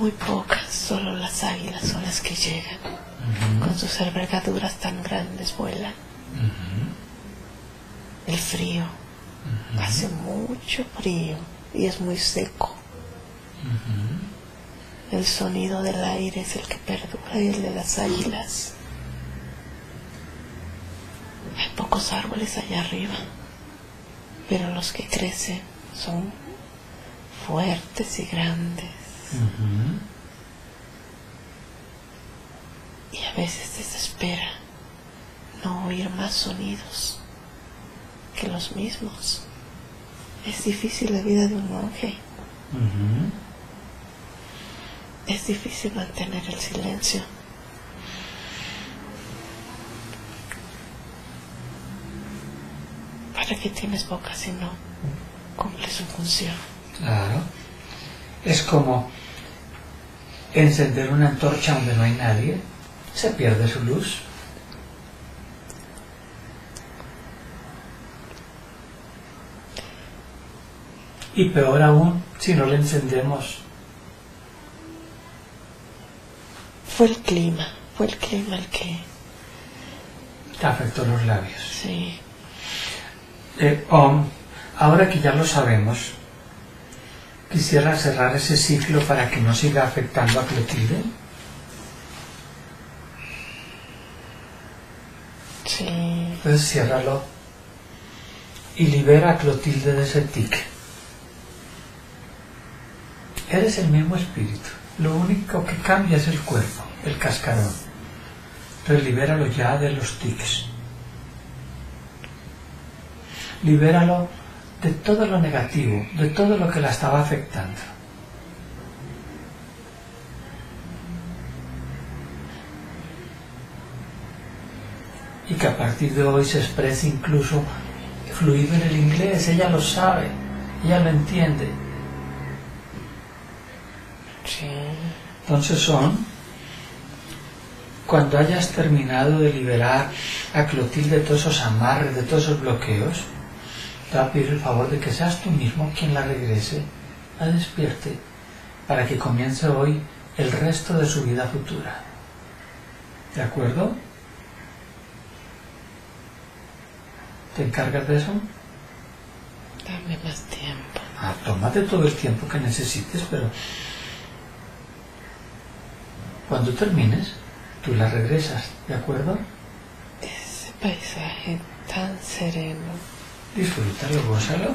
Muy pocas. Solo las águilas son las que llegan. Uh-huh. Con sus envergaduras tan grandes vuelan. Uh-huh. El frío. Uh-huh. Hace mucho frío y es muy seco. Uh-huh. El sonido del aire es el que perdura y el de las águilas. Hay pocos árboles allá arriba, pero los que crecen son fuertes y grandes. Uh-huh. Y a veces desespera no oír más sonidos que los mismos. Es difícil la vida de un monje. Uh-huh. Es difícil mantener el silencio. ¿Para qué tienes boca si no cumple su función? Claro. Es como encender una antorcha donde no hay nadie. Se pierde su luz. Y peor aún, si no la encendemos. Fue el clima, fue el clima el que... te afectó los labios. Sí. Eh, oh, ahora que ya lo sabemos, quisiera cerrar ese ciclo para que no siga afectando a Clotilde. Sí. Entonces ciérralo y libera a Clotilde de ese tic. Eres el mismo espíritu. Lo único que cambia es el cuerpo, el cascarón. Entonces libéralo ya de los tics. Libéralo de todo lo negativo, de todo lo que la estaba afectando. Y que a partir de hoy se exprese incluso fluido en el inglés. Ella lo sabe, ella lo entiende. Sí. Entonces son, cuando hayas terminado de liberar a Clotilde de todos esos amarres, de todos esos bloqueos, te voy a pedir el favor de que seas tú mismo quien la regrese, la despierte, para que comience hoy el resto de su vida futura. ¿De acuerdo? ¿Te encargas de eso? Dame más tiempo. Ah, tómate todo el tiempo que necesites, pero... cuando termines, tú la regresas, ¿de acuerdo? Ese paisaje tan sereno. Disfrútalo, gózalo.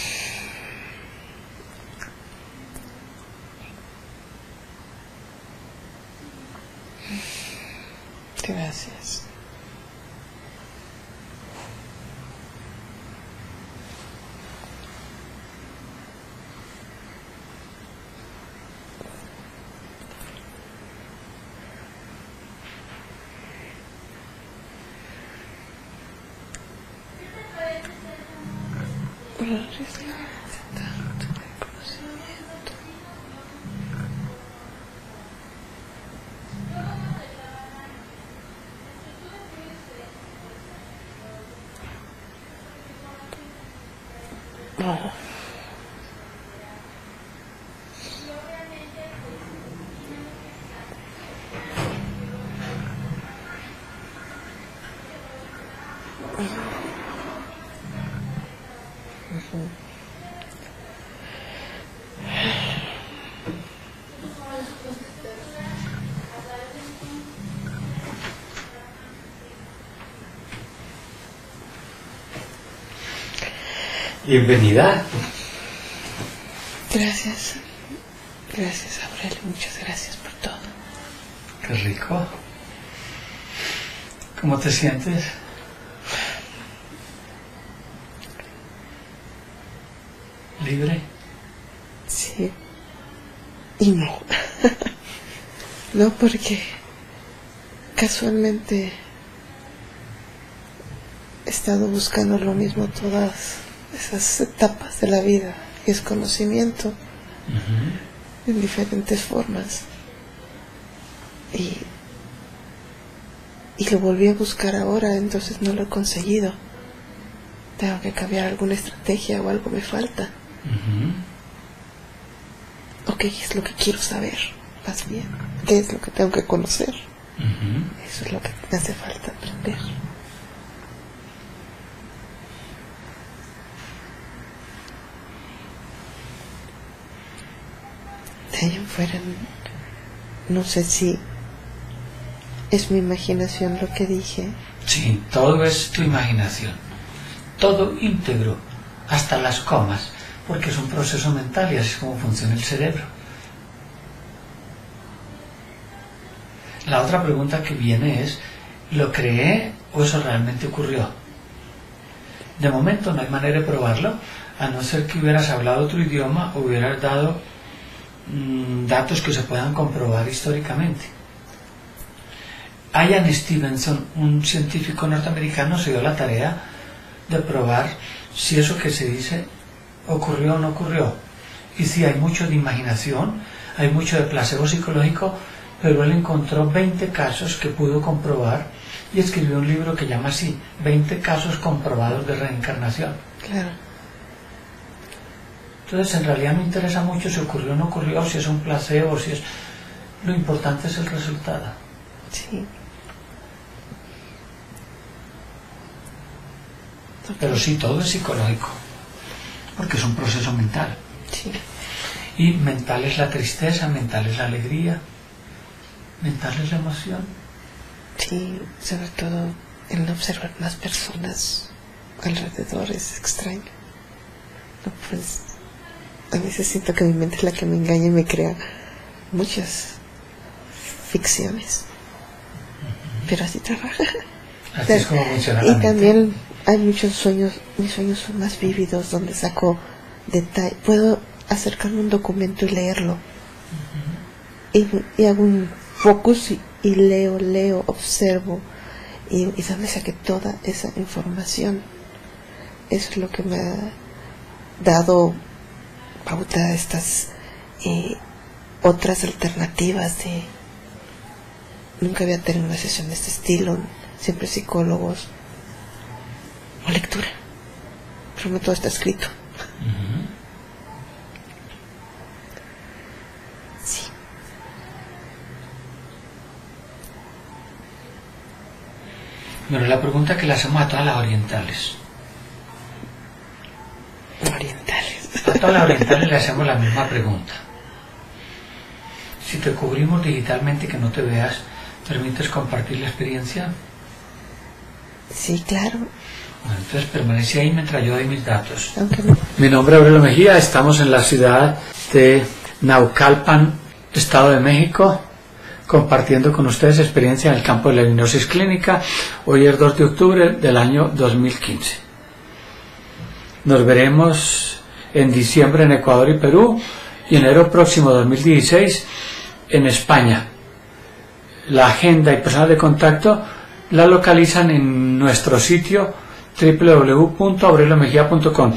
Gracias. Bienvenida. Gracias. Gracias, Aurelio. Muchas gracias por todo. Qué rico. ¿Cómo te sientes? ¿Libre? Sí. Y no. No, porque casualmente he estado buscando lo mismo todas esas etapas de la vida, que es conocimiento, uh-huh, en diferentes formas, y, y lo volví a buscar ahora, entonces no lo he conseguido. Tengo que cambiar alguna estrategia o algo me falta, uh-huh, o qué es lo que quiero saber, más bien qué es lo que tengo que conocer, uh-huh, eso es lo que me hace falta aprender. Allá afuera, no sé si es mi imaginación lo que dije. Sí, todo es tu imaginación, todo íntegro, hasta las comas, porque es un proceso mental y así es como funciona el cerebro. La otra pregunta que viene es, ¿lo creé o eso realmente ocurrió? De momento no hay manera de probarlo, a no ser que hubieras hablado otro idioma o hubieras dado datos que se puedan comprobar históricamente. Ian Stevenson, un científico norteamericano, se dio la tarea de probar si eso que se dice ocurrió o no ocurrió. Y sí, hay mucho de imaginación, hay mucho de placebo psicológico, pero él encontró veinte casos que pudo comprobar y escribió un libro que llama así, veinte casos comprobados de reencarnación. Claro. Entonces en realidad no interesa mucho si ocurrió o no ocurrió, si es un placebo, si es... Lo importante es el resultado. Sí. Pero sí, todo es psicológico, porque es un proceso mental. Sí. Y mental es la tristeza, mental es la alegría, mental es la emoción. Sí, sobre todo el no observar más personas alrededor es extraño. No, pues... A veces siento que mi mente es la que me engaña y me crea muchas ficciones. Uh-huh. Pero así trabaja. Así o sea, es como funciona. Y también hay muchos sueños, mis sueños son más vívidos, donde saco detalle. Puedo acercarme a un documento y leerlo. Uh-huh. y, y hago un focus y, y leo, leo, observo. Y, y donde saqué toda esa información. Eso es lo que me ha dado... pauta estas eh, otras alternativas de... Nunca había tenido una sesión de este estilo, siempre psicólogos o lectura, pero no todo está escrito. Uh-huh. Sí. Bueno, la pregunta que le hacemos a todas las orientales, orientales A todas las orientales le hacemos la misma pregunta. Si te cubrimos digitalmente, que no te veas, ¿permites compartir la experiencia? Sí, claro. Bueno, entonces permanece ahí mientras yo doy mis datos. Okay. Mi nombre es Aurelio Mejía, estamos en la ciudad de Naucalpan, Estado de México, compartiendo con ustedes experiencia en el campo de la hipnosis clínica. Hoy es dos de octubre del año dos mil quince. Nos veremos en diciembre en Ecuador y Perú, y enero próximo dos mil dieciséis en España. La agenda y personas de contacto la localizan en nuestro sitio doble u doble u doble u punto aurelio mejia punto com.